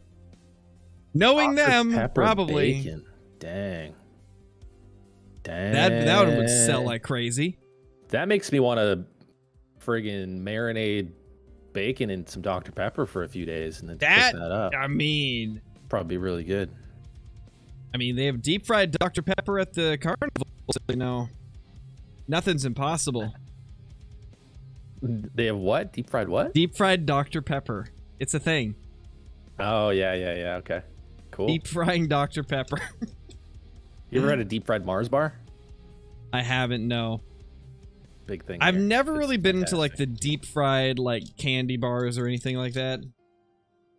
Knowing Doctor them, Pepper probably. Bacon. Dang. Dang. That, that one would sell like crazy. That makes me want to friggin' marinade bacon in some Doctor Pepper for a few days and then that, cook that up. I mean. Probably really good. I mean, they have deep fried Doctor Pepper at the carnival, so you know, nothing's impossible. They have what? Deep fried what? Deep fried Doctor Pepper. It's a thing. Oh, yeah, yeah, yeah. Okay. Cool. Deep frying Doctor Pepper. You ever had a deep fried Mars bar? I haven't, no. Big thing. I've here. never it's really been fantastic. into like the deep fried like candy bars or anything like that.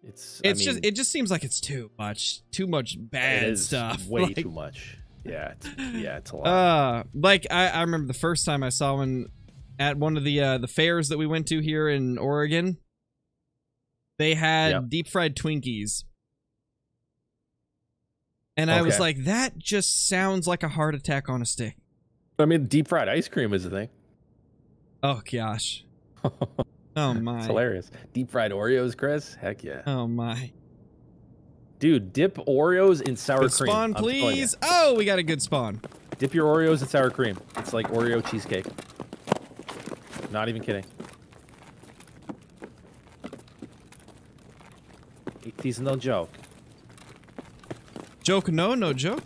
It's It's I mean, just it just seems like it's too much. Too much bad it is stuff. Way like, too much. Yeah, it's, yeah, it's a lot. Uh like I, I remember the first time I saw one at one of the uh, the fairs that we went to here in Oregon, they had yep. deep fried Twinkies, and okay. I was like, "That just sounds like a heart attack on a stick." I mean, deep fried ice cream is a thing. Oh gosh! Oh my! It's hilarious. Deep fried Oreos, Chris. Heck yeah! Oh my! Dude, dip Oreos in sour good cream. Spawn, please! Oh, we got a good spawn. Dip your Oreos in sour cream. It's like Oreo cheesecake. Not even kidding. It is no joke. Joke no, no joke.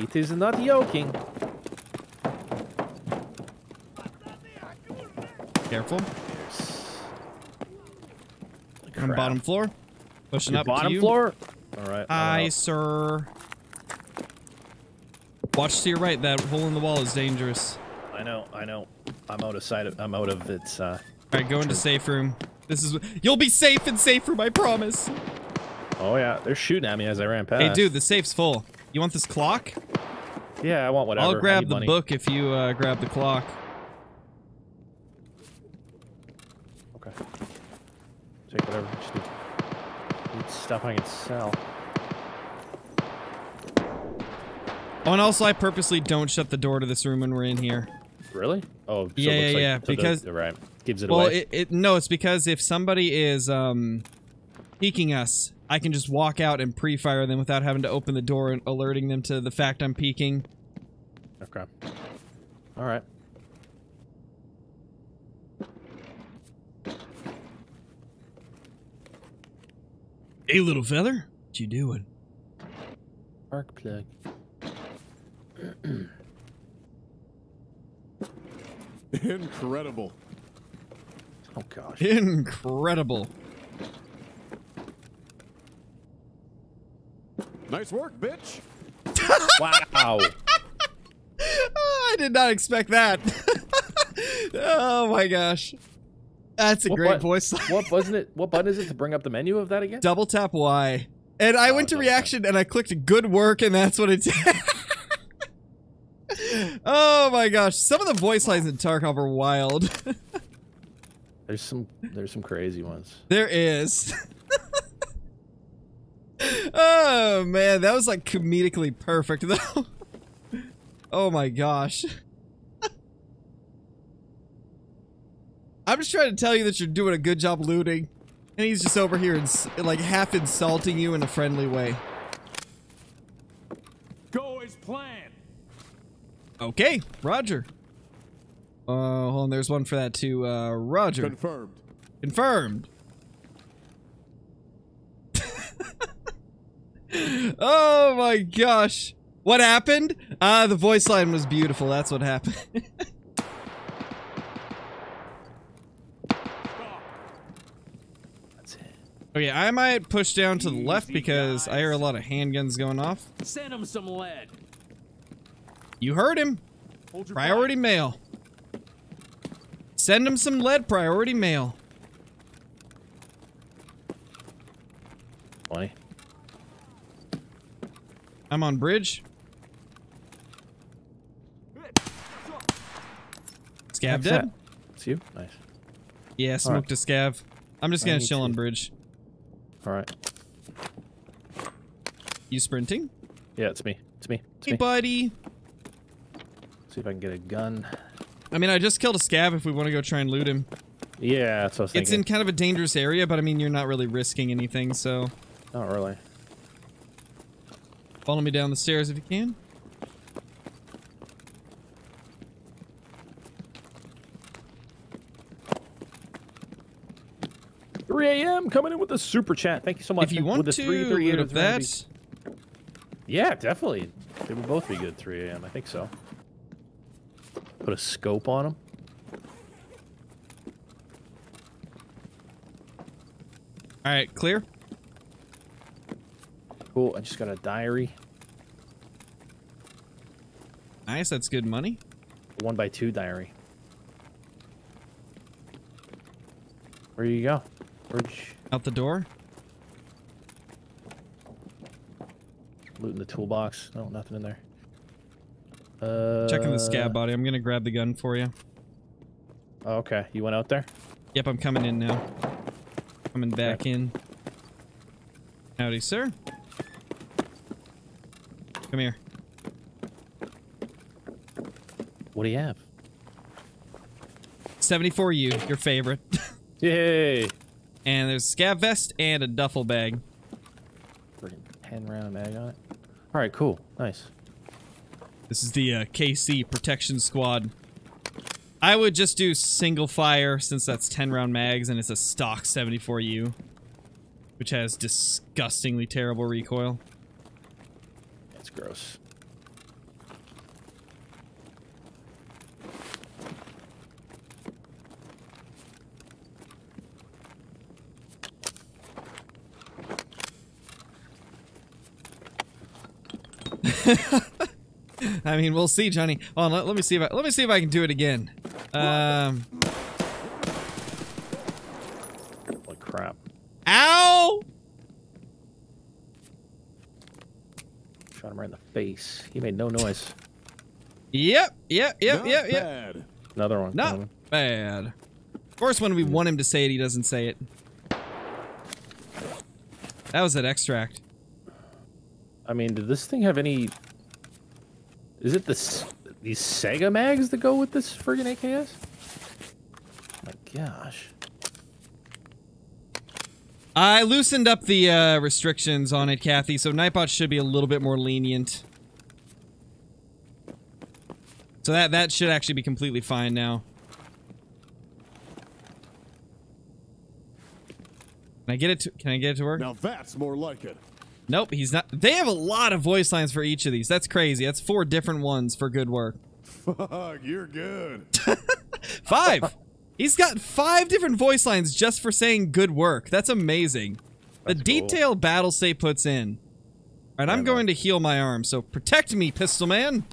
It is not joking. Careful. On bottom floor. Pushing Your up bottom to you. floor? All right. Aye, sir. Watch to your right. That hole in the wall is dangerous. I know, I know. I'm out of sight of, I'm out of its, uh... Alright, go into safe room. This is- You'll be safe in safe room, I promise! Oh yeah, they're shooting at me as I ran past. Hey dude, the safe's full. You want this clock? Yeah, I want whatever. I'll grab the money. book if you, uh, grab the clock. Okay. Take whatever. Just need stuff I can sell. Oh, and also I purposely don't shut the door to this room when we're in here. Really? Oh, so yeah, it looks yeah, like, yeah. So because the, the right gives it well, away. Well, it, it no, it's because if somebody is um, peeking us, I can just walk out and pre-fire them without having to open the door and alerting them to the fact I'm peeking. Okay. All right. Hey, little feather, what you doing? Spark plug. Incredible. Oh gosh. Incredible. Nice work, bitch. Wow. I did not expect that. Oh my gosh. That's a what great voice. What wasn't it? What button is it to bring up the menu of that again? Double tap Y. And I oh, went to reaction tap. And I clicked good work and that's what it did. Oh my gosh. Some of the voice lines in Tarkov are wild. There's some there's some crazy ones. There is. Oh man, that was like comedically perfect though. Oh my gosh. I'm just trying to tell you that you're doing a good job looting. And he's just over here ins like half insulting you in a friendly way. Go as planned. Okay, Roger. Oh, uh, hold on, there's one for that too. Uh, Roger. Confirmed. Confirmed. Oh my gosh. What happened? Ah, the voice line was beautiful. That's what happened. Okay, I might push down to the left because I hear a lot of handguns going off. Send him some lead. You heard him. Priority mail. Send him some lead. Priority mail. Why? I'm on bridge. Scav dead. It's you. Nice. Yeah, smoked a scav. I'm just gonna chill on bridge. All right. You sprinting? Yeah, it's me. It's me. It's hey, me. buddy. See if I can get a gun. I mean, I just killed a scav if we want to go try and loot him. Yeah, that's what I was thinking. It's in kind of a dangerous area, but I mean, you're not really risking anything, so. Not really. Follow me down the stairs if you can. three A M coming in with a super chat. Thank you so much. If you want with to, three, three, of that. Be... Yeah, definitely. They would both be good. three A M I think so. Put a scope on them. All right, clear. Cool. I just got a diary. Nice. That's good money. One by two diary. Where do you go? Out the door. Looting the toolbox. No, nothing in there. Uh, Checking the scab body. I'm gonna grab the gun for you. Okay, you went out there? Yep, I'm coming in now. Coming back okay. in. Howdy, sir. Come here. What do you have? seventy-four U, your favorite. Yay! And there's a scav vest and a duffel bag. Freaking ten round mag on it. Alright, cool. Nice. This is the uh, K C Protection Squad. I would just do single fire since that's ten round mags and it's a stock seventy-four U. Which has disgustingly terrible recoil. That's gross. I mean, we'll see, Johnny. Hold on, let, let me see if I let me see if I can do it again. Um. Holy crap! Ow! Shot him right in the face. He made no noise. Yep, yep, yep, Not yep, bad. yep. Another one. Not Another one. bad. Of course, when we want him to say it, he doesn't say it. That was an extract. I mean, did this thing have any... Is it this, these Sega mags that go with this friggin' A K S? Oh my gosh. I loosened up the uh, restrictions on it, Kathy, so Nightbot should be a little bit more lenient. So that, that should actually be completely fine now. Can I get it to, can I get it to work? Now that's more like it. Nope, he's not. They have a lot of voice lines for each of these. That's crazy. That's four different ones for good work. Fuck, you're good. Five. He's got five different voice lines just for saying good work. That's amazing. That's the detail cool. Battlestay puts in. Alright, I'm going to heal my arm, so protect me, pistol man.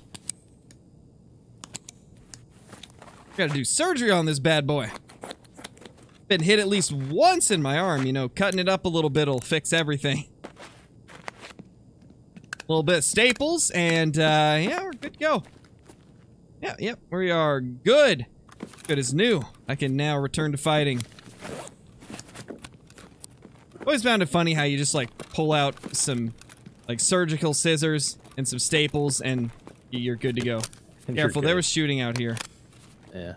Gotta do surgery on this bad boy. Been hit at least once in my arm, you know, cutting it up a little bit'll fix everything. A little bit of staples, and uh, yeah, we're good to go. Yeah, yep, yeah, we are good. Good as new. I can now return to fighting. Always found it funny how you just like pull out some like surgical scissors and some staples and you're good to go. Careful, there was shooting out here. Yeah.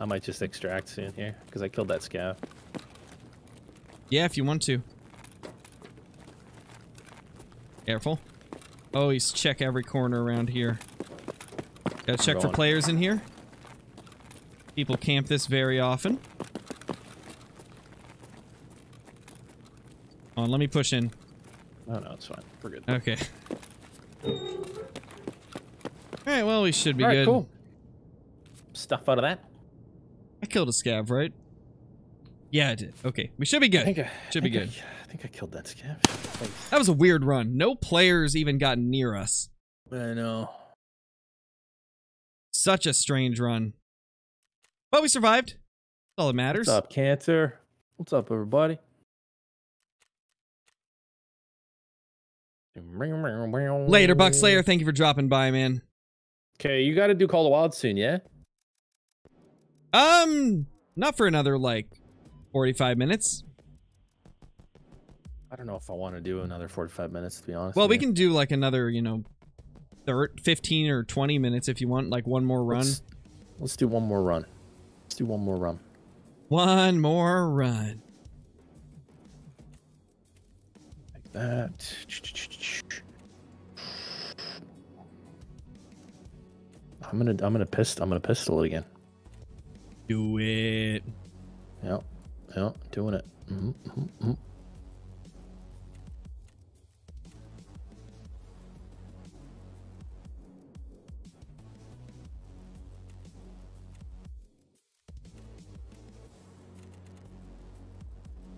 I might just extract soon here because I killed that scout. Yeah, if you want to. Careful. Always check every corner around here. Gotta check for players in here. People camp this very often. Come on, let me push in. Oh no, it's fine. We're good. Okay. Alright, well, we should be good. Alright, cool. Stuff out of that. I killed a scav, right? Yeah, I did. Okay, we should be good. I think I, should be I think good. I, I think I killed that scav. Thanks. That was a weird run. No players even got near us. I know. Such a strange run. But we survived. That's all that matters. What's up, Cancer? What's up, everybody? Later, Buckslayer. Thank you for dropping by, man. Okay, you got to do Call of the Wild soon, yeah? Um, not for another, like, forty-five minutes. I don't know if I want to do another forty-five minutes, to be honest. Well, we can do, like, another, you know, fifteen or twenty minutes if you want, like, one more run. Let's, let's do one more run. Let's do one more run. One more run. Like that. I'm gonna, I'm gonna pistol, I'm gonna pistol it again. Do it. Yep. Yep. Doing it. Mm-hmm, mm-hmm, mm-hmm.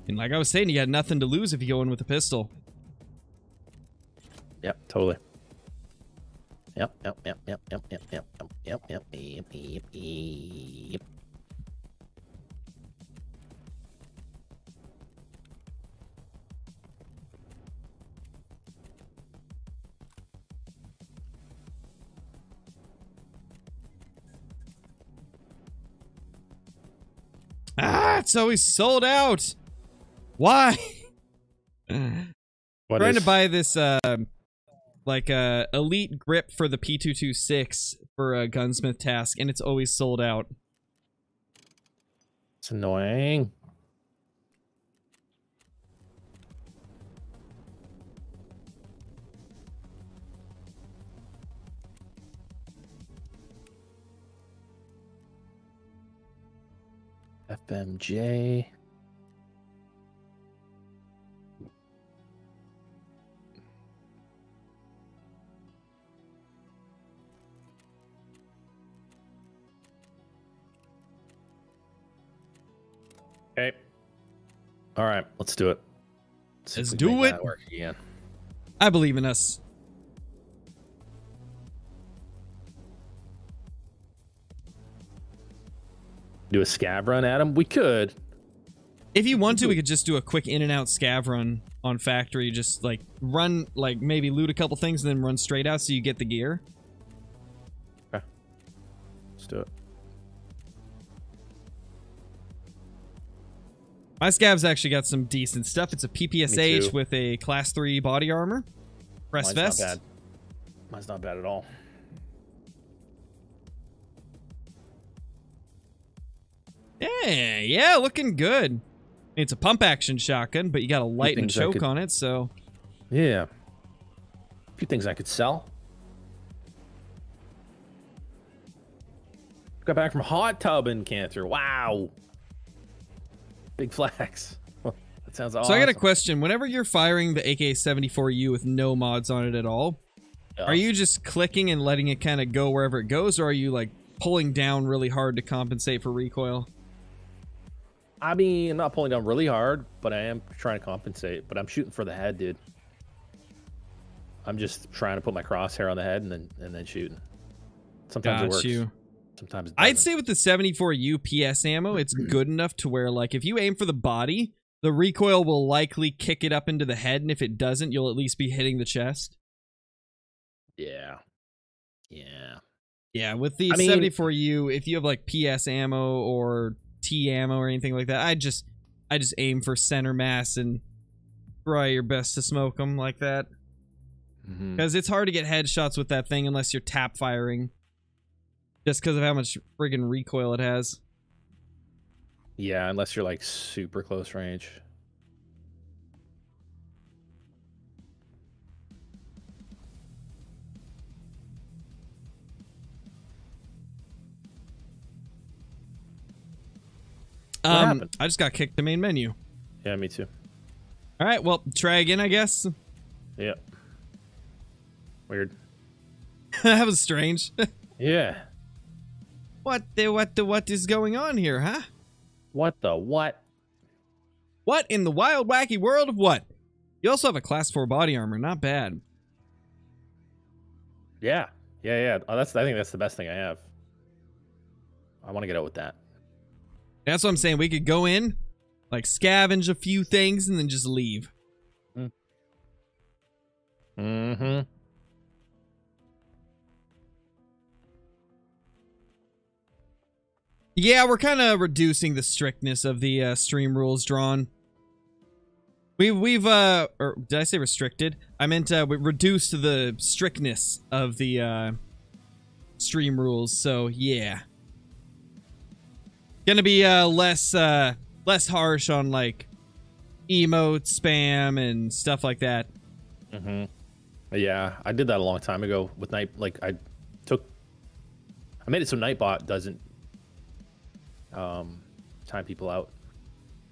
And like I was saying, you got nothing to lose if you go in with a pistol. Yep. Totally. Yep. Yep. Yep. Yep. Yep. Yep. Yep. Yep. Yep. Yep. Yep. Yep. Ah, it's always sold out. Why? What trying is? To buy this, uh, like, uh, elite grip for the P two twenty-six for a gunsmith task, and it's always sold out. It's annoying. F M J. Okay. All right, let's do it. Let's, let's do it. Work again. I believe in us. Do a scav run, Adam? We could. If you want to, we could just do a quick in and out scav run on Factory. Just like run, like maybe loot a couple things and then run straight out so you get the gear. Okay. Let's do it. My scav's actually got some decent stuff. It's a P P S H with a class three body armor. Press Mine's vest. Not bad. Mine's not bad at all. Yeah, yeah, looking good. It's a pump action shotgun, but you got a light and choke could, on it, so. Yeah. A few things I could sell. Got back from hot tub in Cancer. Wow. Big flags. That sounds awesome. So I got a question. Whenever you're firing the A K seventy-four U with no mods on it at all, yeah. Are you just clicking and letting it kind of go wherever it goes, or are you like pulling down really hard to compensate for recoil? I mean, I'm not pulling down really hard, but I am trying to compensate. But I'm shooting for the head, dude. I'm just trying to put my crosshair on the head and then and then shooting. Sometimes Got it works. You. Sometimes it I'd say with the seventy-four U P S ammo, it's good enough to where, like, if you aim for the body, the recoil will likely kick it up into the head, and if it doesn't, you'll at least be hitting the chest. Yeah. Yeah. Yeah, with the I mean, seventy-four U, if you have, like, P S ammo or T ammo or anything like that, I just I just aim for center mass and try your best to smoke them like that. Because it's hard to get headshots with that thing unless you're tap firing. Just because of how much friggin' recoil it has. Yeah, unless you're like super close range. What um, happened? I just got kicked the main menu. Yeah, me too. All right, well, try again, I guess. Yeah. Weird. That was strange. Yeah. What the what the what is going on here, huh? What the what? What in the wild, wacky world of what? You also have a class four body armor. Not bad. Yeah. Yeah, yeah. Oh, that's, I think that's the best thing I have. I want to get out with that. That's what I'm saying. We could go in, like, scavenge a few things, and then just leave. Mm. Mm-hmm. Yeah, we're kind of reducing the strictness of the uh, stream rules drawn. We've, we've, uh, or did I say restricted? I meant uh, we reduced the strictness of the uh, stream rules. So yeah, gonna be uh, less, uh, less harsh on like emote spam and stuff like that. Mm-hmm. Yeah, I did that a long time ago with Night. Like I took, I made it so Nightbot doesn't. Um, time people out.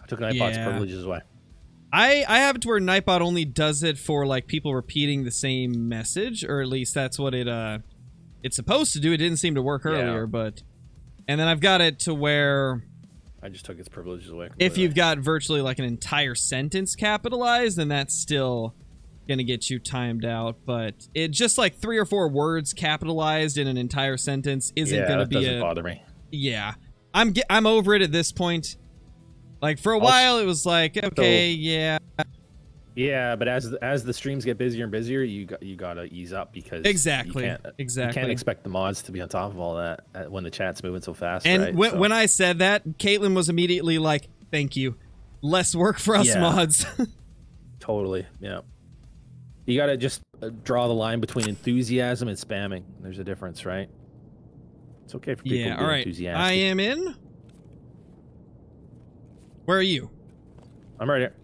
I took Nightbot's yeah. privileges away. I, I have it to where Nightbot only does it for, like, people repeating the same message, or at least that's what it, uh, it's supposed to do. It didn't seem to work earlier, yeah. but... And then I've got it to where... I just took its privileges away completely. If you've got virtually, like, an entire sentence capitalized, then that's still gonna get you timed out, but it just, like, three or four words capitalized in an entire sentence isn't yeah, gonna be a... Yeah, that doesn't bother me. Yeah. I'm get, I'm over it at this point. Like for a while, it was like okay, so, yeah, yeah. But as as the streams get busier and busier, you got, you gotta ease up because exactly, you can't, exactly. You can't expect the mods to be on top of all that when the chat's moving so fast. And right? when so. when I said that, Caitlin was immediately like, "Thank you, less work for us yeah. mods." Totally, yeah. You gotta just draw the line between enthusiasm and spamming. There's a difference, right? It's okay for people yeah, to be all right. enthusiastic. I am in. Where are you? I'm right here.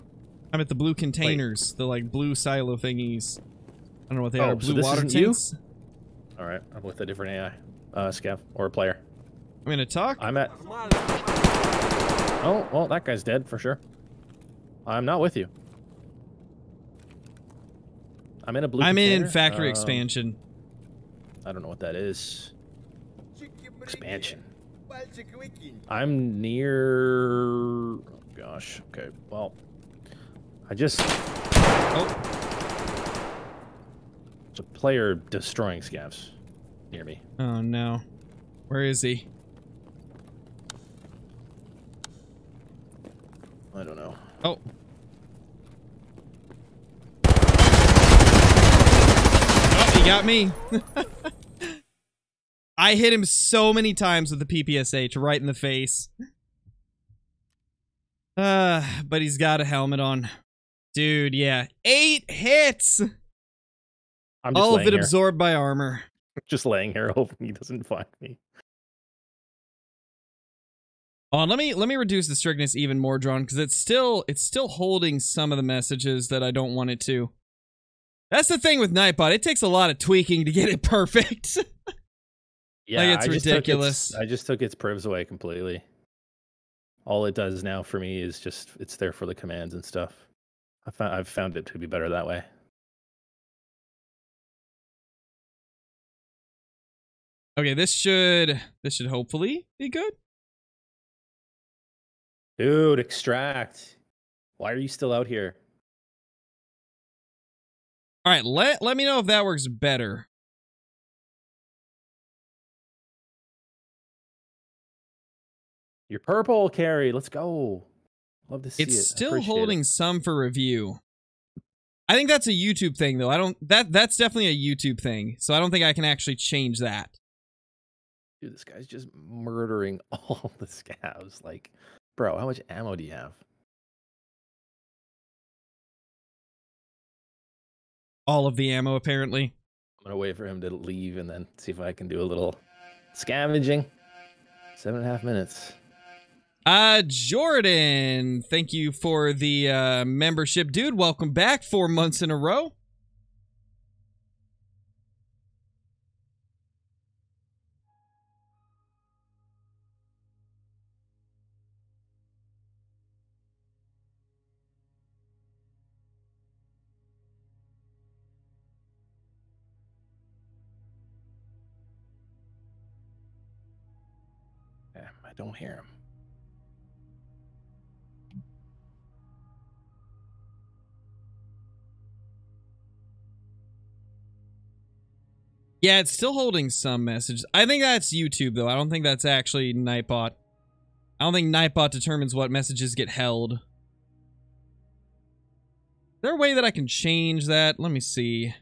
I'm at the blue containers, Wait. the like blue silo thingies. I don't know what they oh, are. Blue so this water tanks. All right, I'm with a different A I, uh, scav or a player. I'm gonna talk. I'm at. Oh well, that guy's dead for sure. I'm not with you. I'm in a blue. I'm container. in factory uh, expansion. I don't know what that is. Expansion. I'm near. Oh, gosh. Okay. Well, I just. Oh. It's a player destroying scavs near me. Oh no. Where is he? I don't know. Oh. Oh, he got me. I hit him so many times with the P P S H right in the face. Uh, but he's got a helmet on. Dude, yeah. Eight hits! I'm just All of it here. absorbed by armor. Just laying here hoping he doesn't find me. Oh, let me let me reduce the strictness even more, Drawn, because it's still it's still holding some of the messages that I don't want it to. That's the thing with Nightbot, it takes a lot of tweaking to get it perfect. Yeah, like it's I ridiculous. Just its, I just took its privs away completely. All it does now for me is just it's there for the commands and stuff. I found I've found it to be better that way. Okay, this should this should hopefully be good. Dude, extract. Why are you still out here? All right, let, let me know if that works better. You're purple, Carrie. Let's go. Love to see it. It's still holding some for review. I think that's a YouTube thing, though. I don't. That that's definitely a YouTube thing. So I don't think I can actually change that. Dude, this guy's just murdering all the scavs. Like, bro, how much ammo do you have? All of the ammo, apparently. I'm gonna wait for him to leave and then see if I can do a little scavenging. Seven and a half minutes. Uh, Jordan, thank you for the uh, membership. Dude, welcome back four months in a row. Damn, I don't hear him. Yeah, it's still holding some messages. I think that's YouTube, though. I don't think that's actually Nightbot. I don't think Nightbot determines what messages get held. Is there a way that I can change that? Let me see.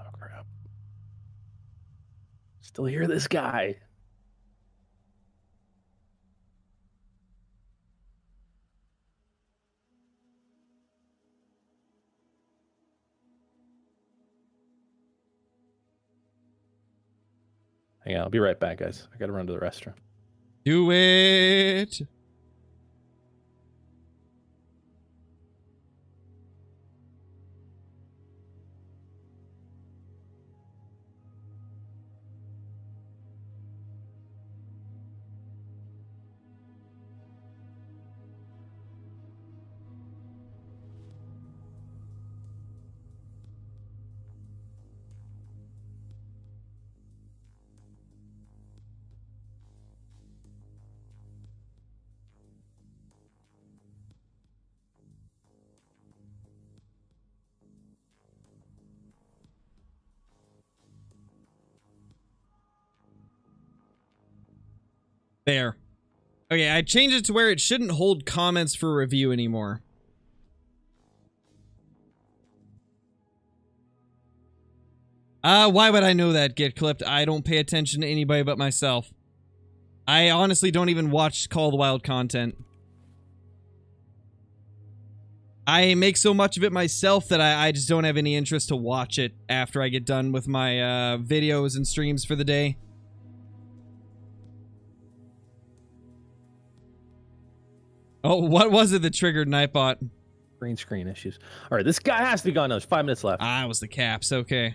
Oh, crap. Still hear this guy. Hang on, I'll be right back, guys. I gotta run to the restroom. Do it! There. Okay, I changed it to where it shouldn't hold comments for review anymore. Uh, why would I know that, Get Clipped? I don't pay attention to anybody but myself. I honestly don't even watch Call of the Wild content. I make so much of it myself that I, I just don't have any interest to watch it after I get done with my uh, videos and streams for the day. Oh, what was it that triggered Nightbot? Green screen issues. All right, this guy has to be gone now. There's five minutes left. Ah, it was the caps. Okay.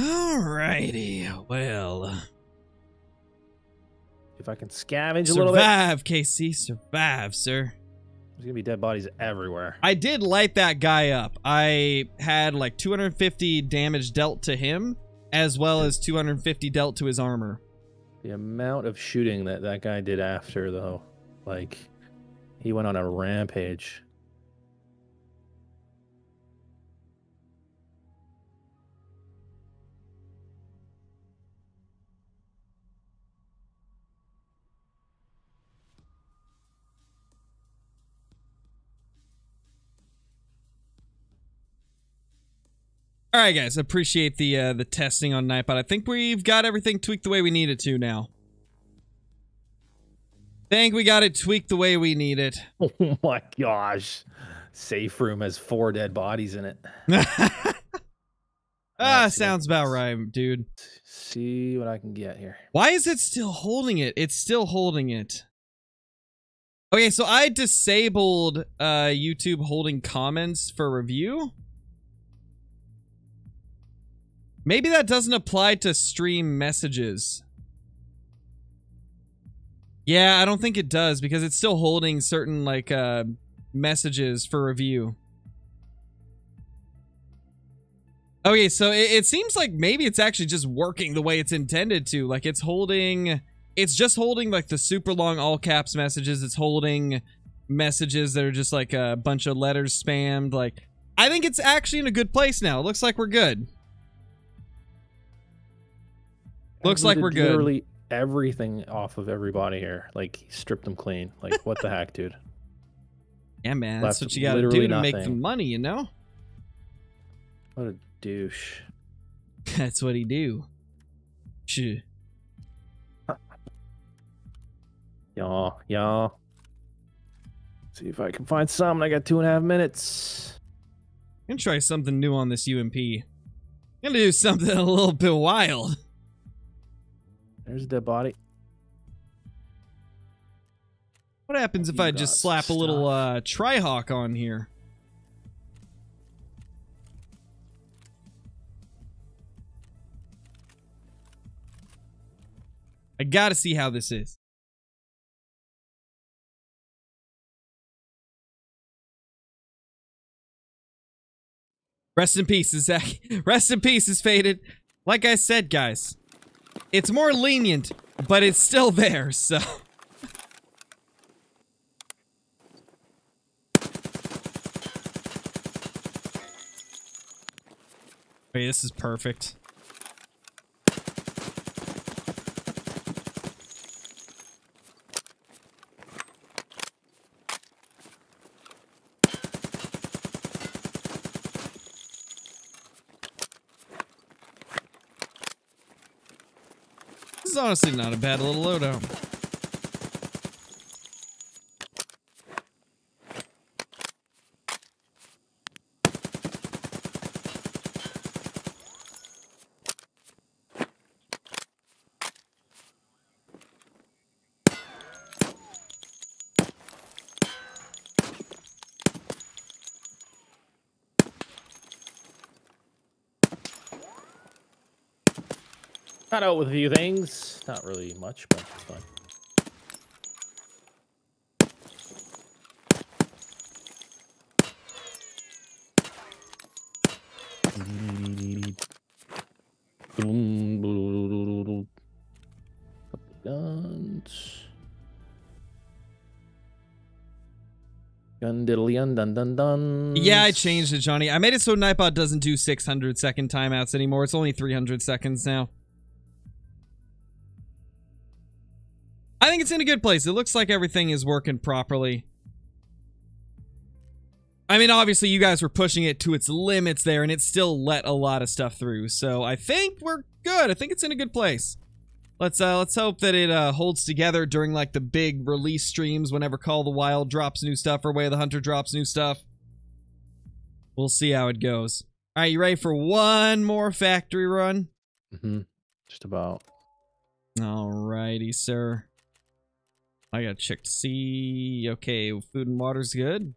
All righty. Well. If I can scavenge a little bit. Survive, K C. Survive, sir. There's going to be dead bodies everywhere. I did light that guy up. I had like two hundred fifty damage dealt to him, as well as two hundred fifty dealt to his armor. The amount of shooting that that guy did after, though. Like, he went on a rampage. All right, guys. Appreciate the uh, the testing on Nightbot. I think we've got everything tweaked the way we need it to now. I think we got it tweaked the way we need it. Oh my gosh! Safe room has four dead bodies in it. Ah, sounds about right, dude. See what I can get here. Why is it still holding it? It's still holding it. Okay, so I disabled uh, YouTube holding comments for review. Maybe that doesn't apply to stream messages. Yeah, I don't think it does because it's still holding certain like uh, messages for review. Okay, so it, it seems like maybe it's actually just working the way it's intended to. Like, it's holding... It's just holding, like, the super long all caps messages. It's holding messages that are just, like, a bunch of letters spammed. Like, I think it's actually in a good place now. It looks like we're good. Looks like we're good. Literally everything off of everybody here. Like, he stripped them clean. Like, what the heck, dude? Yeah, man. That's what you gotta do to make the money, you know? What a douche. That's what he do. Shh. Y'all, y'all. See if I can find something. I got two and a half minutes. I'm gonna try something new on this U M P. I'm gonna do something a little bit wild. There's a dead body. What happens if I just slap a little uh, Trihawk on here? I gotta see how this is. Rest in peace, Zach. Rest in peace is faded. Like I said, guys, it's more lenient, but it's still there, so. Wait, this is perfect. Honestly, not a bad little loadout. Cut out with a few things. Not really much, but it's fine. Guns. Gun diddly dun dun dun dun. Yeah, I changed it, Johnny. I made it so Nightbot doesn't do six hundred second timeouts anymore. It's only three hundred seconds now. I think it's in a good place. It looks like everything is working properly. I mean, obviously, you guys were pushing it to its limits there, and it still let a lot of stuff through. So I think we're good. I think it's in a good place. Let's uh, let's hope that it uh, holds together during, like, the big release streams whenever Call of the Wild drops new stuff or Way of the Hunter drops new stuff. We'll see how it goes. All right, you ready for one more factory run? Mm-hmm. Just about. All righty, sir. I gotta check to see. Okay, food and water's good.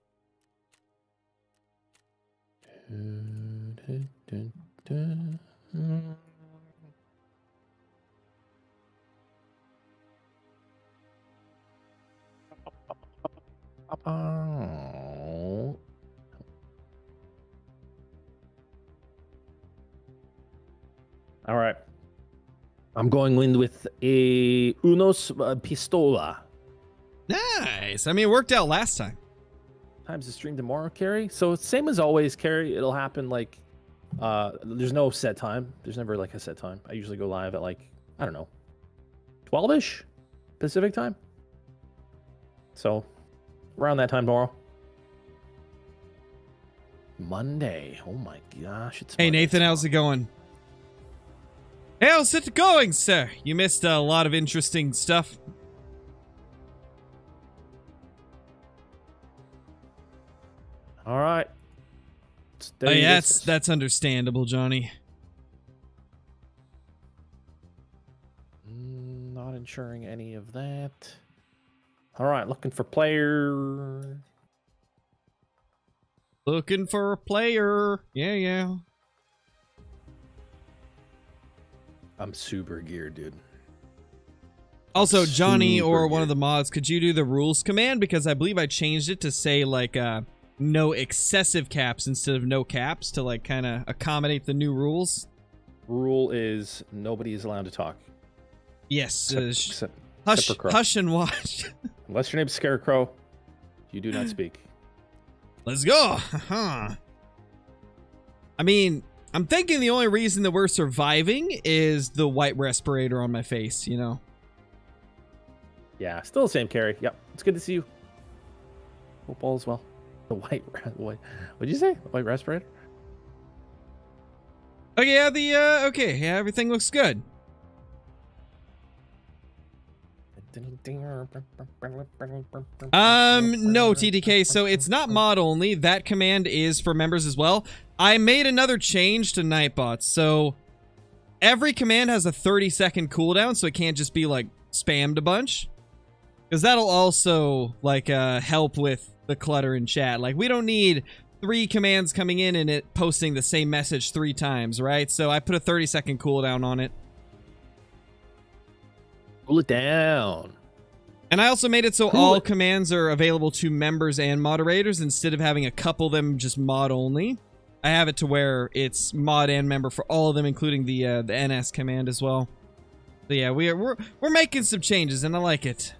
All right, I'm going in with a Unos Pistola. Nice. I mean, it worked out last time. Times the stream tomorrow, Carrie. So same as always, Carrie. It'll happen like uh, there's no set time. There's never like a set time. I usually go live at like, I don't know, twelve-ish Pacific time. So around that time tomorrow. Monday. Oh my gosh. It's Monday. Hey, Nathan, how's it going? How's it going, sir? You missed a lot of interesting stuff. All right. Oh, yeah, that's, that's understandable, Johnny. Not insuring any of that. All right, looking for player. Looking for a player. Yeah, yeah. I'm super geared, dude. Also, Johnny super or geared. One of the mods, could you do the rules command? Because I believe I changed it to say, like, uh, no excessive caps instead of no caps to like kind of accommodate the new rules? Rule is nobody is allowed to talk. Yes. Except, uh, except, hush, except for Crow. Hush and watch. Unless your name's Scarecrow, you do not speak. Let's go. Uh-huh. I mean, I'm thinking the only reason that we're surviving is the white respirator on my face, you know? Yeah, still the same, Carrie. Yep, it's good to see you. Hope all is well. The white, what did you say? The white respirator? Oh, yeah, the, uh, okay, yeah, everything looks good. Um, no, T D K, so it's not mod only. That command is for members as well. I made another change to Nightbot, so every command has a thirty second cooldown, so it can't just be, like, spammed a bunch. Because that'll also, like, uh, help with the clutter in chat. Like, we don't need three commands coming in and it posting the same message three times, right? So I put a thirty second cooldown on it. Cool it down. And I also made it so cool all it. commands are available to members and moderators instead of having a couple of them just mod only. I have it to where it's mod and member for all of them, including the uh, the N S command as well. So yeah, we are, we're we're making some changes and I like it.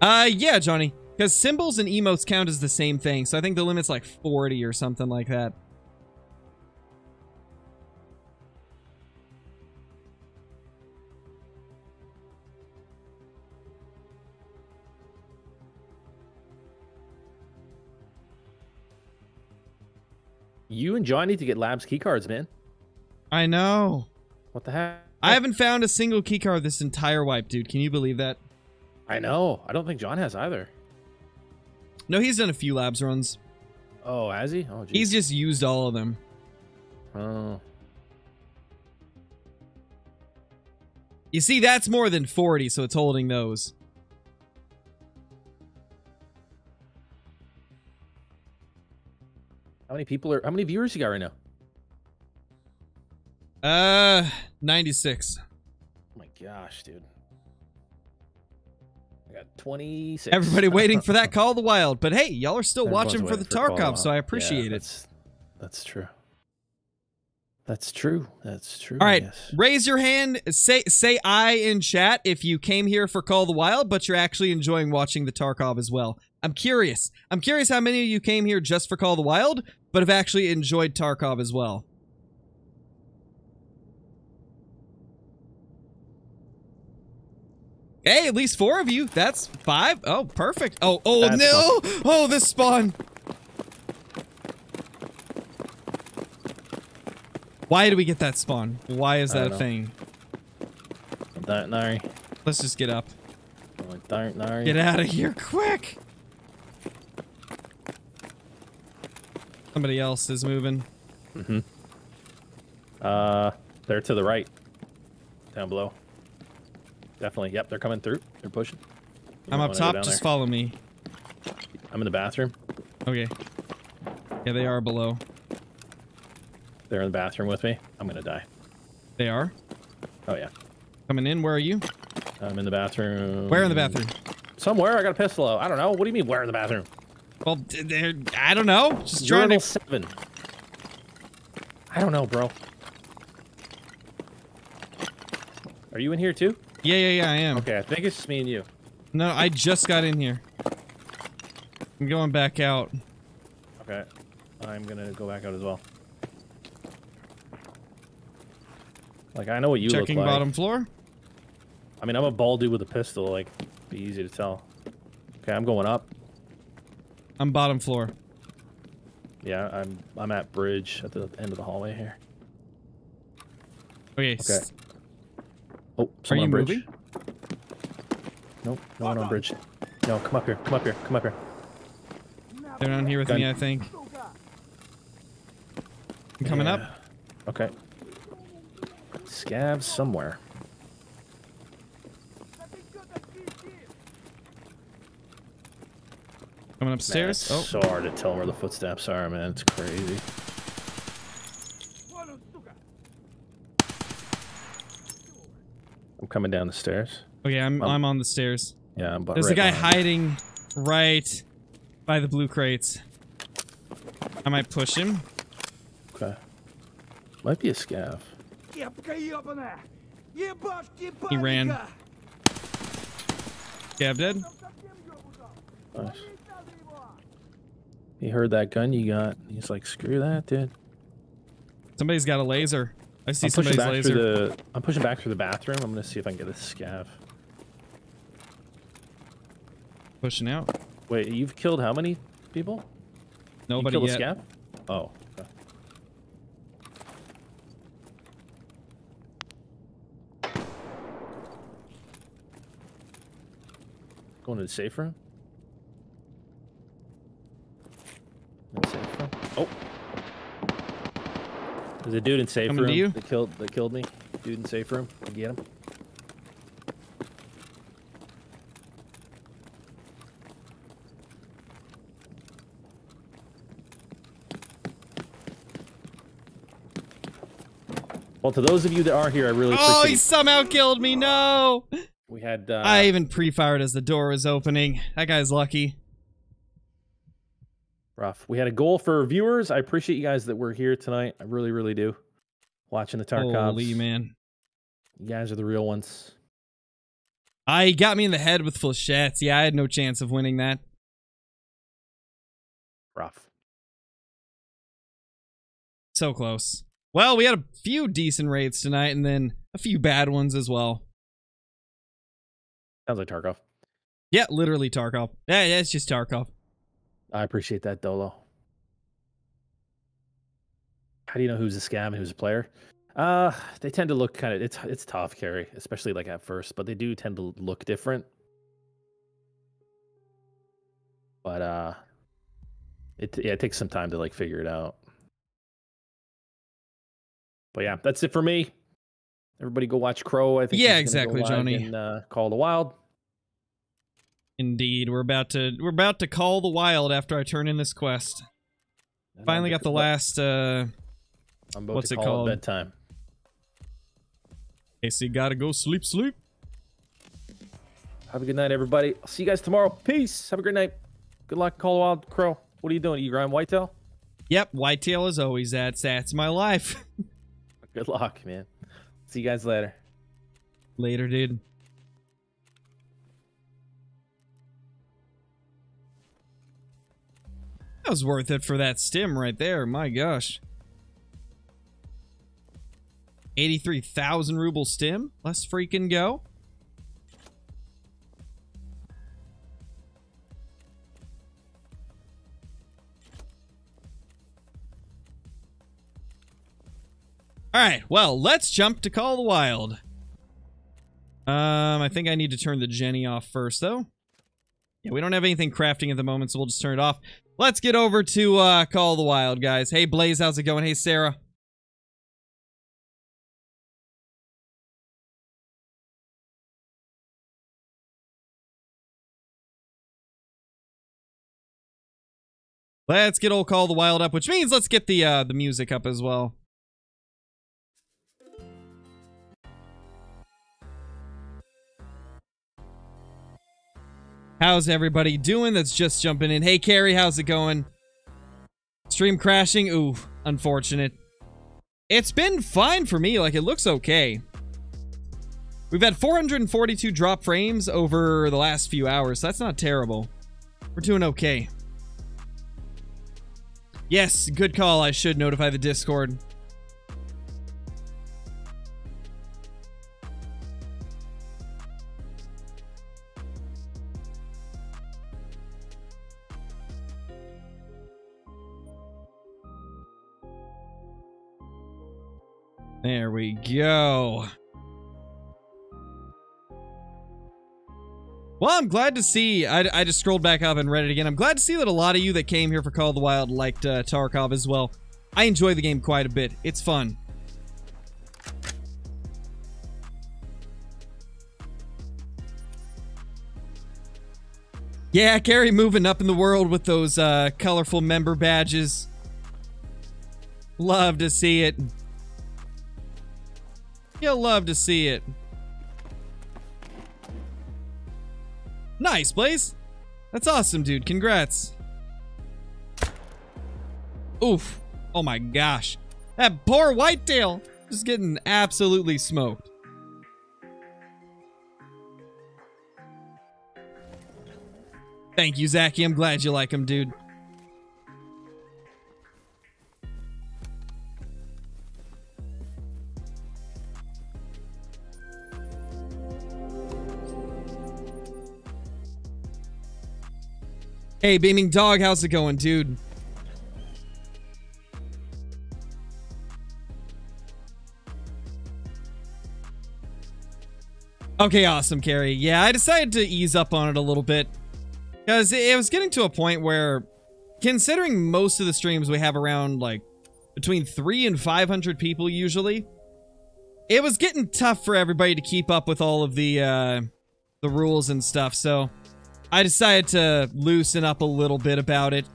Uh, yeah, Johnny, because symbols and emotes count as the same thing, so I think the limit's like forty or something like that. You and John need to get Lab's keycards, man. I know. What the heck? I haven't found a single keycard this entire wipe, dude. Can you believe that? I know. I don't think John has either. No, he's done a few labs runs. Oh, has he? Oh, geez. He's just used all of them. Oh. You see, that's more than forty, so it's holding those. How many people are? How many viewers you got right now? Uh, ninety-six. Oh my gosh, dude. Got twenty-six. Everybody waiting for that Call of the Wild, but hey, y'all are still Everyone's watching for the Tarkov, so I appreciate yeah, that's, it. That's true. That's true. That's true. All right, yes. Raise your hand. Say say I in chat if you came here for Call of the Wild, but you're actually enjoying watching the Tarkov as well. I'm curious. I'm curious how many of you came here just for Call of the Wild, but have actually enjoyed Tarkov as well. Hey, at least four of you. That's five. Oh, perfect. Oh, oh, That's no. Fun. Oh, this spawn. Why did we get that spawn? Why is that a know. thing? Darn, darn. Let's just get up. Darn, darn. Get out of here quick. Somebody else is moving. Mm-hmm. Uh, they're to the right. Down below. Definitely. Yep, they're coming through. They're pushing. You I'm up top. Just there. follow me. I'm in the bathroom. Okay. Yeah, they are below. They're in the bathroom with me. I'm going to die. They are? Oh, yeah. Coming in. Where are you? I'm in the bathroom. Where in the bathroom? Somewhere. I got a pistol. I don't know. What do you mean, where in the bathroom? Well, they're, I don't know. Just trying to... seven. I don't know, bro. Are you in here, too? Yeah, yeah, yeah, I am. Okay, I think it's just me and you. No, I just got in here. I'm going back out. Okay. I'm gonna go back out as well. Like, I know what you look like. Checking bottom floor? I mean, I'm a bald dude with a pistol. Like, it'd be easy to tell. Okay, I'm going up. I'm bottom floor. Yeah, I'm I'm at bridge at the end of the hallway here. Okay. Okay. Oh, someone Are you on bridge. Moving? Nope, no one on bridge. No, come up here, come up here, come up here. They're down here with Gun. me, I think. I'm coming yeah. up. Okay. Scavs somewhere. Coming upstairs. Man, it's oh. so hard to tell where the footsteps are, man. It's crazy. I'm coming down the stairs. Okay, I'm um, I'm on the stairs. Yeah, I'm. There's right a guy hiding right by the blue crates. I might push him. Okay. Might be a scav. He ran. Scav dead. Nice. He heard that gun you got. He's like, screw that, dude. Somebody's got a laser. I see I'm somebody's back laser. The, I'm pushing back through the bathroom. I'm going to see if I can get a scav. Pushing out. Wait, you've killed how many people? Nobody you killed yet. A scav? Oh. Okay. Going to the safe room? Oh, there's a dude in safe Coming room that killed that killed me. Dude in safe room, you get him. Well, to those of you that are here, I really appreciate. Oh, he somehow killed me! No. We had. Uh, I even pre-fired as the door was opening. That guy's lucky. Rough. We had a goal for viewers. I appreciate you guys that were here tonight. I really, really do. Watching the Tarkovs. Holy man. You guys are the real ones. I got me in the head with flechettes. Yeah, I had no chance of winning that. Rough. So close. Well, we had a few decent raids tonight and then a few bad ones as well. Sounds like Tarkov. Yeah, literally Tarkov. Yeah, yeah, it's just Tarkov. I appreciate that, Dolo. How do you know who's a scam and who's a player? Uh, they tend to look kind of... It's it's tough, Carrie, especially like at first, but they do tend to look different. But, uh... It, yeah, it takes some time to, like, figure it out. But, yeah, that's it for me. Everybody go watch Crow. I think yeah, exactly, Johnny. And, uh, Call of the Wild. Indeed, we're about to we're about to call the wild after I turn in this quest. And finally got the last. Uh, I'm about what's to call it called? Bedtime. Okay, so you gotta go sleep, sleep. Have a good night, everybody. I'll see you guys tomorrow. Peace. Have a great night. Good luck, Call of the Wild. Crow, what are you doing? You grind whitetail? Yep, whitetail is always that's that's my life. Good luck, man. See you guys later. Later, dude. That was worth it for that stim right there. My gosh. eighty-three thousand ruble stim. Let's freaking go. All right. Well, let's jump to Call of the Wild. Um, I think I need to turn the Jenny off first, though. Yeah, we don't have anything crafting at the moment, so we'll just turn it off. Let's get over to uh, Call of the Wild, guys. Hey, Blaze, how's it going? Hey, Sarah. Let's get old Call of the Wild up, which means let's get the uh, the music up as well. How's everybody doing that's just jumping in? Hey, Carrie, how's it going? Stream crashing? Ooh, unfortunate. It's been fine for me. Like, it looks okay. We've had four hundred forty-two drop frames over the last few hours. So that's not terrible. We're doing okay. Yes, good call. I should notify the Discord. There we go. Well, I'm glad to see... I, I just scrolled back up and read it again. I'm glad to see that a lot of you that came here for Call of the Wild liked uh, Tarkov as well. I enjoy the game quite a bit. It's fun. Yeah, Carrie moving up in the world with those uh, colorful member badges. Love to see it. You'll love to see it. Nice, Blaze. That's awesome, dude. Congrats. Oof. Oh my gosh. That poor whitetail is getting absolutely smoked. Thank you, Zachy. I'm glad you like him, dude. Hey, Beaming Dog, how's it going, dude? Okay, awesome, Carrie. Yeah, I decided to ease up on it a little bit, because it was getting to a point where, considering most of the streams we have around, like, between three and five hundred people usually, it was getting tough for everybody to keep up with all of the, uh, the rules and stuff, so I decided to loosen up a little bit about it.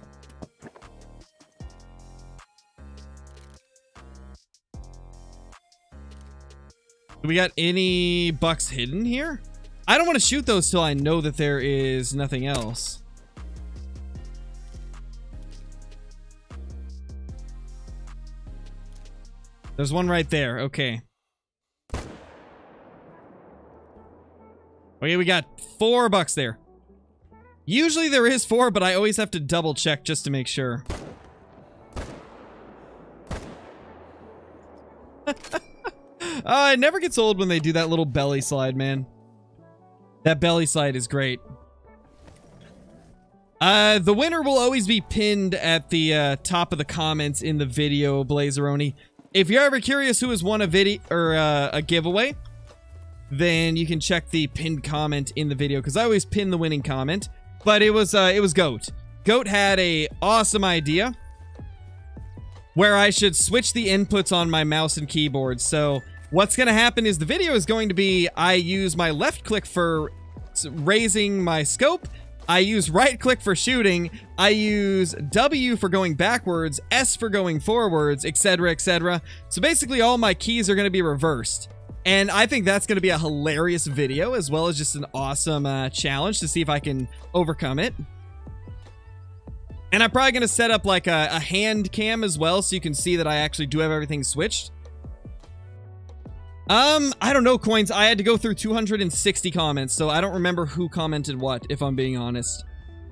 Do we got any bucks hidden here? I don't want to shoot those till I know that there is nothing else. There's one right there. Okay. Okay, we got four bucks there. Usually there is four, but I always have to double check just to make sure. uh, it never gets old when they do that little belly slide, man. That belly slide is great. Uh, the winner will always be pinned at the uh, top of the comments in the video, Blazeroni. If you're ever curious who has won a video or uh, a giveaway, then you can check the pinned comment in the video, because I always pin the winning comment. But it was uh, it was Goat. Goat had a awesome idea where I should switch the inputs on my mouse and keyboard. So what's going to happen is the video is going to be I use my left click for raising my scope. I use right click for shooting. I use W for going backwards, S for going forwards, et cetera, et cetera. So basically all my keys are going to be reversed. And I think that's going to be a hilarious video, as well as just an awesome uh, challenge to see if I can overcome it. And I'm probably going to set up like a, a hand cam as well, so you can see that I actually do have everything switched. Um, I don't know, Coins. I had to go through two hundred sixty comments, so I don't remember who commented what, if I'm being honest.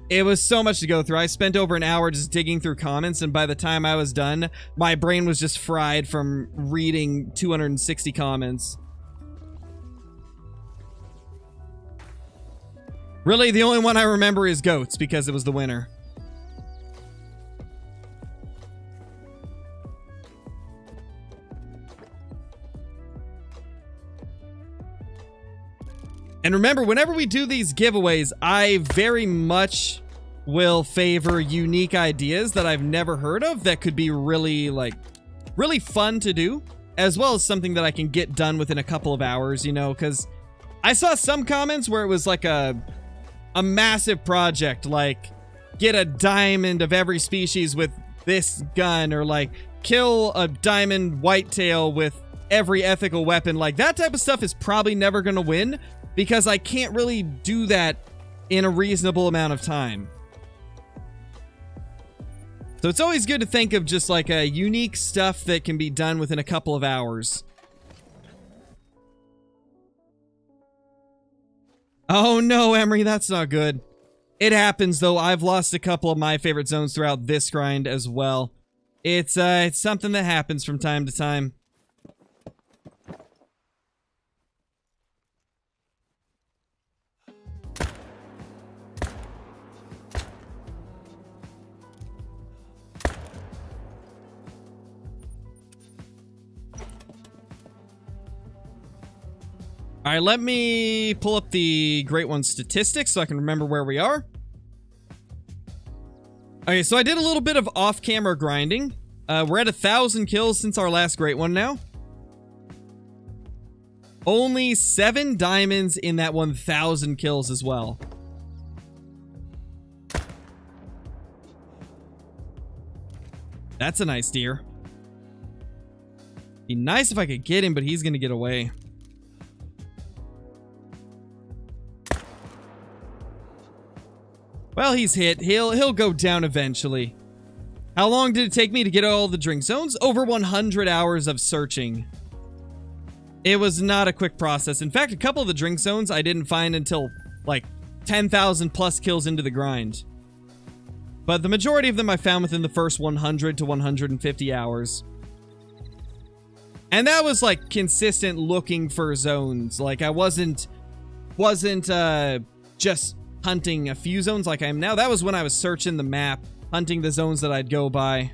It was so much to go through. I spent over an hour just digging through comments, and by the time I was done, my brain was just fried from reading two hundred sixty comments. Really, the only one I remember is Goats, because it was the winner. And remember, whenever we do these giveaways, I very much will favor unique ideas that I've never heard of that could be really, like, really fun to do, as well as something that I can get done within a couple of hours, you know, because I saw some comments where it was like a, a massive project, like get a diamond of every species with this gun, or like kill a diamond whitetail with every ethical weapon. Like, that type of stuff is probably never going to win, because I can't really do that in a reasonable amount of time. So it's always good to think of just like a unique stuff that can be done within a couple of hours. Oh no, Emery, that's not good. It happens though. I've lost a couple of my favorite zones throughout this grind as well. It's, uh, it's something that happens from time to time. All right, let me pull up the Great One statistics so I can remember where we are. Okay, so I did a little bit of off-camera grinding. Uh, we're at a thousand kills since our last Great One now. Only seven diamonds in that one thousand kills as well. That's a nice deer. Be nice if I could get him, but he's going to get away. Well, he's hit. He'll he'll go down eventually. How long did it take me to get all the drink zones? Over one hundred hours of searching. It was not a quick process. In fact, a couple of the drink zones I didn't find until like ten thousand plus kills into the grind. But the majority of them I found within the first one hundred to one hundred fifty hours. And that was like consistent looking for zones. Like I wasn't wasn't uh, just hunting a few zones like I am now. That was when I was searching the map, hunting the zones that I'd go by.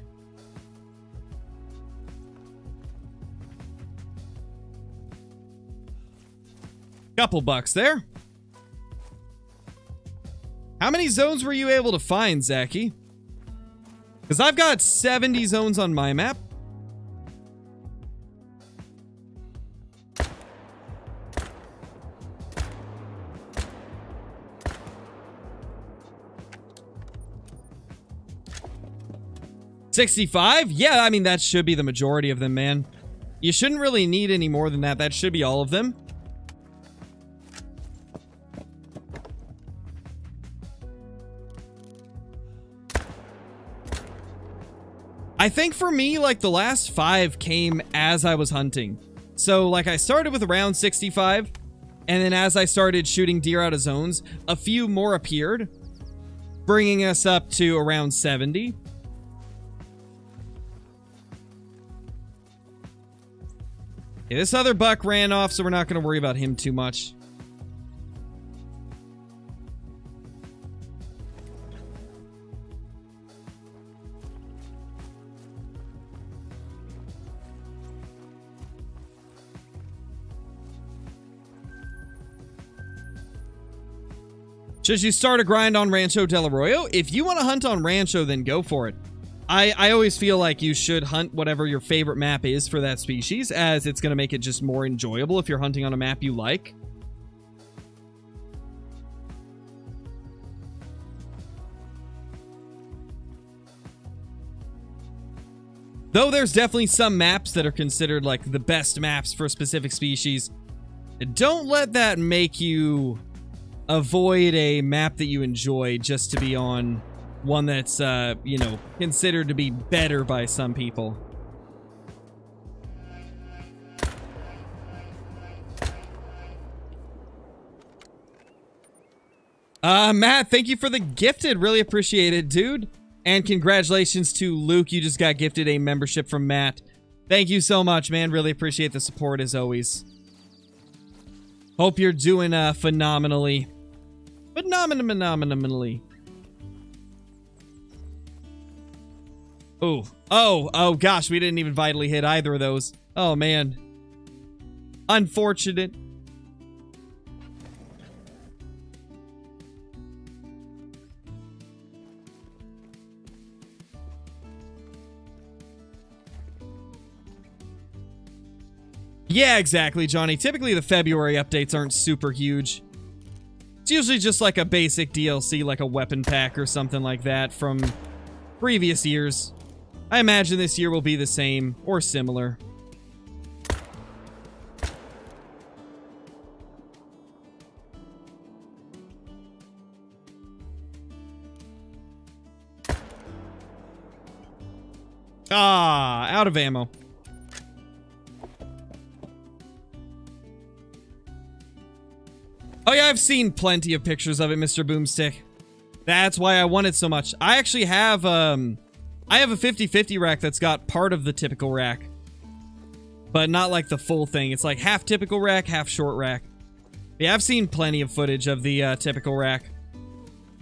Couple bucks there. How many zones were you able to find, Zachy? Because I've got seventy zones on my map. sixty-five? Yeah, I mean, that should be the majority of them, man. You shouldn't really need any more than that. That should be all of them. I think for me, like, the last five came as I was hunting. So, like, I started with around sixty-five, and then as I started shooting deer out of zones, a few more appeared, bringing us up to around seventy. Okay, this other buck ran off, so we're not going to worry about him too much. Should you start a grind on Rancho Del Arroyo? If you want to hunt on Rancho, then go for it. I, I always feel like you should hunt whatever your favorite map is for that species, as it's going to make it just more enjoyable if you're hunting on a map you like. Though there's definitely some maps that are considered like the best maps for a specific species. Don't let that make you avoid a map that you enjoy just to be on one that's, uh, you know, considered to be better by some people. Uh, Matt, thank you for the gifted. Really appreciate it, dude. And congratulations to Luke. You just got gifted a membership from Matt. Thank you so much, man. Really appreciate the support as always. Hope you're doing uh, phenomenally. Phenomenal, phenomenally. Oh, oh, oh gosh, we didn't even vitally hit either of those. Oh man. Unfortunate. Yeah, exactly, Johnny. Typically, the February updates aren't super huge. It's usually just like a basic D L C, like a weapon pack or something like that from previous years. I imagine this year will be the same or similar. Ah, out of ammo. Oh yeah, I've seen plenty of pictures of it, Mister Boomstick. That's why I want it so much. I actually have, um... I have a fifty fifty rack that's got part of the typical rack. But not like the full thing. It's like half typical rack, half short rack. Yeah, I've seen plenty of footage of the uh, typical rack.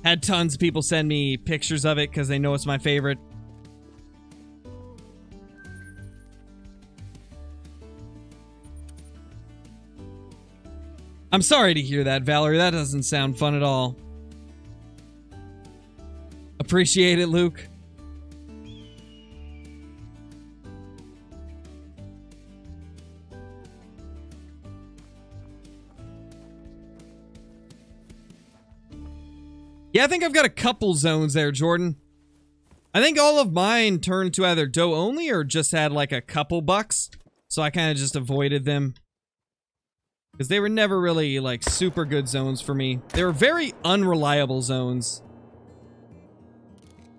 Had tons of people send me pictures of it because they know it's my favorite. I'm sorry to hear that, Valerie. That doesn't sound fun at all. Appreciate it, Luke. Yeah, I think I've got a couple zones there, Jordan. I think all of mine turned to either doe only or just had like a couple bucks. So I kind of just avoided them. Because they were never really, like, super good zones for me. They were very unreliable zones.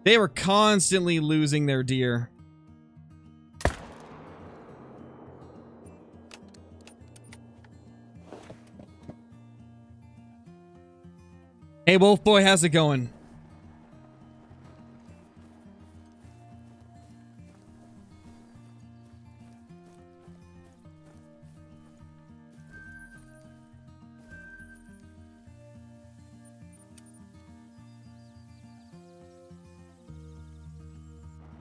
They were constantly losing their deer. Hey, Wolf Boy, how's it going?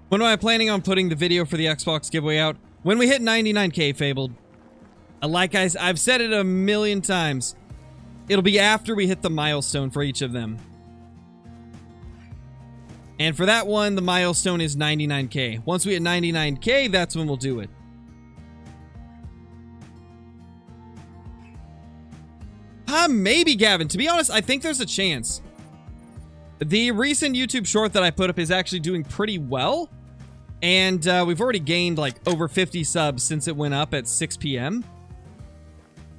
When am I planning on putting the video for the Xbox giveaway out? When we hit ninety-nine K, Fabled. Like I, I've said it a million times. It'll be after we hit the milestone for each of them. And for that one, the milestone is ninety-nine K. Once we hit ninety-nine K, that's when we'll do it. Ah, maybe, Gavin. To be honest, I think there's a chance. The recent YouTube short that I put up is actually doing pretty well. And uh, we've already gained like over fifty subs since it went up at six P M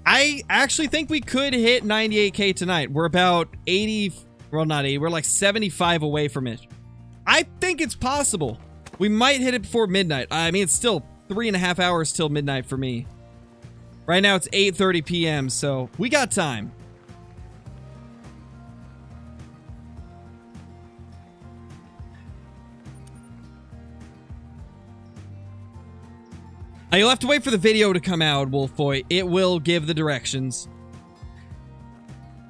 I actually think we could hit ninety-eight K tonight. We're about eighty, well not eighty, we're like seventy-five away from it. I think it's possible. We might hit it before midnight. I mean, it's still three and a half hours till midnight for me. Right now it's eight thirty P M, so we got time. Now you'll have to wait for the video to come out, Wolfboy. It will give the directions.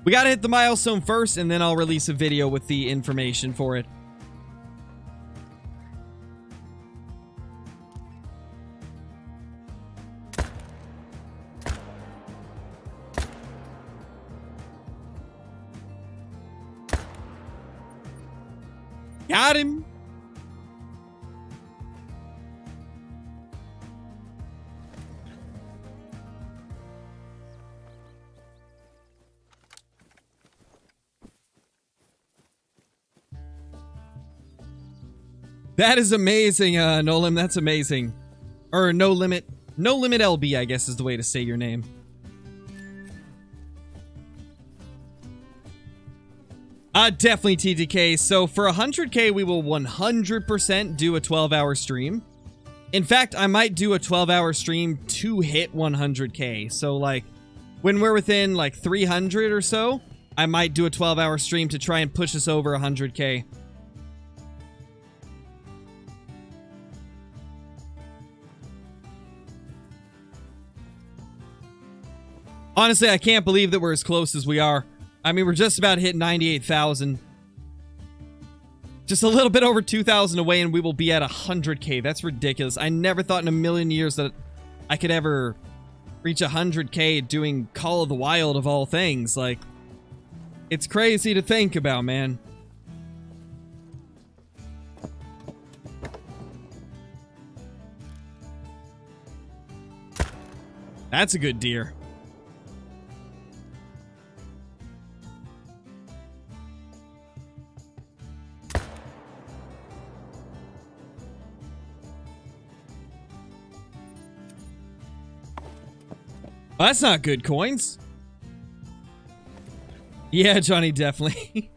We gotta hit the milestone first, and then I'll release a video with the information for it. Got him! That is amazing, uh, No Lim. That's amazing. Or No Limit. No Limit L B, I guess, is the way to say your name. Uh, definitely T D K. So for one hundred K, we will one hundred percent do a twelve hour stream. In fact, I might do a twelve hour stream to hit one hundred K. So, like, when we're within, like, three hundred or so, I might do a twelve hour stream to try and push us over one hundred K. Honestly, I can't believe that we're as close as we are. I mean, we're just about hitting ninety-eight thousand. Just a little bit over two thousand away and we will be at one hundred K. That's ridiculous. I never thought in a million years that I could ever reach one hundred K doing Call of the Wild of all things. Like, it's crazy to think about, man. That's a good deer. Well, that's not good coins. Yeah, Johnny, definitely.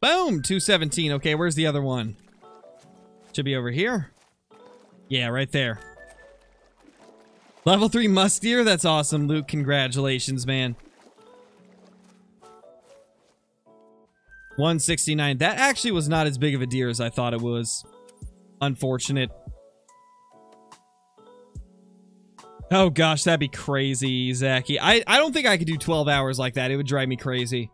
Boom! two seventeen. Okay, where's the other one? Should be over here. Yeah, right there. Level three musk deer. That's awesome, Luke. Congratulations, man. one sixty-nine. That actually was not as big of a deer as I thought it was. Unfortunate. Oh gosh, that'd be crazy, Zachy. I, I don't think I could do twelve hours like that. It would drive me crazy.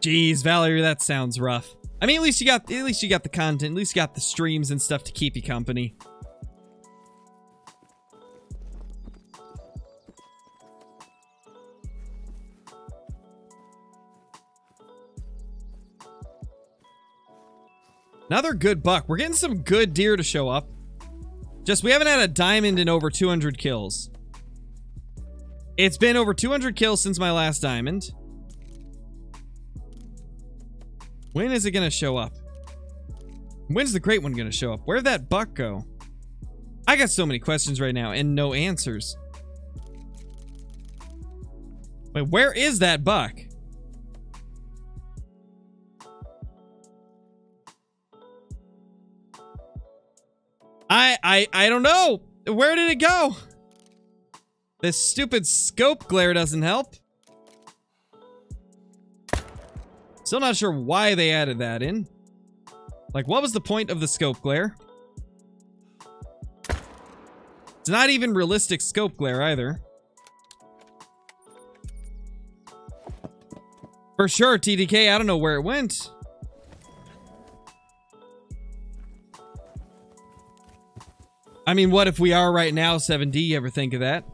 Jeez, Valerie, that sounds rough. I mean, at least you got at least you got the content, at least you got the streams and stuff to keep you company. Another good buck. We're getting some good deer to show up. Just, we haven't had a diamond in over two hundred kills. It's been over two hundred kills since my last diamond. When is it gonna show up? When's the great one gonna show up? Where'd that buck go? I got so many questions right now and no answers. Wait, where is that buck? I I I don't know. Where did it go? This stupid scope glare doesn't help. Still not sure why they added that in. Like, what was the point of the scope glare? It's not even realistic scope glare either. For sure, T D K, I don't know where it went. I mean, what if we are right now, seven D? You ever think of that?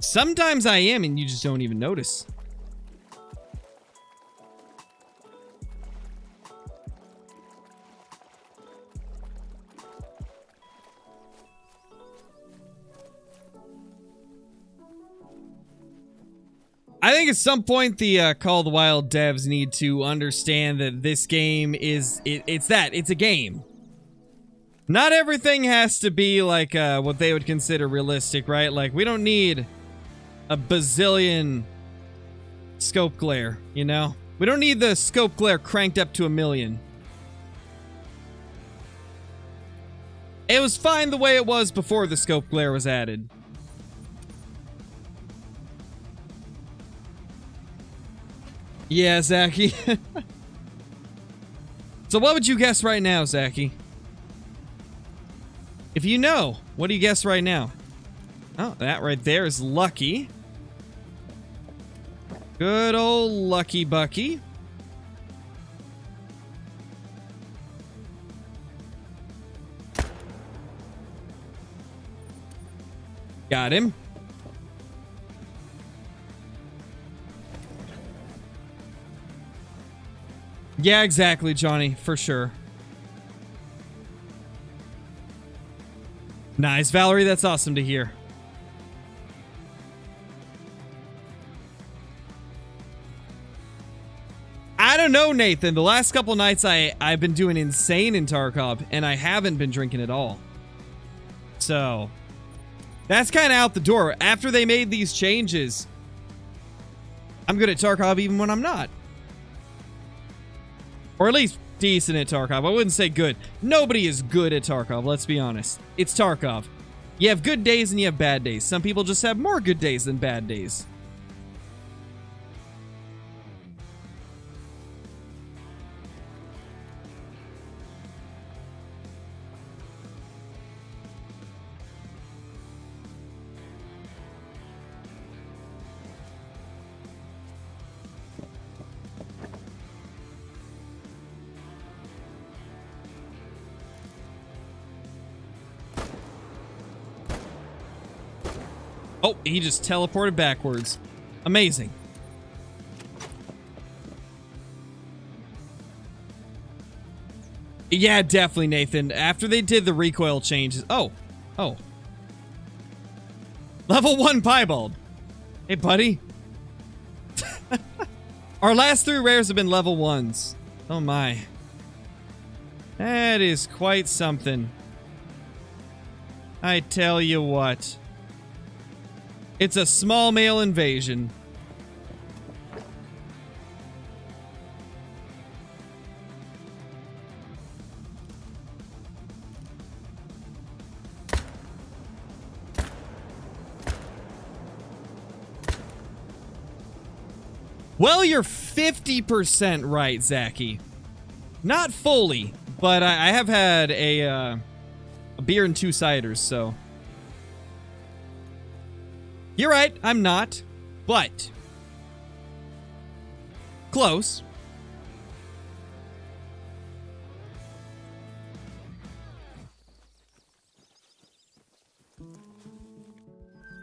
Sometimes I am, and you just don't even notice. I think at some point the uh, Call of the Wild devs need to understand that this game is... It, it's that. It's a game. Not everything has to be like uh, what they would consider realistic, right? Like, we don't need a bazillion scope glare, you know? We don't need the scope glare cranked up to a million. It was fine the way it was before the scope glare was added. Yeah, Zachy. So what would you guess right now, Zachy? If you know, what do you guess right now? Oh, that right there is Lucky. Good old Lucky Bucky. Got him. Yeah, exactly, Johnny, for sure. Nice, Valerie, that's awesome to hear. I don't know, Nathan. The last couple nights I, I've been doing insane in Tarkov, and I haven't been drinking at all. So, that's kind of out the door. After they made these changes, I'm good at Tarkov even when I'm not. Or at least decent at Tarkov. I wouldn't say good. Nobody is good at Tarkov, let's be honest. It's Tarkov. You have good days and you have bad days. Some people just have more good days than bad days. Oh, he just teleported backwards. Amazing. Yeah, definitely, Nathan. After they did the recoil changes... Oh. Oh. Level one Piebald. Hey, buddy. Our last three rares have been level ones. Oh, my. That is quite something. I tell you what. It's a small male invasion. Well, you're fifty percent right, Zachy. Not fully, but I, I have had a, uh, a beer and two ciders, so... You're right, I'm not, but close.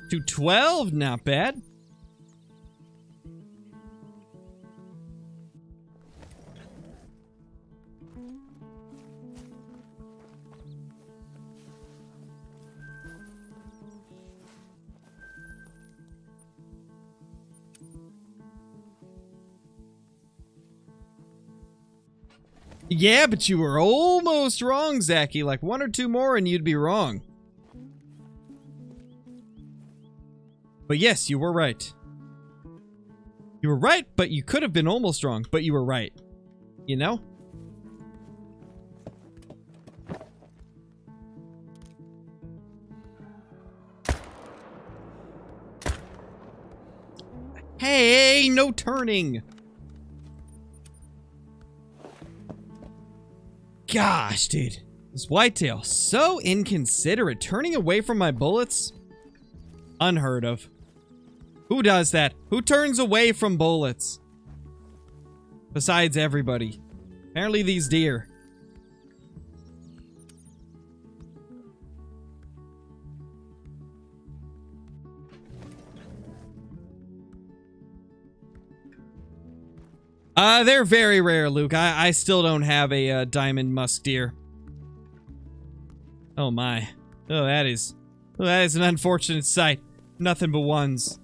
To twelve, not bad. Yeah, but you were almost wrong, Zachy. Like one or two more and you'd be wrong. But yes, you were right. You were right, but you could have been almost wrong, but you were right. You know? Hey, no turning. Gosh, dude. This whitetail, so inconsiderate. Turning away from my bullets? Unheard of. Who does that? Who turns away from bullets? Besides everybody. Apparently these deer. Uh, they're very rare, Luke. I, I still don't have a uh, diamond musk deer. Oh my. Oh, that is... Oh, that is an unfortunate sight. Nothing but ones.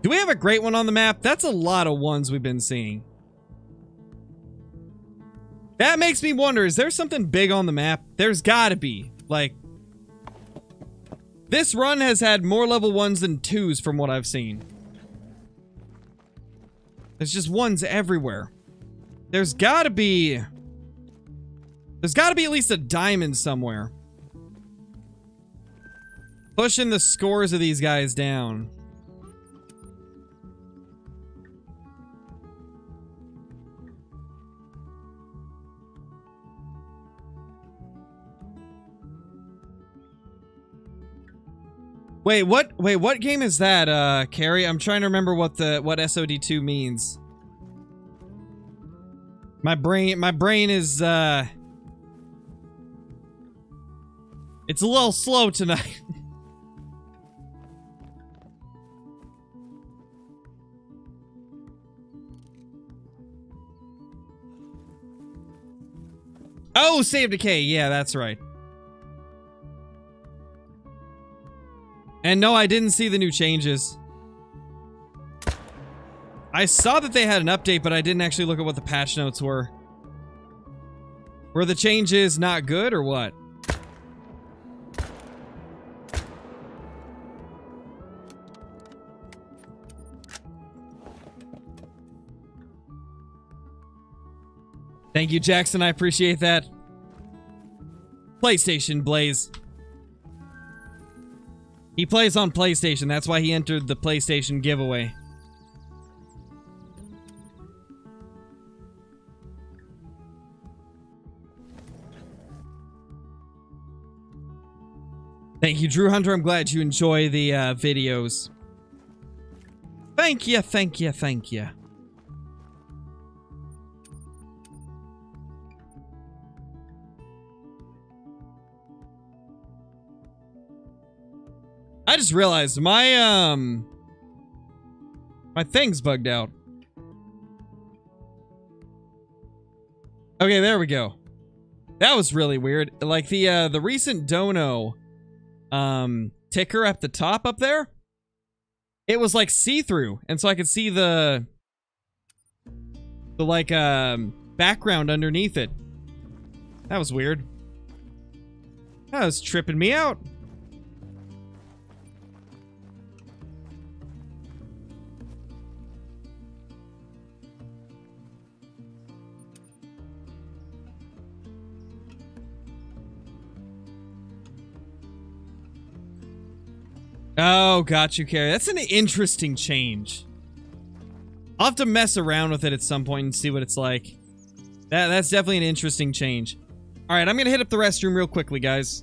Do we have a great one on the map? That's a lot of ones we've been seeing. That makes me wonder, is there something big on the map? There's gotta be. Like... This run has had more level ones than twos from what I've seen. There's just ones everywhere. There's gotta be... There's gotta be at least a diamond somewhere. Pushing the scores of these guys down. Wait, what? Wait, what game is that, uh, Carrie? I'm trying to remember what the what S O D two means. My brain, my brain is, uh, it's a little slow tonight. Oh, Save Decay. Yeah, that's right. And no, I didn't see the new changes. I saw that they had an update, but I didn't actually look at what the patch notes were. Were the changes not good or what? Thank you, Jackson. I appreciate that. PlayStation Blaze. He plays on PlayStation, that's why he entered the PlayStation giveaway. Thank you, Drew Hunter. I'm glad you enjoy the uh, videos. Thank you, thank you, thank you. I just realized my, um, my thing's bugged out. Okay, there we go. That was really weird. Like the, uh, the recent dono, um, ticker at the top up there, it was like see-through. And so I could see the, the like, um, background underneath it. That was weird. That was tripping me out. Oh, got you, Carrie. That's an interesting change. I'll have to mess around with it at some point and see what it's like. That, that's definitely an interesting change. All right, I'm going to hit up the restroom real quickly, guys.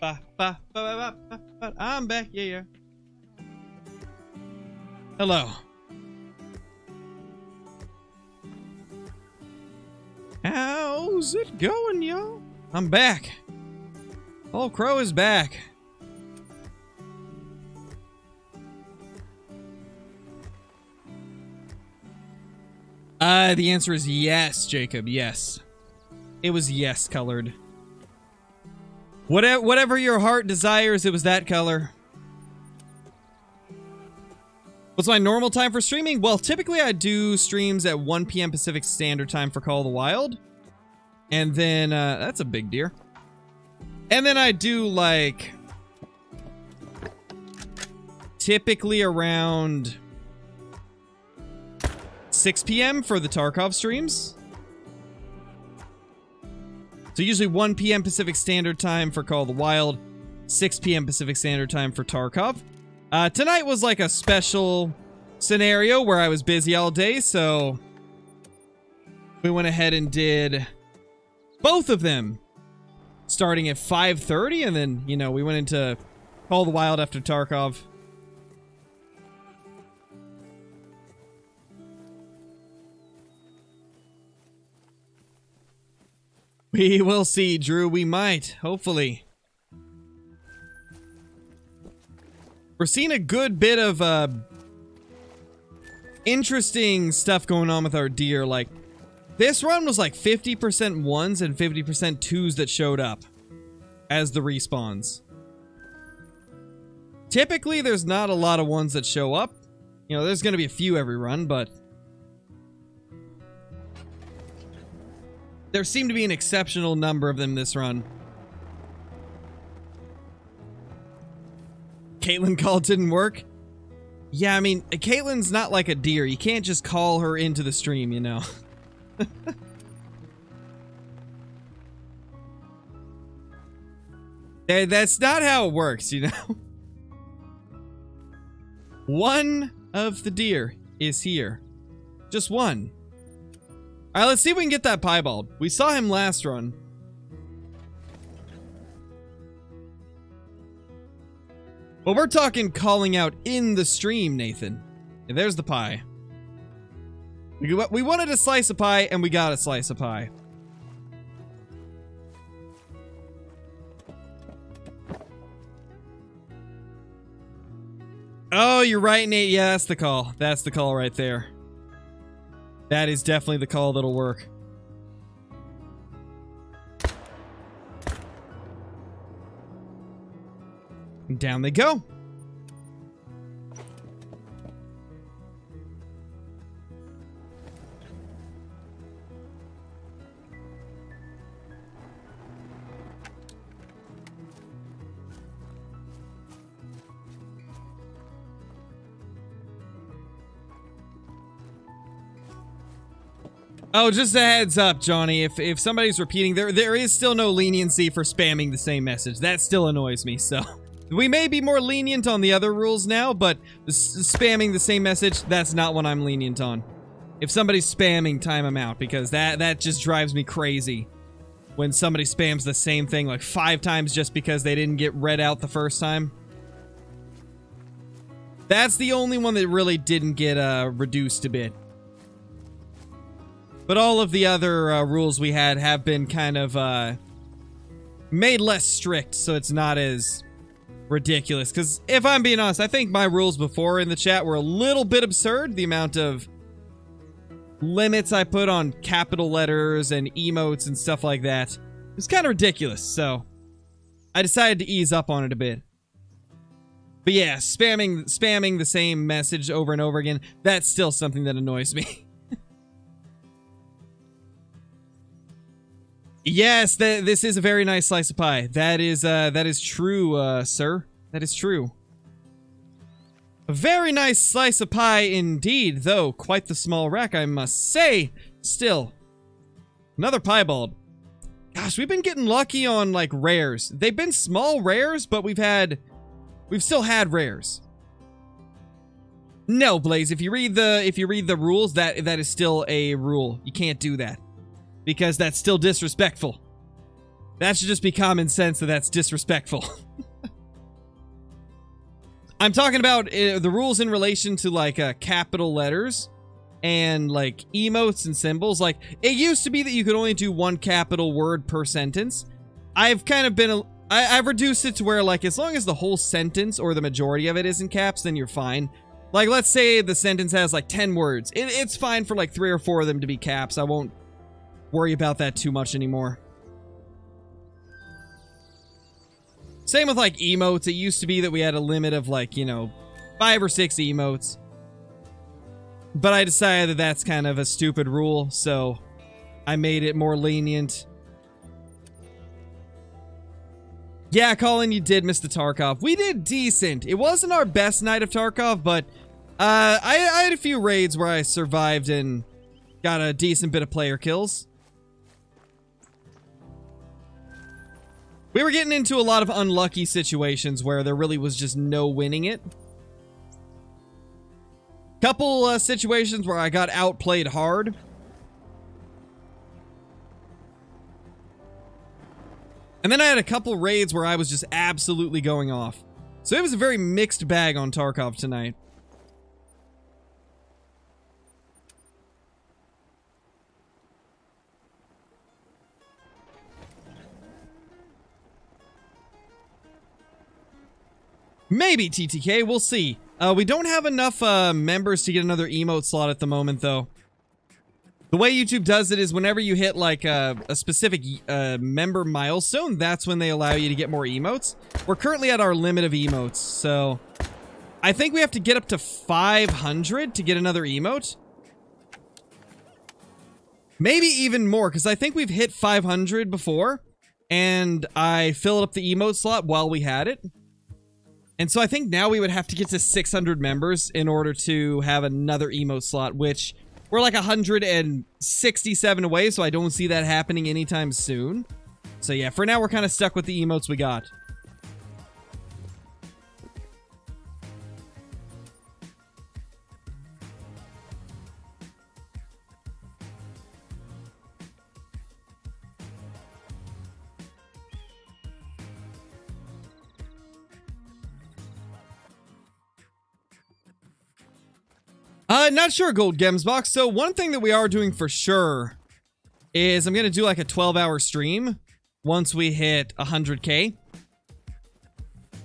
Ba, ba, ba, ba, ba, ba. I'm back. Yeah, yeah. Hello. How's it going, y'all? I'm back. Old Crow is back. Uh, the answer is yes, Jacob. Yes. It was yes colored. Whatever, whatever your heart desires, it was that color. What's my normal time for streaming? Well, typically I do streams at one P M Pacific Standard Time for Call of the Wild. And then, uh, that's a big deer. And then I do, like, typically around six P M for the Tarkov streams. So usually one P M Pacific Standard Time for Call of the Wild, six P M Pacific Standard Time for Tarkov. Uh, tonight was like a special scenario where I was busy all day, so we went ahead and did both of them, starting at five thirty, and then, you know, we went into Call of the Wild after Tarkov. We will see, Drew. We might. Hopefully. We're seeing a good bit of uh, interesting stuff going on with our deer. Like, this run was like fifty percent ones and fifty percent twos that showed up as the respawns. Typically, there's not a lot of ones that show up. You know, there's going to be a few every run, but there seemed to be an exceptional number of them this run. Caitlin call didn't work? Yeah, I mean, Caitlin's not like a deer. You can't just call her into the stream, you know. That's not how it works, you know. One of the deer is here. Just one. All right, let's see if we can get that Piebald. We saw him last run. But we're talking calling out in the stream, Nathan. Yeah, there's the pie. We wanted a slice of pie, and we got a slice of pie. Oh, you're right, Nate. Yeah, that's the call. That's the call right there. That is definitely the call that'll work. And down they go. Oh, just a heads up, Johnny. If if somebody's repeating, there there is still no leniency for spamming the same message. That still annoys me. So we may be more lenient on the other rules now, but spamming the same message, that's not what I'm lenient on. If somebody's spamming, time them out, because that that just drives me crazy when somebody spams the same thing like five times just because they didn't get read out the first time. That's the only one that really didn't get uh, reduced a bit. But all of the other uh, rules we had have been kind of uh, made less strict, so it's not as ridiculous. Because if I'm being honest, I think my rules before in the chat were a little bit absurd. The amount of limits I put on capital letters and emotes and stuff like that, it was kind of ridiculous. So I decided to ease up on it a bit. But yeah, spamming, spamming the same message over and over again, that's still something that annoys me. Yes, th this is a very nice slice of pie. That is, uh, that is true, uh, sir. That is true. A very nice slice of pie indeed, though quite the small rack, I must say. Still, another Piebald. Gosh, we've been getting lucky on like rares. They've been small rares, but we've had, we've still had rares. No, Blaze. If you read the, if you read the rules, that that is still a rule. You can't do that. Because that's still disrespectful. That should just be common sense that that's disrespectful. I'm talking about uh, the rules in relation to, like, uh, capital letters and, like, emotes and symbols. Like, it used to be that you could only do one capital word per sentence. I've kind of been... A, I, I've reduced it to where, like, as long as the whole sentence or the majority of it is in caps, then you're fine. Like, let's say the sentence has, like, ten words. It, it's fine for, like, three or four of them to be caps. I won't worry about that too much anymore. Same with, like, emotes. It used to be that we had a limit of, like, you know, five or six emotes. But I decided that that's kind of a stupid rule, so I made it more lenient. Yeah, Colin, you did miss the Tarkov. We did decent. It wasn't our best night of Tarkov, but uh, I, I had a few raids where I survived and got a decent bit of player kills. We were getting into a lot of unlucky situations where there really was just no winning it. Couple uh, situations where I got outplayed hard. And then I had a couple raids where I was just absolutely going off. So it was a very mixed bag on Tarkov tonight. Maybe, T T K. We'll see. Uh, we don't have enough uh, members to get another emote slot at the moment, though. The way YouTube does it is whenever you hit, like, uh, a specific uh, member milestone, that's when they allow you to get more emotes. We're currently at our limit of emotes, so... I think we have to get up to five hundred to get another emote. Maybe even more, because I think we've hit five hundred before, and I filled up the emote slot while we had it. And so I think now we would have to get to six hundred members in order to have another emote slot, which we're like one hundred sixty-seven away, so I don't see that happening anytime soon. So yeah, for now we're kind of stuck with the emotes we got. Uh, not sure, Gold Gems Box. So one thing that we are doing for sure is I'm going to do like a twelve hour stream once we hit one hundred K.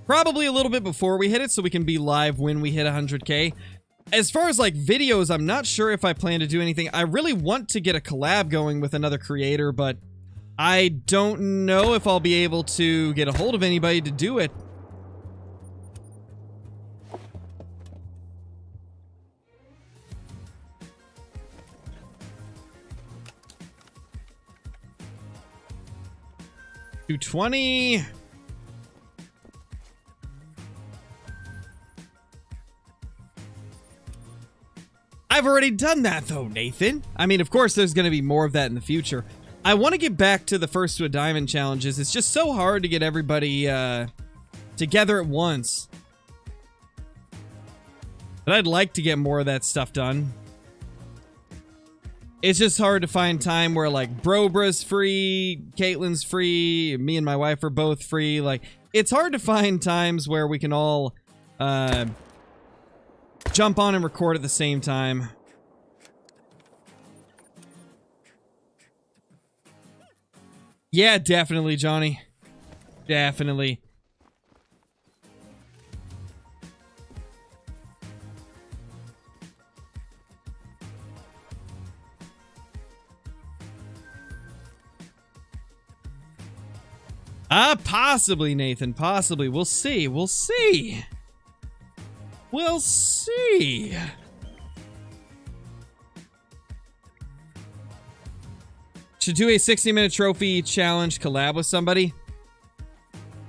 Probably a little bit before we hit it so we can be live when we hit one hundred K. As far as like videos, I'm not sure if I plan to do anything. I really want to get a collab going with another creator, but I don't know if I'll be able to get a hold of anybody to do it. two twenty. I've already done that though, Nathan. I mean, of course there's going to be more of that in the future. I want to get back to the first to a diamond challenges. It's just so hard to get everybody uh, together at once. But I'd like to get more of that stuff done. It's just hard to find time where, like, Brobra's free, Caitlin's free, me and my wife are both free. Like, it's hard to find times where we can all uh, jump on and record at the same time. Yeah, definitely, Johnny. Definitely. Ah, uh, possibly, Nathan. Possibly. We'll see. We'll see. We'll see. Should do a sixty minute trophy challenge collab with somebody?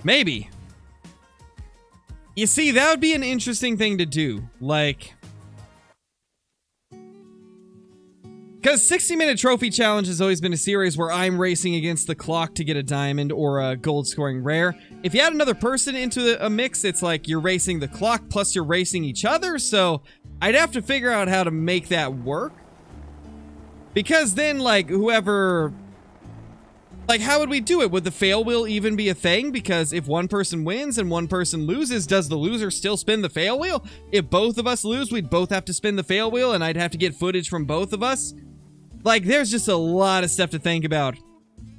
Maybe. You see, that would be an interesting thing to do. Like... Because sixty minute Trophy Challenge has always been a series where I'm racing against the clock to get a diamond or a gold scoring rare. If you add another person into a mix, it's like you're racing the clock plus you're racing each other. So I'd have to figure out how to make that work. Because then, like, whoever Like, how would we do it? Would the fail wheel even be a thing? Because if one person wins and one person loses, does the loser still spin the fail wheel? If both of us lose, we'd both have to spin the fail wheel, and I'd have to get footage from both of us. Like, there's just a lot of stuff to think about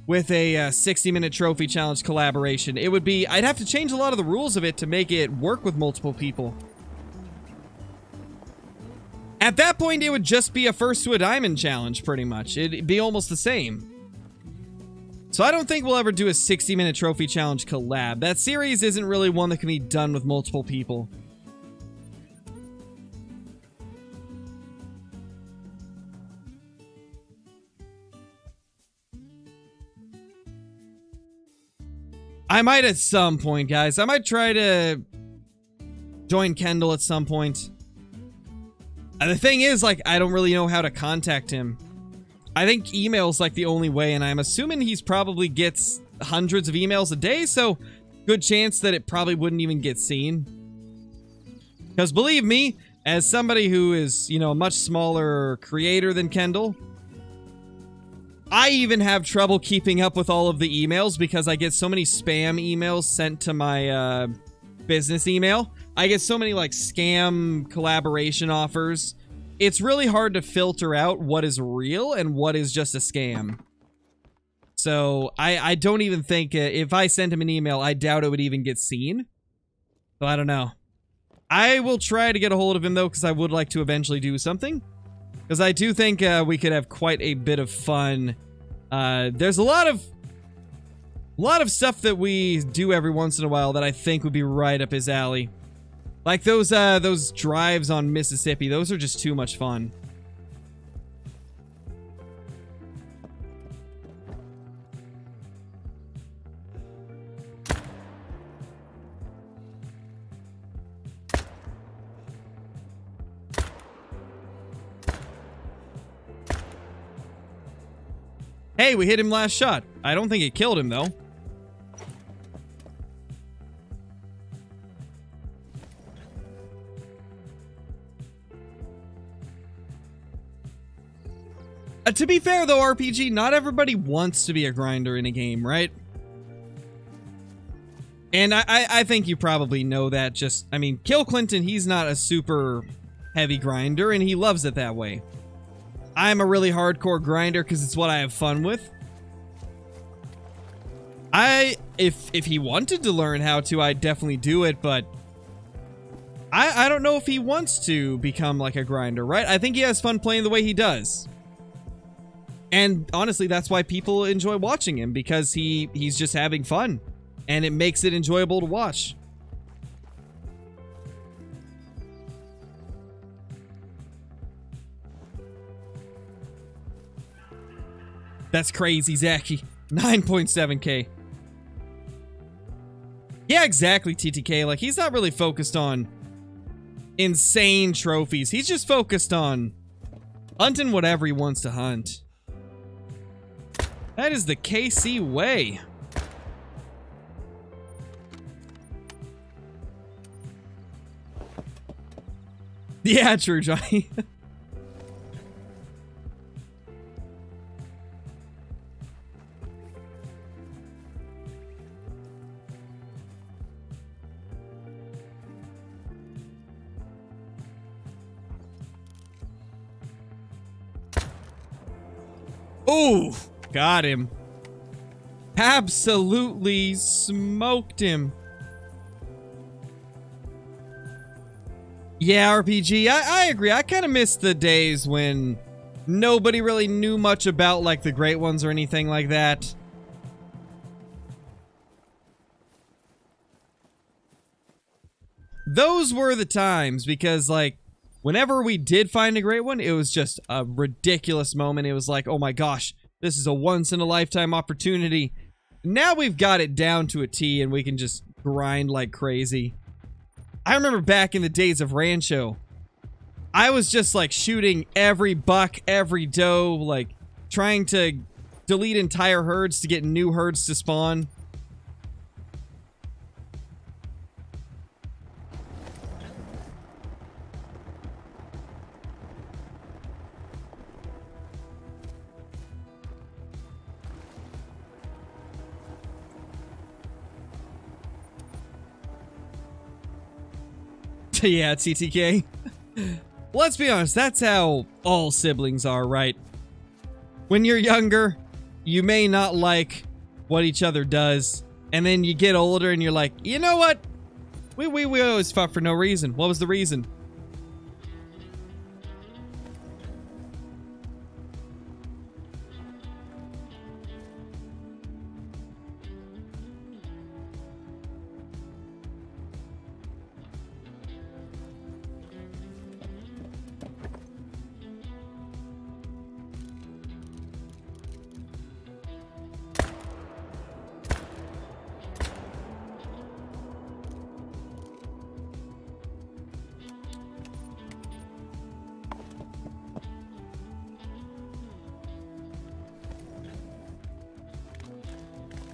with a sixty minute uh, trophy challenge collaboration. It would be, I'd have to change a lot of the rules of it to make it work with multiple people. At that point, it would just be a first to a diamond challenge, pretty much. It'd be almost the same. So I don't think we'll ever do a sixty minute trophy challenge collab. That series isn't really one that can be done with multiple people. I might at some point, guys. I might try to join Kendall at some point. And the thing is, like, I don't really know how to contact him. I think email's like the only way, and I'm assuming he's probably gets hundreds of emails a day, so good chance that it probably wouldn't even get seen. Because believe me, as somebody who is, you know, a much smaller creator than Kendall, I even have trouble keeping up with all of the emails because I get so many spam emails sent to my uh, business email. I get so many like scam collaboration offers. It's really hard to filter out what is real and what is just a scam. So I, I don't even think uh, if I sent him an email, I doubt it would even get seen. So I don't know. I will try to get a hold of him though, because I would like to eventually do something. Because I do think uh, we could have quite a bit of fun. Uh, there's a lot of a lot of stuff that we do every once in a while that I think would be right up his alley. Like those uh, those drives on Mississippi. Those are just too much fun. Hey, we hit him last shot. I don't think it killed him, though. Uh, to be fair, though, R P G, not everybody wants to be a grinder in a game, right? And I, I, I think you probably know that. Just, I mean, KillClynton, he's not a super heavy grinder, and he loves it that way. I'm a really hardcore grinder because it's what I have fun with. I, if if he wanted to learn how to, I'd definitely do it, but I, I don't know if he wants to become like a grinder, right? I think he has fun playing the way he does. And honestly, that's why people enjoy watching him, because he, he's just having fun, and it makes it enjoyable to watch. That's crazy, Zachy. nine point seven K. Yeah, exactly, T T K. Like, he's not really focused on insane trophies. He's just focused on hunting whatever he wants to hunt. That is the K C way. Yeah, true, Johnny. Ooh, got him. Absolutely smoked him. Yeah, R P G, I, I agree. I kind of miss the days when nobody really knew much about, like, the great ones or anything like that. Those were the times, because, like, whenever we did find a great one, it was just a ridiculous moment. It was like, oh my gosh, this is a once-in-a-lifetime opportunity. Now we've got it down to a T, and we can just grind like crazy. I remember back in the days of Rancho, I was just like shooting every buck, every doe, like trying to delete entire herds to get new herds to spawn. Yeah, it's C T K. Let's be honest, that's how all siblings are, right? When you're younger, you may not like what each other does, and then you get older and you're like, you know what? We, we, we always fought for no reason. What was the reason?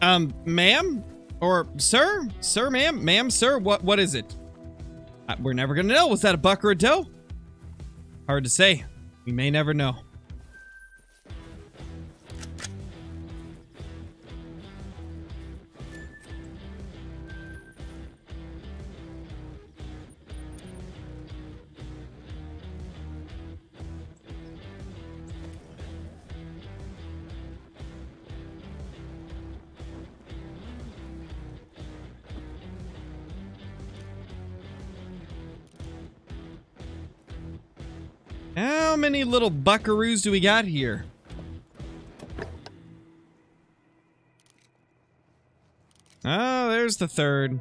Um, ma'am? Or sir? Sir, ma'am? Ma'am, sir? What, what is it? Uh, we're never gonna know. Was that a buck or a doe? Hard to say. We may never know. How many little buckaroos do we got here? Oh, there's the third.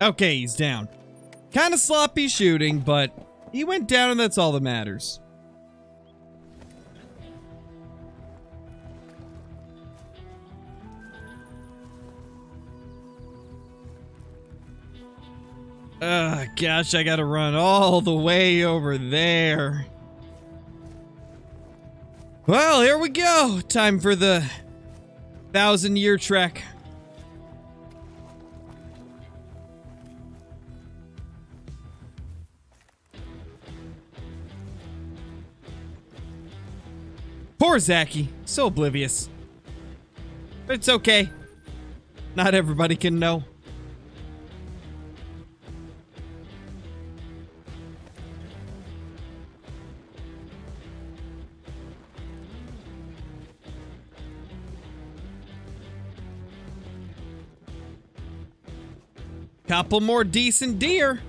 Okay, he's down. Kind of sloppy shooting, but he went down, and that's all that matters. Ugh, gosh, I gotta run all the way over there. Well, here we go. Time for the thousand-year trek. Poor Zachy, so oblivious. But it's okay. Not everybody can know. Couple more decent deer.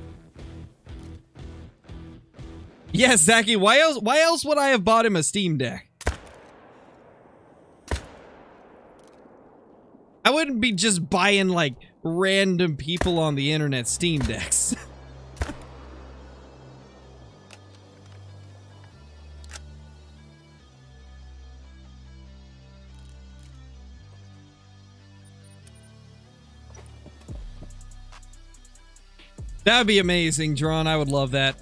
Yes, Zachy, why else why else would I have bought him a Steam Deck? I wouldn't be just buying, like, random people on the internet Steam Decks. That would be amazing, John. I would love that.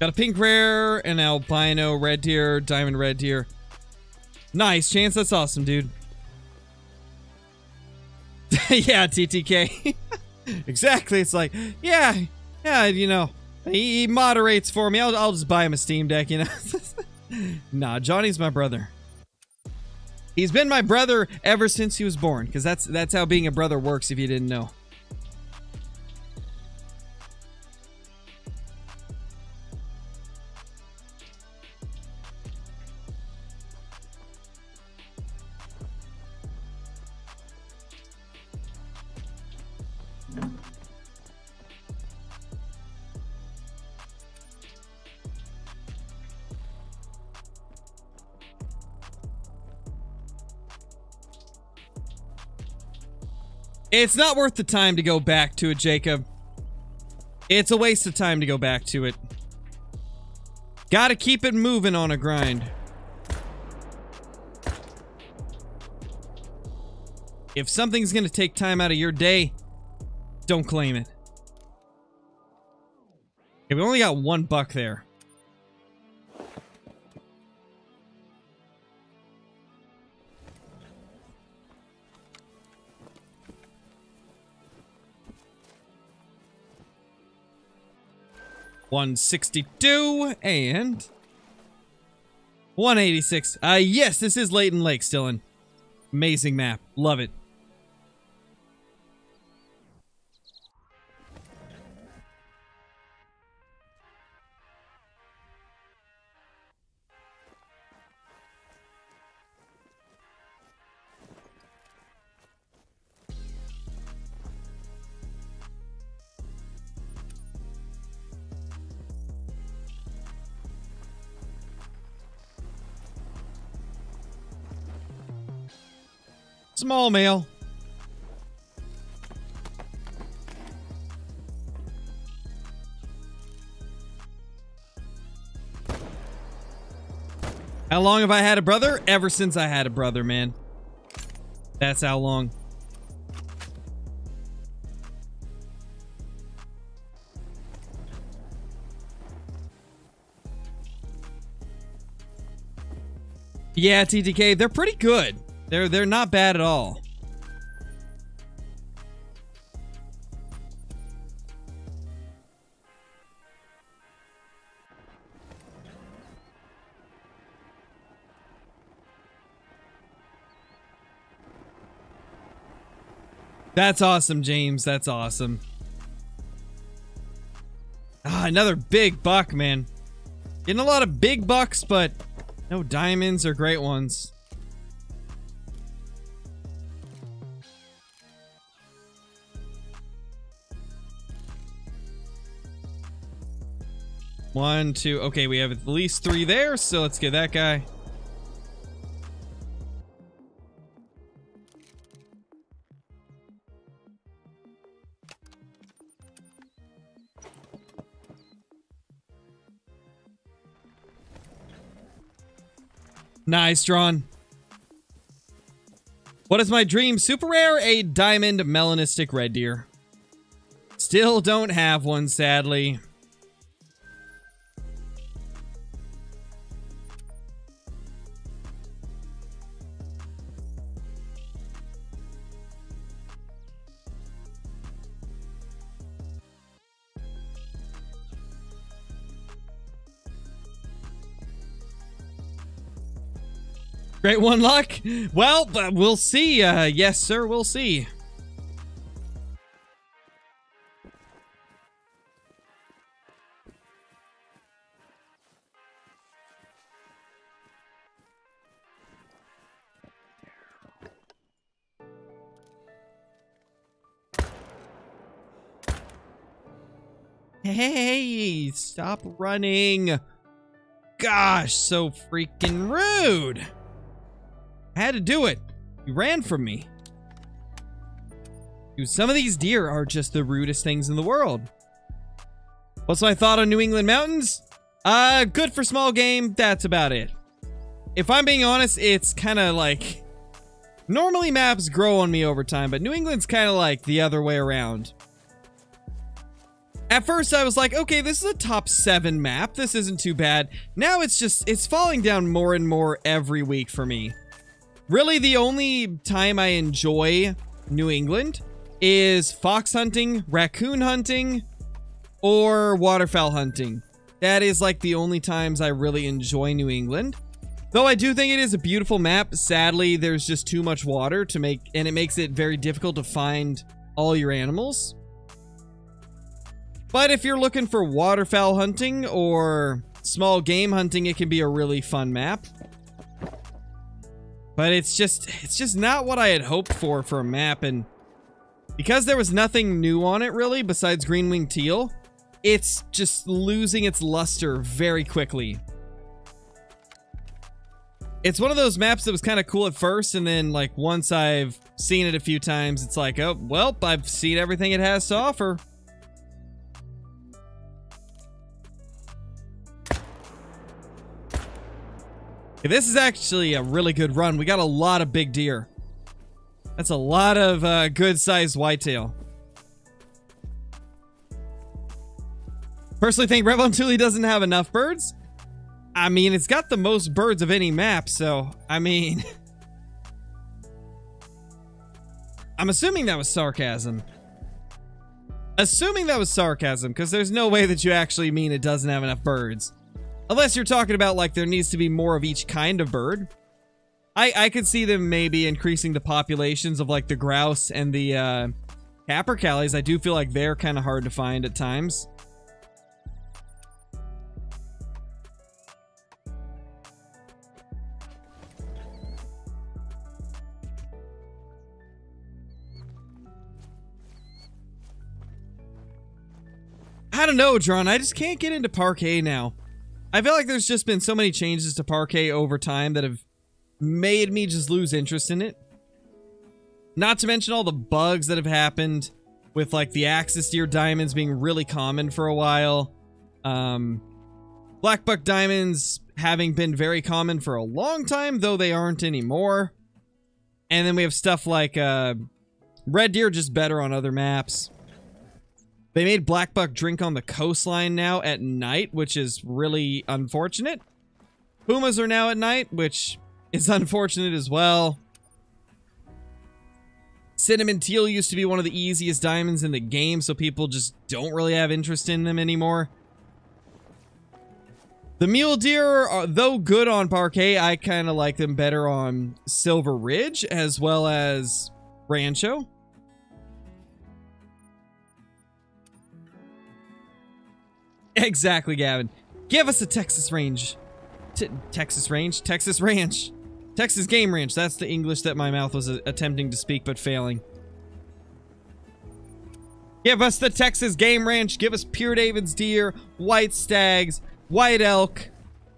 Got a pink rare, an albino red deer, diamond red deer. Nice, Chance. That's awesome, dude. Yeah, T T K. Exactly. It's like, yeah, yeah, you know, he, he moderates for me. I'll, I'll just buy him a Steam Deck, you know. Nah, Johnny's my brother. He's been my brother ever since he was born, because that's, that's how being a brother works if you didn't know. It's not worth the time to go back to it, Jacob. It's a waste of time to go back to it. Gotta keep it moving on a grind. If something's gonna take time out of your day, don't claim it. Okay, we only got one buck there. one sixty-two and one eighty-six. Uh, yes, this is Leighton Lake, still in. Amazing map. Love it. Small mail. How long have I had a brother? Ever since I had a brother, man. That's how long. Yeah, T T K, they're pretty good. They're, they're not bad at all. That's awesome, James. That's awesome. Ah, another big buck, man. Getting a lot of big bucks, but no diamonds or great ones. One, two. Okay, we have at least three there, so let's get that guy. Nice, drawn. What is my dream super rare? A diamond melanistic red deer. Still don't have one, sadly. Great one, luck. Well, but we'll see. Uh, yes, sir, we'll see. Hey, stop running. Gosh, so freaking rude. I had to do it. You ran from me. Dude, some of these deer are just the rudest things in the world. What's my thought on New England Mountains? Uh, good for small game. That's about it. If I'm being honest, it's kind of like... Normally maps grow on me over time, but New England's kind of like the other way around. At first, I was like, okay, this is a top seven map. This isn't too bad. Now it's just... It's falling down more and more every week for me. Really, the only time I enjoy New England is fox hunting, raccoon hunting, or waterfowl hunting. That is like the only times I really enjoy New England. Though I do think it is a beautiful map. Sadly, there's just too much water to make, and it makes it very difficult to find all your animals. But if you're looking for waterfowl hunting or small game hunting, it can be a really fun map. But it's just, it's just not what I had hoped for for a map, and because there was nothing new on it really besides green-winged teal, it's just losing its luster very quickly. It's one of those maps that was kind of cool at first, and then like once I've seen it a few times, it's like, oh, well, I've seen everything it has to offer. This is actually a really good run. We got a lot of big deer. That's a lot of uh, good-sized whitetail. Personally think Revontuli doesn't have enough birds. I mean, it's got the most birds of any map, so I mean, I'm assuming that was sarcasm. Assuming that was sarcasm, because there's no way that you actually mean it doesn't have enough birds. Unless you're talking about, like, there needs to be more of each kind of bird. I, I could see them maybe increasing the populations of, like, the grouse and the uh, capercaillies. I do feel like they're kind of hard to find at times. I don't know, John. I just can't get into Parquet now. I feel like there's just been so many changes to Parquet over time that have made me just lose interest in it. Not to mention all the bugs that have happened with, like, the axis deer diamonds being really common for a while. Um, black buck diamonds having been very common for a long time, though they aren't anymore. And then we have stuff like uh, red deer just better on other maps. They made black buck drink on the coastline now at night, which is really unfortunate. Pumas are now at night, which is unfortunate as well. Cinnamon teal used to be one of the easiest diamonds in the game, so people just don't really have interest in them anymore. The mule deer, are, though good on Parquet, I kind of like them better on Silver Ridge as well as Rancho. Exactly, Gavin. Give us a Texas range. T Texas range? Texas ranch. Texas game ranch. That's the English that my mouth was uh, attempting to speak but failing. Give us the Texas game ranch. Give us Pure David's deer, white stags, white elk,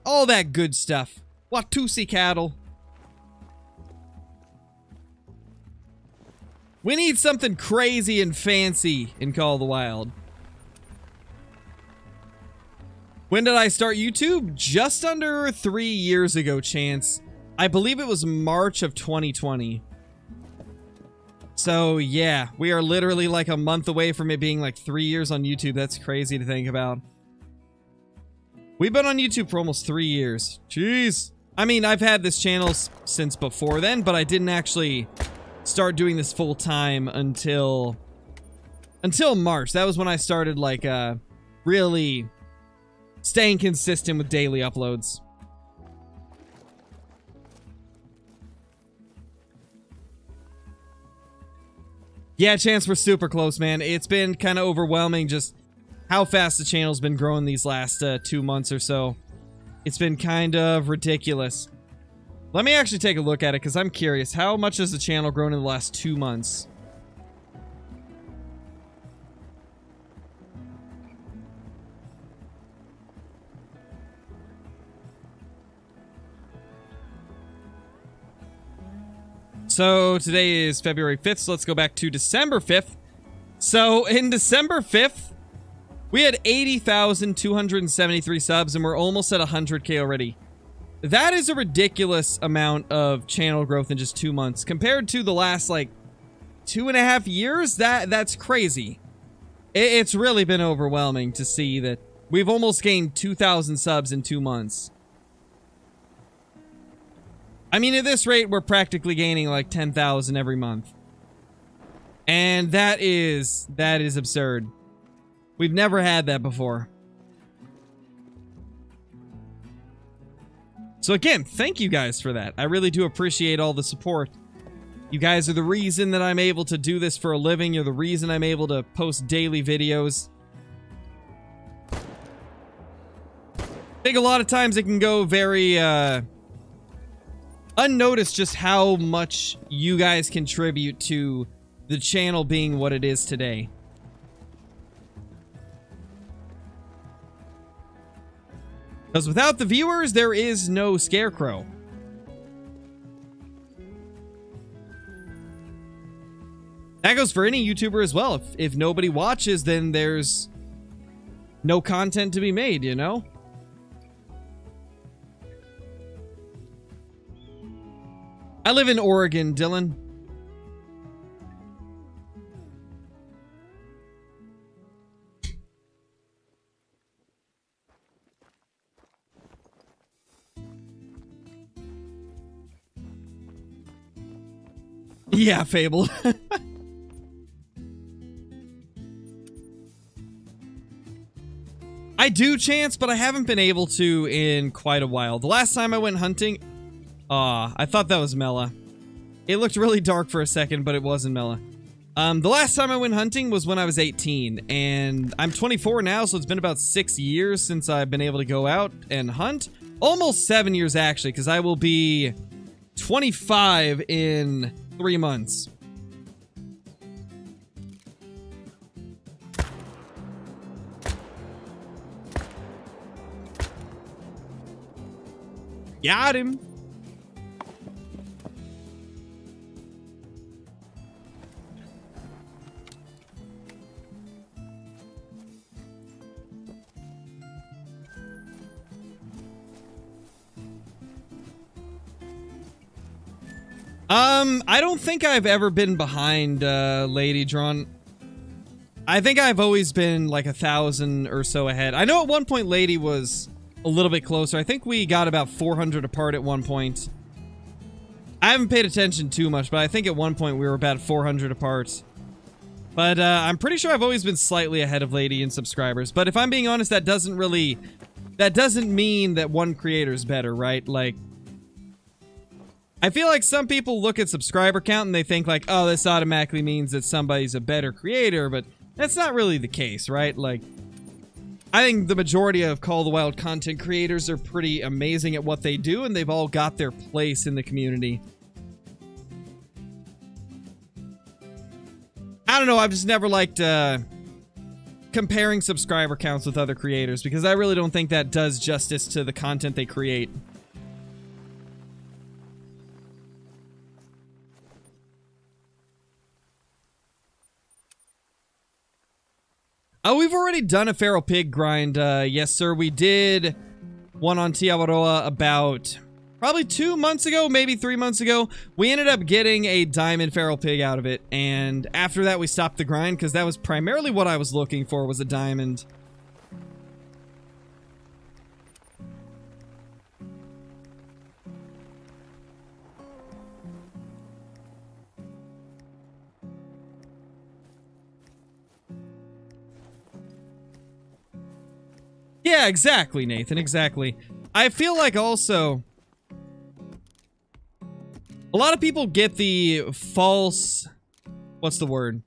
all that good stuff. Watusi cattle. We need something crazy and fancy in Call of the Wild. When did I start YouTube? Just under three years ago, Chance. I believe it was March of twenty twenty. So, yeah. We are literally like a month away from it being like three years on YouTube. That's crazy to think about. We've been on YouTube for almost three years. Jeez. I mean, I've had this channel since before then, but I didn't actually start doing this full time until... Until March. That was when I started like uh, really... staying consistent with daily uploads. Yeah, Chance, we're super close, man. It's been kind of overwhelming just how fast the channel's been growing these last uh, two months or so. It's been kind of ridiculous. Let me actually take a look at it because I'm curious. How much has the channel grown in the last two months? So today is February fifth, so let's go back to December fifth. So in December fifth, we had eighty thousand two hundred seventy-three subs and we're almost at one hundred K already. That is a ridiculous amount of channel growth in just two months. Compared to the last, like, two and a half years, that that's crazy. It's really been overwhelming to see that we've almost gained two thousand subs in two months. I mean, at this rate, we're practically gaining like ten thousand every month. And that is, that is absurd. We've never had that before. So again, thank you guys for that. I really do appreciate all the support. You guys are the reason that I'm able to do this for a living. You're the reason I'm able to post daily videos. I think a lot of times it can go very, uh... unnoticed just how much you guys contribute to the channel being what it is today. Because without the viewers, there is no Scarecrow. That goes for any YouTuber as well. If, if nobody watches, then there's no content to be made, you know? I live in Oregon, Dylan. Yeah, Fable. I do chance, but I haven't been able to in quite a while. The last time I went hunting... Aw, I thought that was Mela. It looked really dark for a second, but it wasn't Mela. Um, the last time I went hunting was when I was eighteen, and I'm twenty-four now, so it's been about six years since I've been able to go out and hunt. Almost seven years, actually, because I will be twenty-five in three months. Got him. Um, I don't think I've ever been behind, uh, Lady Drawn. I think I've always been, like, a thousand or so ahead. I know at one point Lady was a little bit closer. I think we got about four hundred apart at one point. I haven't paid attention too much, but I think at one point we were about four hundred apart. But, uh, I'm pretty sure I've always been slightly ahead of Lady in subscribers. But if I'm being honest, that doesn't really... That doesn't mean that one creator's better, right? Like... I feel like some people look at subscriber count and they think like, oh, this automatically means that somebody's a better creator, but that's not really the case, right? Like, I think the majority of Call of the Wild content creators are pretty amazing at what they do, and they've all got their place in the community. I don't know, I've just never liked uh, comparing subscriber counts with other creators, because I really don't think that does justice to the content they create. Oh, we've already done a feral pig grind. Uh, yes, sir. We did one on Tiwaroa about probably two months ago, maybe three months ago. We ended up getting a diamond feral pig out of it. And after that, we stopped the grind because that was primarily what I was looking for, was a diamond. Yeah, exactly, Nathan, exactly. I feel like also... a lot of people get the false... What's the word?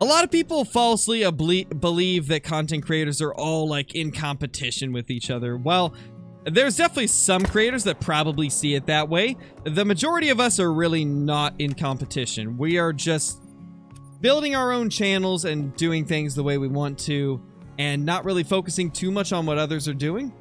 A lot of people falsely believe that content creators are all, like, in competition with each other. Well, there's definitely some creators that probably see it that way. The majority of us are really not in competition. We are just... building our own channels and doing things the way we want to, and not really focusing too much on what others are doing.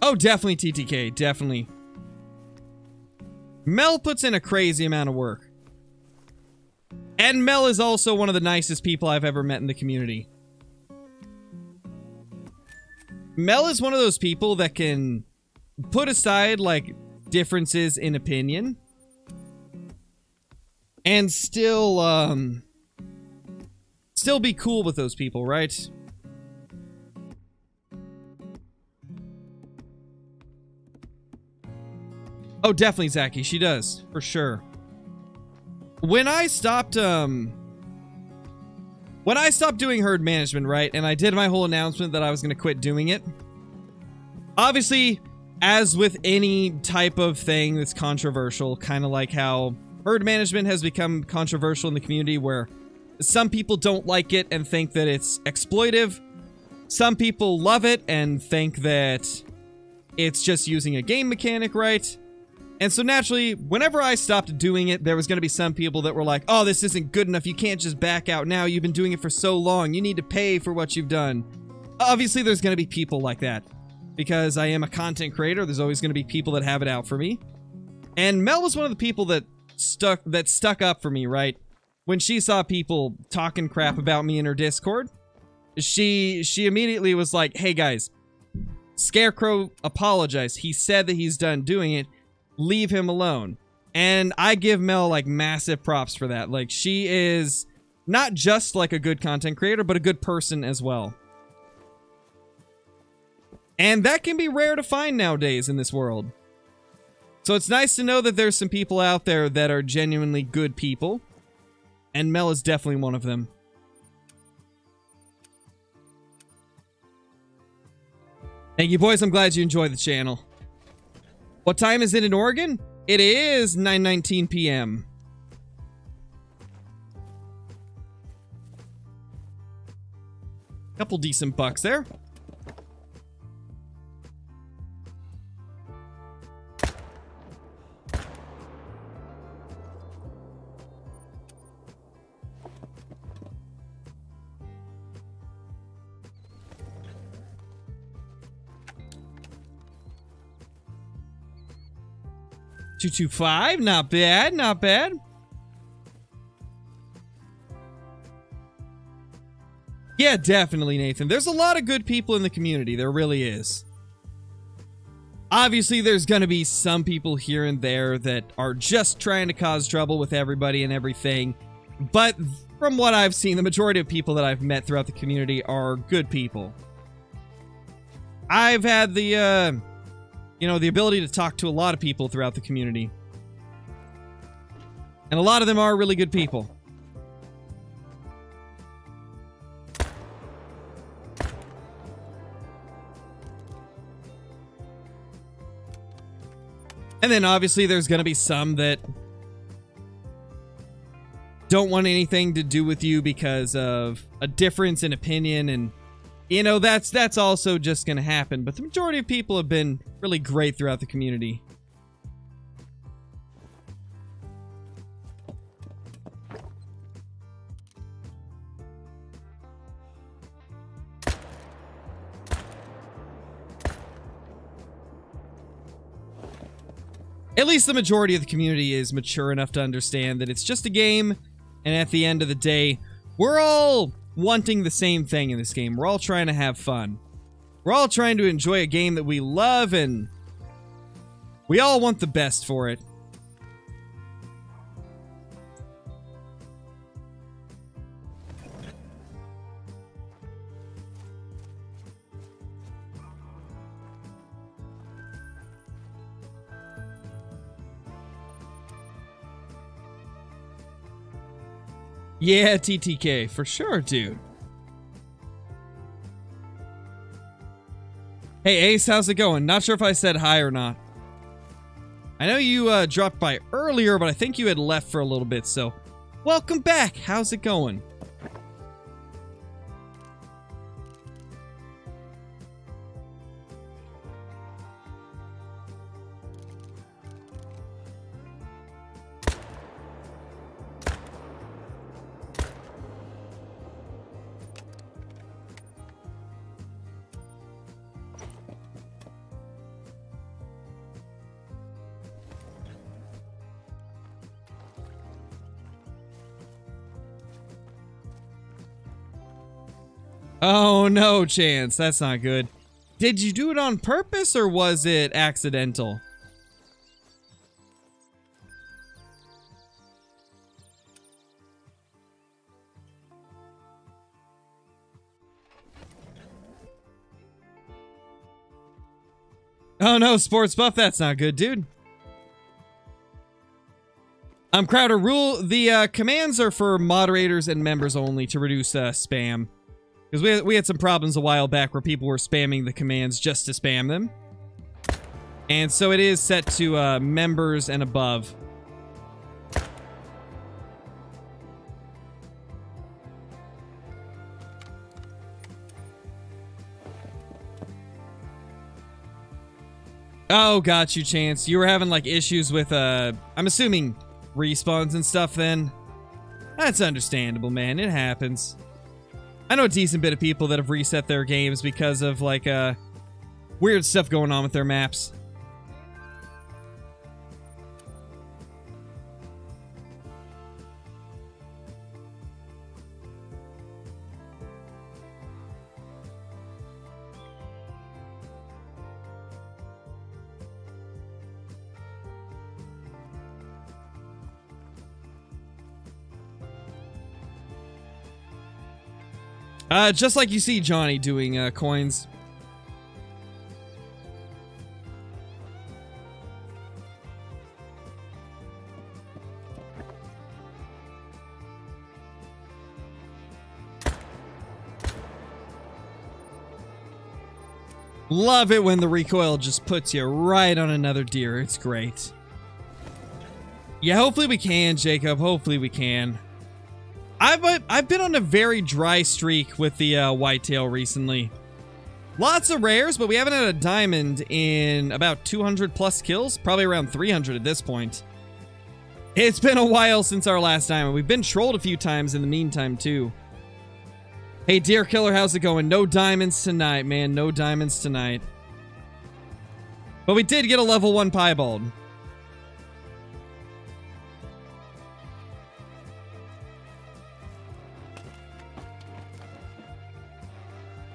Oh, definitely T T K, definitely. Mel puts in a crazy amount of work. And Mel is also one of the nicest people I've ever met in the community. Mel is one of those people that can put aside, like, differences in opinion and still, um, still be cool with those people, right? Oh, definitely, Zachy. She does, for sure. When I stopped, um... When I stopped doing herd management, right, and I did my whole announcement that I was going to quit doing it, obviously, as with any type of thing that's controversial, kind of like how herd management has become controversial in the community, where some people don't like it and think that it's exploitive, some people love it and think that it's just using a game mechanic, right? And so naturally, whenever I stopped doing it, there was going to be some people that were like, oh, this isn't good enough. You can't just back out now. You've been doing it for so long. You need to pay for what you've done. Obviously, there's going to be people like that. Because I am a content creator, there's always going to be people that have it out for me. And Mel was one of the people that stuck that stuck up for me, right? When she saw people talking crap about me in her Discord, she, she immediately was like, hey, guys, Scarecrow apologized. He said that he's done doing it. Leave him alone. And I give Mel like massive props for that. Like, she is not just like a good content creator, but a good person as well. And that can be rare to find nowadays in this world. So it's nice to know that there's some people out there that are genuinely good people. And Mel is definitely one of them. Thank you, boys. I'm glad you enjoy the channel. What time is it in Oregon? It is nine nineteen p m Couple decent bucks there. two two five, not bad, not bad. Yeah, definitely, Nathan. There's a lot of good people in the community. There really is. Obviously, there's going to be some people here and there that are just trying to cause trouble with everybody and everything. But from what I've seen, the majority of people that I've met throughout the community are good people. I've had the... Uh, You know, the ability to talk to a lot of people throughout the community. And a lot of them are really good people. And then obviously there's going to be some that don't want anything to do with you because of a difference in opinion, and you know, that's that's also just going to happen. But the majority of people have been really great throughout the community. At least the majority of the community is mature enough to understand that it's just a game. And at the end of the day, we're all... wanting the same thing in this game. We're all trying to have fun. We're all trying to enjoy a game that we love, and we all want the best for it. Yeah, T T K, for sure, dude. Hey, Ace, how's it going? Not sure if I said hi or not. I know you uh, dropped by earlier, but I think you had left for a little bit, so... welcome back! How's it going? Oh, no, Chance. That's not good. Did you do it on purpose, or was it accidental? Oh, no, Sports Buff. That's not good, dude. Um, Crowder, rule. The uh, commands are for moderators and members only to reduce uh, spam. Because we, we had some problems a while back where people were spamming the commands just to spam them. And so it is set to uh, members and above. Oh, got you, Chance. You were having, like, issues with, uh, I'm assuming, respawns and stuff then. That's understandable, man. It happens. I know a decent bit of people that have reset their games because of, like, uh, weird stuff going on with their maps. Uh, just like you see Johnny doing, uh, coins. Love it when the recoil just puts you right on another deer. It's great. Yeah, hopefully we can, Jacob. Hopefully we can. I've, I've been on a very dry streak with the uh, whitetail recently. Lots of rares, but we haven't had a diamond in about two hundred plus kills. Probably around three hundred at this point. It's been a while since our last diamond. We've been trolled a few times in the meantime, too. Hey, Deer Killer, how's it going? No diamonds tonight, man. No diamonds tonight. But we did get a level one Piebald.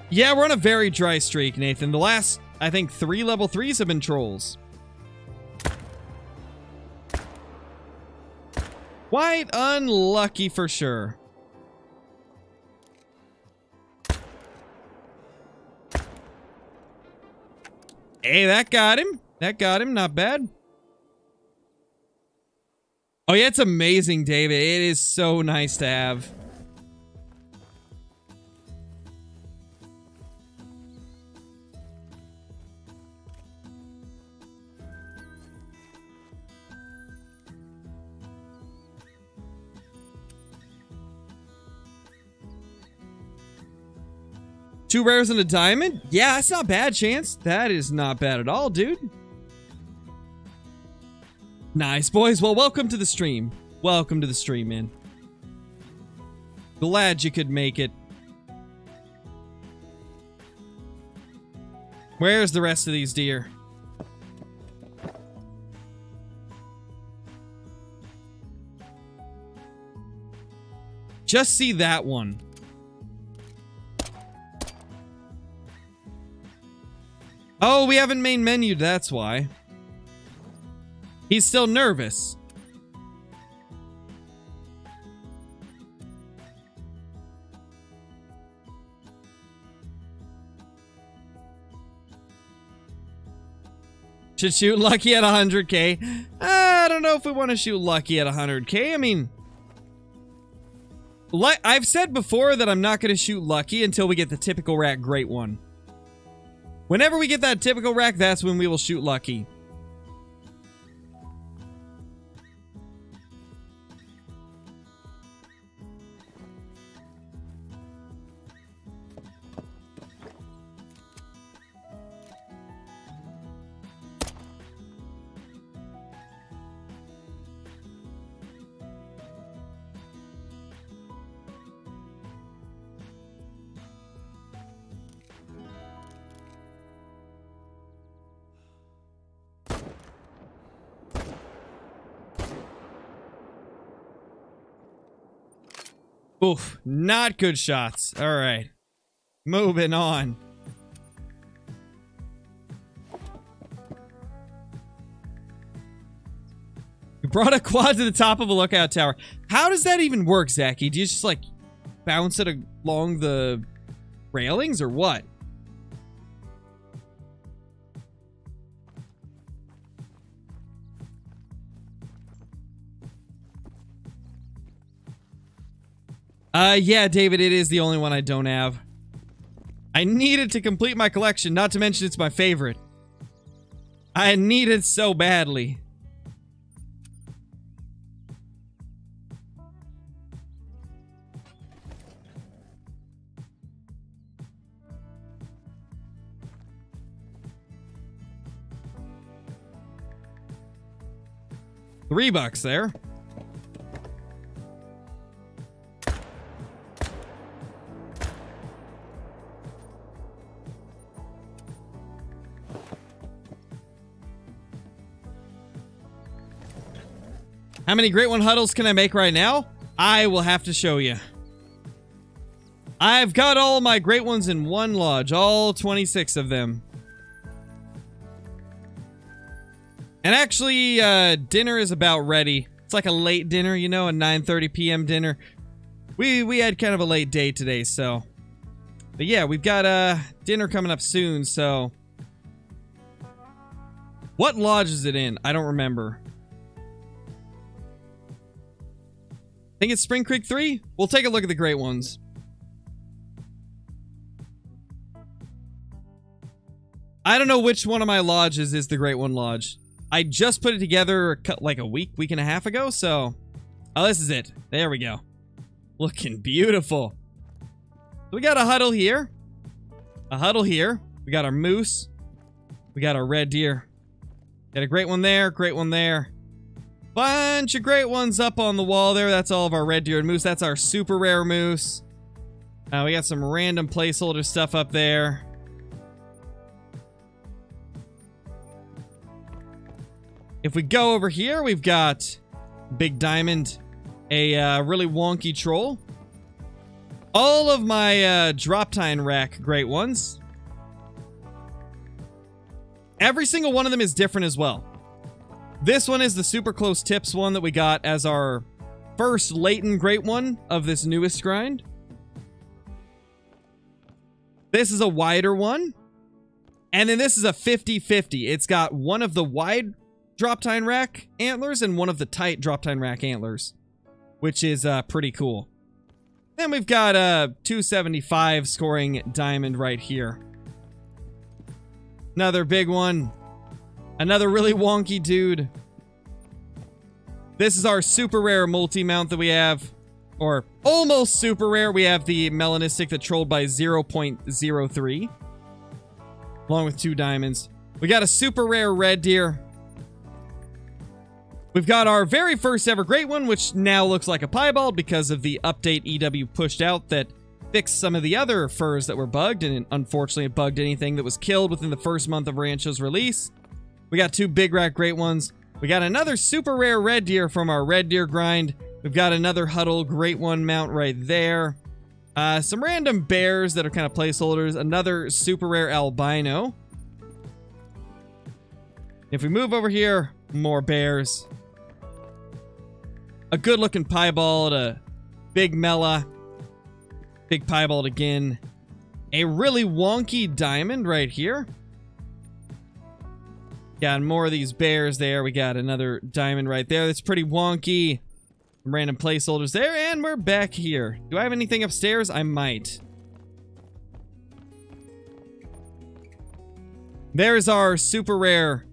Yeah, we're on a very dry streak, Nathan. The last, I think, three level threes have been trolls. Quite unlucky for sure. Hey, that got him. That got him. Not bad. Oh, yeah, it's amazing, David. It is so nice to have. Two rares and a diamond? Yeah, that's not bad, Chance. That is not bad at all, dude. Nice, boys. Well, welcome to the stream. Welcome to the stream, man. Glad you could make it. Where's the rest of these deer? Just see that one. Oh, we haven't main menued, that's why. He's still nervous. Should shoot lucky at one hundred K. I don't know if we want to shoot lucky at one hundred K. I mean, like I've said before that I'm not going to shoot lucky until we get the typical rat great one. Whenever we get that typical rack, that's when we will shoot lucky. Oof, not good shots. All right. Moving on. You brought a quad to the top of a lookout tower. How does that even work, Zachy? Do you just, like, bounce it along the railings or what? Uh, yeah, David, it is the only one I don't have. I needed to complete my collection, not to mention it's my favorite. I need it so badly. Three bucks there. How many great one huddles can I make right now? I will have to show you. I've got all my great ones in one lodge, all twenty-six of them. And actually, uh, dinner is about ready. It's like a late dinner, you know, a nine thirty p m dinner. We we had kind of a late day today, so But yeah, we've got uh, dinner coming up soon, so... What lodge is it in? I don't remember. I think it's Spring Creek three? We'll take a look at the great ones. I don't know which one of my lodges is the Great One Lodge. I just put it together like a week, week and a half ago, so... Oh, this is it. There we go. Looking beautiful. We got a huddle here. A huddle here. We got our moose. We got our red deer. Got a great one there, great one there. Bunch of great ones up on the wall there. That's all of our red deer and moose. That's our super rare moose. Uh, we got some random placeholder stuff up there. If we go over here, we've got Big Diamond, a uh, really wonky troll. All of my uh, drop-time rack great ones. Every single one of them is different as well. This one is the super close tips one that we got as our first Leighton great one of this newest grind. This is a wider one. And then this is a fifty fifty. It's got one of the wide... drop-tine rack antlers and one of the tight drop-tine rack antlers, which is uh, pretty cool. Then we've got a two seventy-five scoring diamond right here. Another big one. Another really wonky dude. This is our super rare multi-mount that we have, or almost super rare. We have the Melanistic that trolled by zero point zero three, along with two diamonds. We got a super rare red deer. We've got our very first ever great one, which now looks like a piebald because of the update E W pushed out that fixed some of the other furs that were bugged, and unfortunately it bugged anything that was killed within the first month of Rancho's release. We got two big rack great ones. We got another super rare red deer from our red deer grind. We've got another huddle great one mount right there. Uh, some random bears that are kind of placeholders. Another super rare albino. If we move over here, more bears. A good-looking piebald, a big mela, big piebald again, a really wonky diamond right here. Got more of these bears there. We got another diamond right there. That's pretty wonky. Some random placeholders there, and we're back here. Do I have anything upstairs? I might. There's our super rare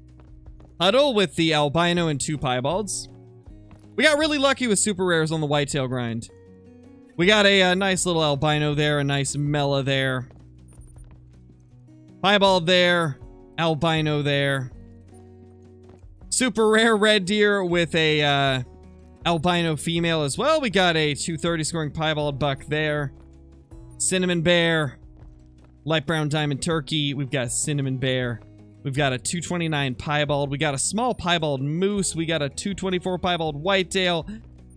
huddle with the albino and two piebalds. We got really lucky with super rares on the whitetail grind. We got a, a nice little albino there, a nice mela there. Piebald there, albino there. Super rare red deer with a uh, albino female as well. We got a two thirty scoring piebald buck there. Cinnamon bear, light brown diamond turkey. We've got cinnamon bear. We've got a two twenty-nine piebald. We got a small piebald moose. We got a two twenty-four piebald whitetail.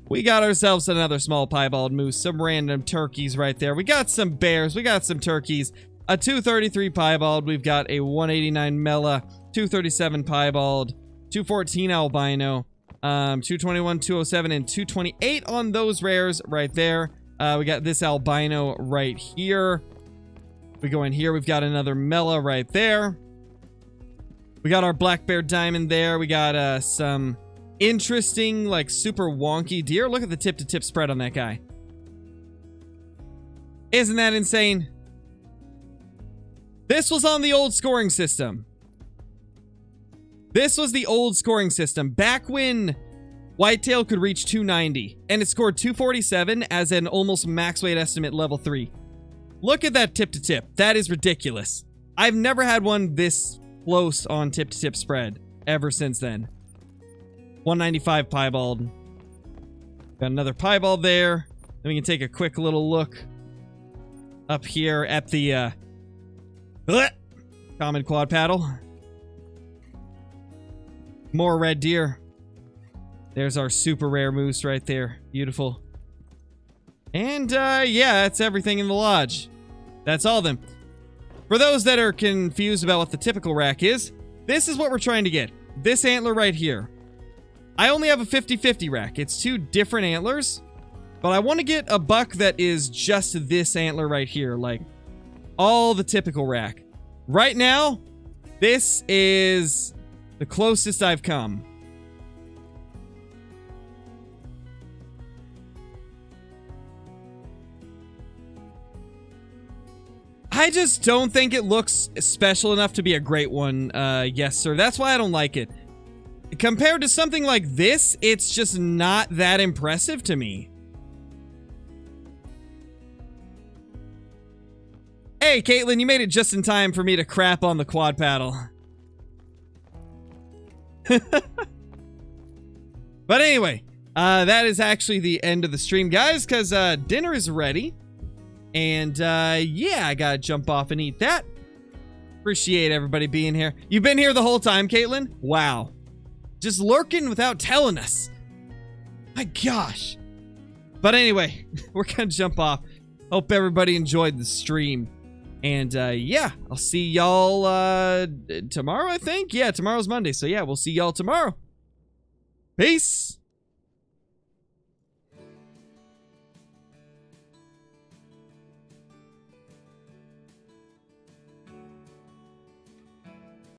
We got ourselves another small piebald moose. Some random turkeys right there. We got some bears. We got some turkeys. A two thirty-three piebald. We've got a one eighty-nine mela. two thirty-seven piebald. two fourteen albino. Um, two twenty-one, two oh seven, and two twenty-eight on those rares right there. Uh, we got this albino right here. We go in here. We've got another mela right there. We got our black bear diamond there. We got uh, some interesting, like, super wonky deer. Look at the tip-to-tip spread on that guy. Isn't that insane? This was on the old scoring system. This was the old scoring system. Back when whitetail could reach two ninety. And it scored two forty-seven as an almost max weight estimate level three. Look at that tip-to-tip. That is ridiculous. I've never had one this... close on tip-to-tip spread ever since then. one ninety-five piebald. Got another piebald there. Then we can take a quick little look up here at the uh, uh, common quad paddle. More red deer. There's our super rare moose right there. Beautiful. And uh, yeah, that's everything in the lodge. That's all of them. For those that are confused about what the typical rack is, this is what we're trying to get. This antler right here. I only have a fifty fifty rack. It's two different antlers, but I want to get a buck that is just this antler right here. Like all the typical rack. Right now, this is the closest I've come. I just don't think it looks special enough to be a great one, uh, yes sir. That's why I don't like it. Compared to something like this, it's just not that impressive to me. Hey, Caitlin, you made it just in time for me to crap on the quad paddle. But anyway, uh, that is actually the end of the stream, guys, because uh, dinner is ready. And uh, yeah, I gotta jump off and eat that. Appreciate everybody being here. You've been here the whole time, Caitlin? Wow. Just lurking without telling us. My gosh. But anyway, we're gonna jump off. Hope everybody enjoyed the stream. And uh, yeah, I'll see y'all uh, tomorrow, I think. Yeah, tomorrow's Monday. So yeah, we'll see y'all tomorrow. Peace.